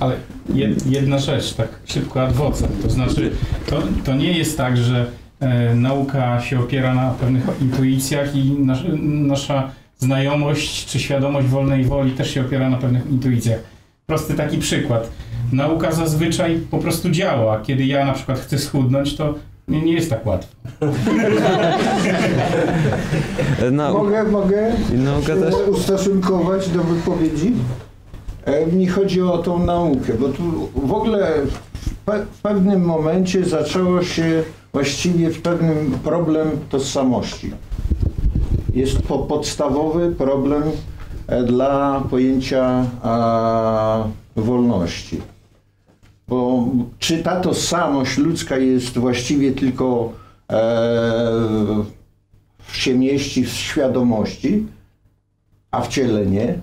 Ale jed, jedna rzecz, tak szybko ad vocem, to znaczy to, to nie jest tak, że e, nauka się opiera na pewnych intuicjach i nasz, nasza znajomość czy świadomość wolnej woli też się opiera na pewnych intuicjach. Prosty taki przykład. Nauka zazwyczaj po prostu działa. Kiedy ja na przykład chcę schudnąć, to nie, nie jest tak łatwo. No. Mogę, mogę no, też ustosunkować do wypowiedzi? Mi chodzi o tą naukę, bo tu w ogóle w, pe w pewnym momencie zaczęło się właściwie w pewnym problem tożsamości. Jest to podstawowy problem dla pojęcia a, wolności. Bo czy ta tożsamość ludzka jest właściwie tylko e, się mieści w świadomości, a w ciele nie?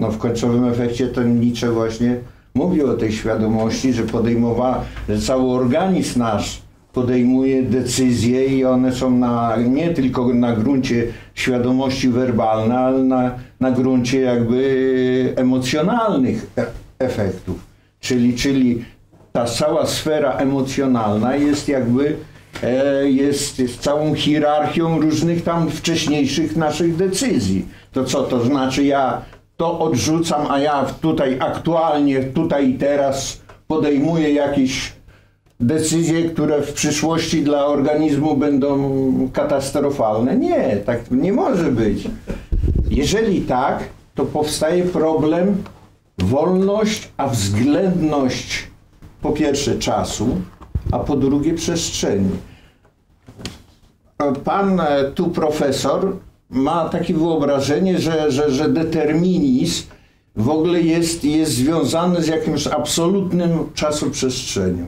No w końcowym efekcie ten Nietzsche właśnie mówił o tej świadomości, że podejmowa, że cały organizm nasz podejmuje decyzje i one są na, nie tylko na gruncie świadomości werbalnej, ale na, na gruncie jakby emocjonalnych e efektów. Czyli, czyli ta cała sfera emocjonalna jest jakby e, jest, jest całą hierarchią różnych tam wcześniejszych naszych decyzji. To co to znaczy? Ja to odrzucam, a ja tutaj aktualnie, tutaj i teraz podejmuję jakieś decyzje, które w przyszłości dla organizmu będą katastrofalne. Nie, tak nie może być. Jeżeli tak, to powstaje problem wolność, a względność po pierwsze czasu, a po drugie przestrzeni. Pan tu profesor ma takie wyobrażenie, że, że, że determinizm w ogóle jest, jest związany z jakimś absolutnym czasoprzestrzenią.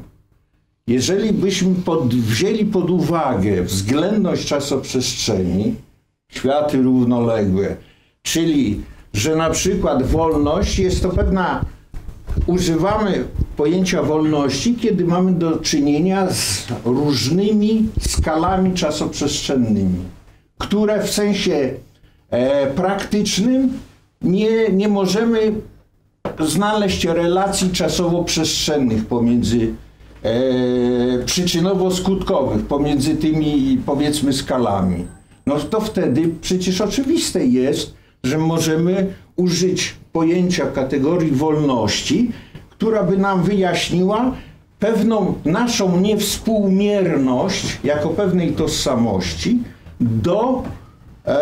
Jeżeli byśmy pod, wzięli pod uwagę względność czasoprzestrzeni, światy równoległe, czyli że na przykład wolność jest to pewna, używamy pojęcia wolności, kiedy mamy do czynienia z różnymi skalami czasoprzestrzennymi, które w sensie e, praktycznym nie, nie możemy znaleźć relacji czasowo-przestrzennych pomiędzy e, przyczynowo-skutkowych, pomiędzy tymi powiedzmy skalami. No to wtedy przecież oczywiste jest, że możemy użyć pojęcia kategorii wolności, która by nam wyjaśniła pewną naszą niewspółmierność jako pewnej tożsamości do e,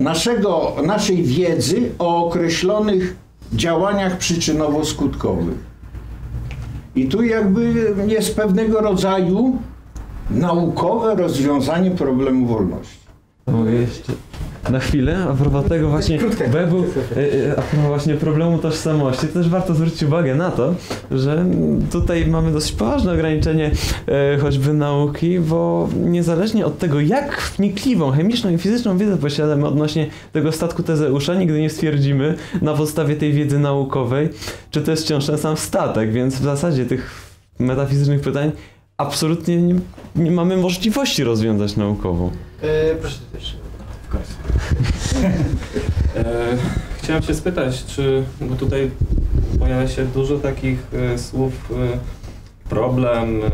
naszego, naszej wiedzy o określonych działaniach przyczynowo-skutkowych. I tu jakby jest pewnego rodzaju naukowe rozwiązanie problemu wolności. Mogę jeszcze na chwilę, a propos tego właśnie, bebu, a propos właśnie problemu tożsamości, to też warto zwrócić uwagę na to, że tutaj mamy dosyć poważne ograniczenie choćby nauki, bo niezależnie od tego, jak wnikliwą, chemiczną i fizyczną wiedzę posiadamy odnośnie tego statku Tezeusza, nigdy nie stwierdzimy na podstawie tej wiedzy naukowej, czy to jest wciąż ten sam statek, więc w zasadzie tych metafizycznych pytań absolutnie nie, nie mamy możliwości rozwiązać naukowo. Eee, proszę też. W końcu. eee, chciałem się spytać, czy, bo tutaj pojawia się dużo takich e, słów, e, problem, e, e,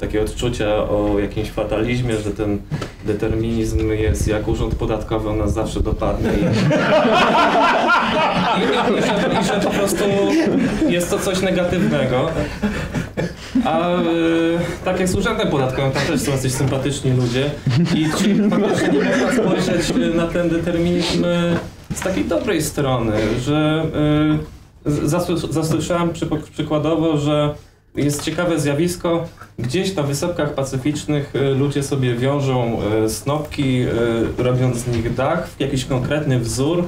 takie odczucia o jakimś fatalizmie, że ten determinizm jest jak urząd podatkowy, on nas zawsze dopadnie i, i, i, że, i że po prostu jest to coś negatywnego. A e, tak jak z urzędem podatkowym, tam też są jacyś sympatyczni ludzie. I czy faktycznie nie można spojrzeć na ten determinizm z takiej dobrej strony, że e, zasły, zasłyszałem przy, przykładowo, że jest ciekawe zjawisko, gdzieś na wysypkach pacyficznych ludzie sobie wiążą snopki, robiąc z nich dach, jakiś konkretny wzór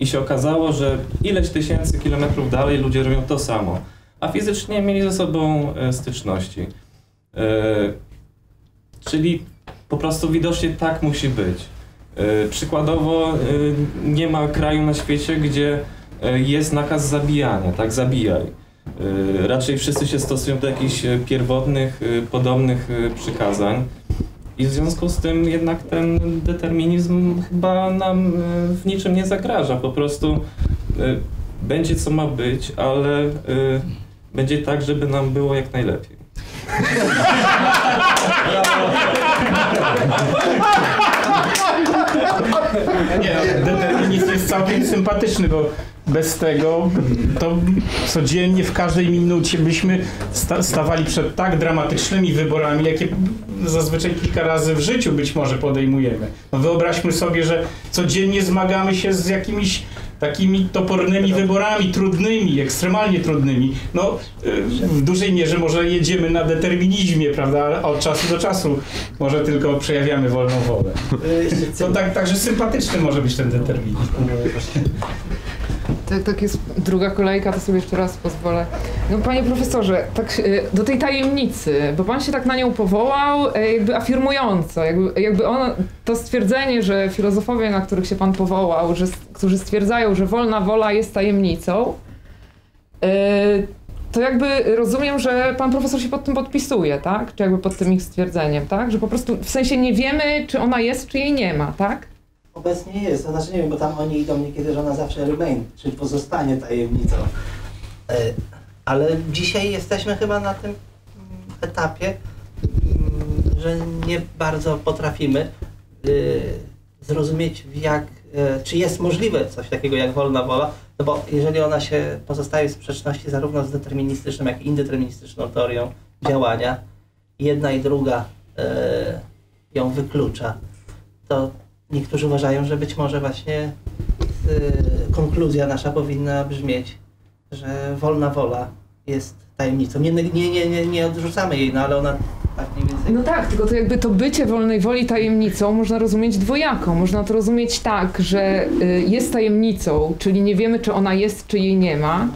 i się okazało, że ileś tysięcy kilometrów dalej ludzie robią to samo, a fizycznie mieli ze sobą styczności. Czyli po prostu widocznie tak musi być. Przykładowo nie ma kraju na świecie, gdzie jest nakaz zabijania, tak, zabijaj. Raczej wszyscy się stosują do jakichś pierwotnych, podobnych przykazań i w związku z tym jednak ten determinizm chyba nam w niczym nie zagraża. Po prostu będzie co ma być, ale będzie tak, żeby nam było jak najlepiej. Nie, determinizm jest całkiem sympatyczny, bo bez tego to codziennie w każdej minucie byśmy sta stawali przed tak dramatycznymi wyborami, jakie zazwyczaj kilka razy w życiu być może podejmujemy. No wyobraźmy sobie, że codziennie zmagamy się z jakimiś takimi topornymi wyborami, trudnymi, ekstremalnie trudnymi. No, w dużej mierze może jedziemy na determinizmie, prawda, ale od czasu do czasu może tylko przejawiamy wolną wolę. To tak, także sympatyczny może być ten determinizm. Tak, tak jest druga kolejka, to sobie jeszcze raz pozwolę. No panie profesorze, tak, do tej tajemnicy, bo pan się tak na nią powołał jakby afirmująco, jakby, jakby ono, to stwierdzenie, że filozofowie, na których się pan powołał, że, którzy stwierdzają, że wolna wola jest tajemnicą, yy, to jakby rozumiem, że pan profesor się pod tym podpisuje, tak? Czy jakby pod tym ich stwierdzeniem, tak? Że po prostu w sensie nie wiemy, czy ona jest, czy jej nie ma, tak? Obecnie jest, to znaczy nie wiem, bo tam oni idą niekiedy, że ona zawsze remain, czyli pozostanie tajemnicą. Ale dzisiaj jesteśmy chyba na tym etapie, że nie bardzo potrafimy zrozumieć, jak, czy jest możliwe coś takiego jak wolna wola, no bo jeżeli ona się pozostaje w sprzeczności zarówno z deterministyczną, jak i indeterministyczną teorią działania, jedna i druga ją wyklucza, to niektórzy uważają, że być może właśnie y, konkluzja nasza powinna brzmieć, że wolna wola jest tajemnicą. Nie, nie, nie, nie, nie odrzucamy jej, no ale ona tak mniej więcej... No tak, tylko to jakby to bycie wolnej woli tajemnicą można rozumieć dwojako. Można to rozumieć tak, że y, jest tajemnicą, czyli nie wiemy, czy ona jest, czy jej nie ma.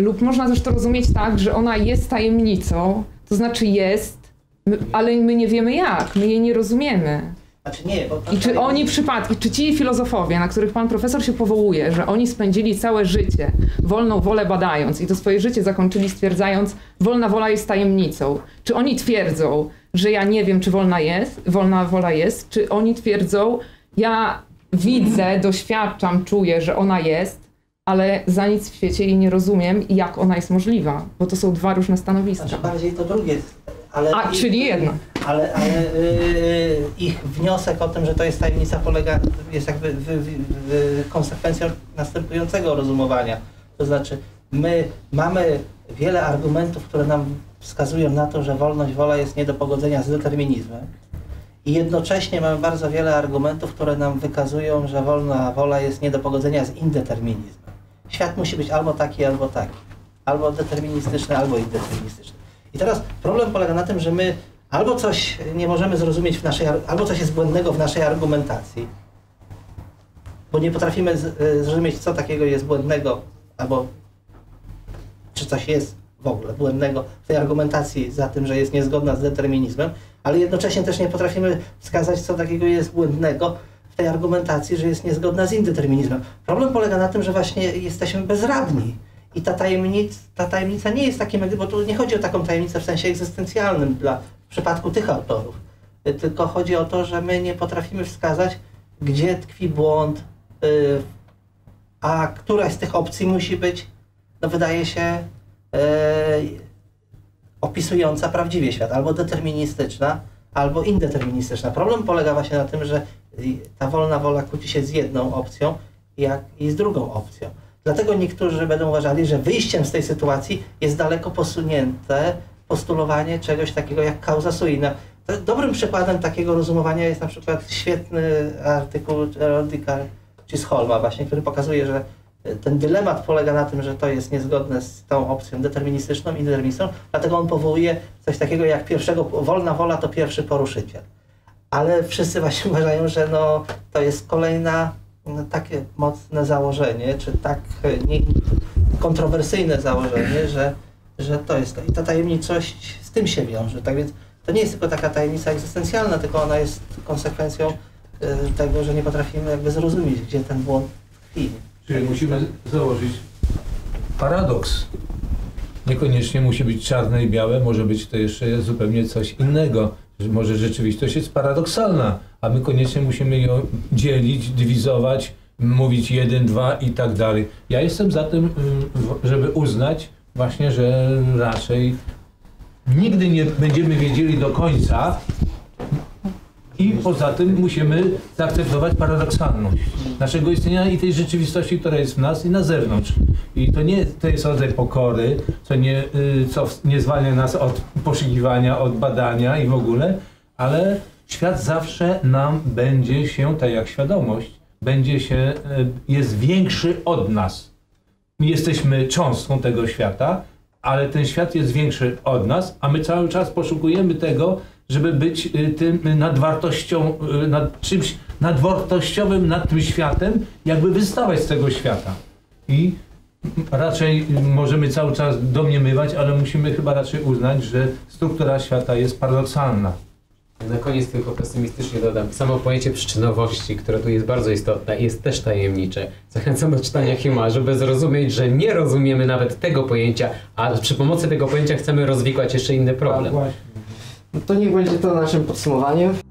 Lub można też to rozumieć tak, że ona jest tajemnicą, to znaczy jest, my, ale my nie wiemy jak, my jej nie rozumiemy. Znaczy nie, bo I czy oni przypadki, czy ci filozofowie, na których pan profesor się powołuje, że oni spędzili całe życie wolną wolę badając i to swoje życie zakończyli stwierdzając, wolna wola jest tajemnicą. Czy oni twierdzą, że ja nie wiem, czy wolna jest, wolna wola jest, czy oni twierdzą, ja widzę, doświadczam, czuję, że ona jest, ale za nic w świecie jej nie rozumiem i jak ona jest możliwa, bo to są dwa różne stanowiska. Znaczy bardziej to drugie. Ale A, ich, czyli jednak. Ale, ale yy, ich wniosek o tym, że to jest tajemnica, polega, jest jakby wy, wy, wy konsekwencją następującego rozumowania. To znaczy, my mamy wiele argumentów, które nam wskazują na to, że wolność wola jest nie do pogodzenia z determinizmem. I jednocześnie mamy bardzo wiele argumentów, które nam wykazują, że wolna wola jest nie do pogodzenia z indeterminizmem. Świat musi być albo taki, albo taki. Albo deterministyczny, albo indeterministyczny. I teraz problem polega na tym, że my albo coś nie możemy zrozumieć w naszej, albo coś jest błędnego w naszej argumentacji, bo nie potrafimy zrozumieć, co takiego jest błędnego, albo czy coś jest w ogóle błędnego w tej argumentacji za tym, że jest niezgodna z determinizmem, ale jednocześnie też nie potrafimy wskazać, co takiego jest błędnego w tej argumentacji, że jest niezgodna z indeterminizmem. Problem polega na tym, że właśnie jesteśmy bezradni. I ta tajemnica, ta tajemnica nie jest takim, bo tu nie chodzi o taką tajemnicę w sensie egzystencjalnym dla, w przypadku tych autorów, tylko chodzi o to, że my nie potrafimy wskazać, gdzie tkwi błąd, yy, a któraś z tych opcji musi być, no wydaje się, yy, opisująca prawdziwie świat, albo deterministyczna, albo indeterministyczna. Problem polega właśnie na tym, że ta wolna wola kłóci się z jedną opcją jak i z drugą opcją. Dlatego niektórzy będą uważali, że wyjściem z tej sytuacji jest daleko posunięte postulowanie czegoś takiego jak causa sui. Dobrym przykładem takiego rozumowania jest na przykład świetny artykuł Rodika Chisholma właśnie, który pokazuje, że ten dylemat polega na tym, że to jest niezgodne z tą opcją deterministyczną i deterministą, dlatego on powołuje coś takiego jak pierwszego, wolna wola to pierwszy poruszyciel. Ale wszyscy właśnie uważają, że no, to jest kolejna no, takie mocne założenie, czy tak nie, kontrowersyjne założenie, że, że to jest to. I ta tajemniczość z tym się wiąże. Tak więc to nie jest tylko taka tajemnica egzystencjalna, tylko ona jest konsekwencją tego, że nie potrafimy jakby zrozumieć, gdzie ten błąd tkwi. Czyli musimy założyć paradoks. Niekoniecznie musi być czarne i białe, może być to jeszcze zupełnie coś innego. Może rzeczywistość jest paradoksalna, a my koniecznie musimy ją dzielić, dywizować, mówić jeden, dwa i tak dalej. Ja jestem za tym, żeby uznać właśnie, że raczej nigdy nie będziemy wiedzieli do końca i poza tym musimy zaakceptować paradoksalność naszego istnienia i tej rzeczywistości, która jest w nas i na zewnątrz. I to nie to jest rodzaj pokory, co nie, co nie zwalnia nas od poszukiwania, od badania i w ogóle, ale świat zawsze nam będzie się, tak jak świadomość, będzie się, jest większy od nas. My jesteśmy cząstką tego świata, ale ten świat jest większy od nas, a my cały czas poszukujemy tego, żeby być tym nadwartością, nad czymś nadwartościowym nad tym światem, jakby wystawać z tego świata. I raczej możemy cały czas domniemywać, ale musimy chyba raczej uznać, że struktura świata jest paradoksalna. Na koniec tylko pesymistycznie dodam. Samo pojęcie przyczynowości, które tu jest bardzo istotne, jest też tajemnicze. Zachęcam do czytania Huma, żeby zrozumieć, że nie rozumiemy nawet tego pojęcia, a przy pomocy tego pojęcia chcemy rozwikłać jeszcze inny problem. No to niech będzie to naszym podsumowaniem.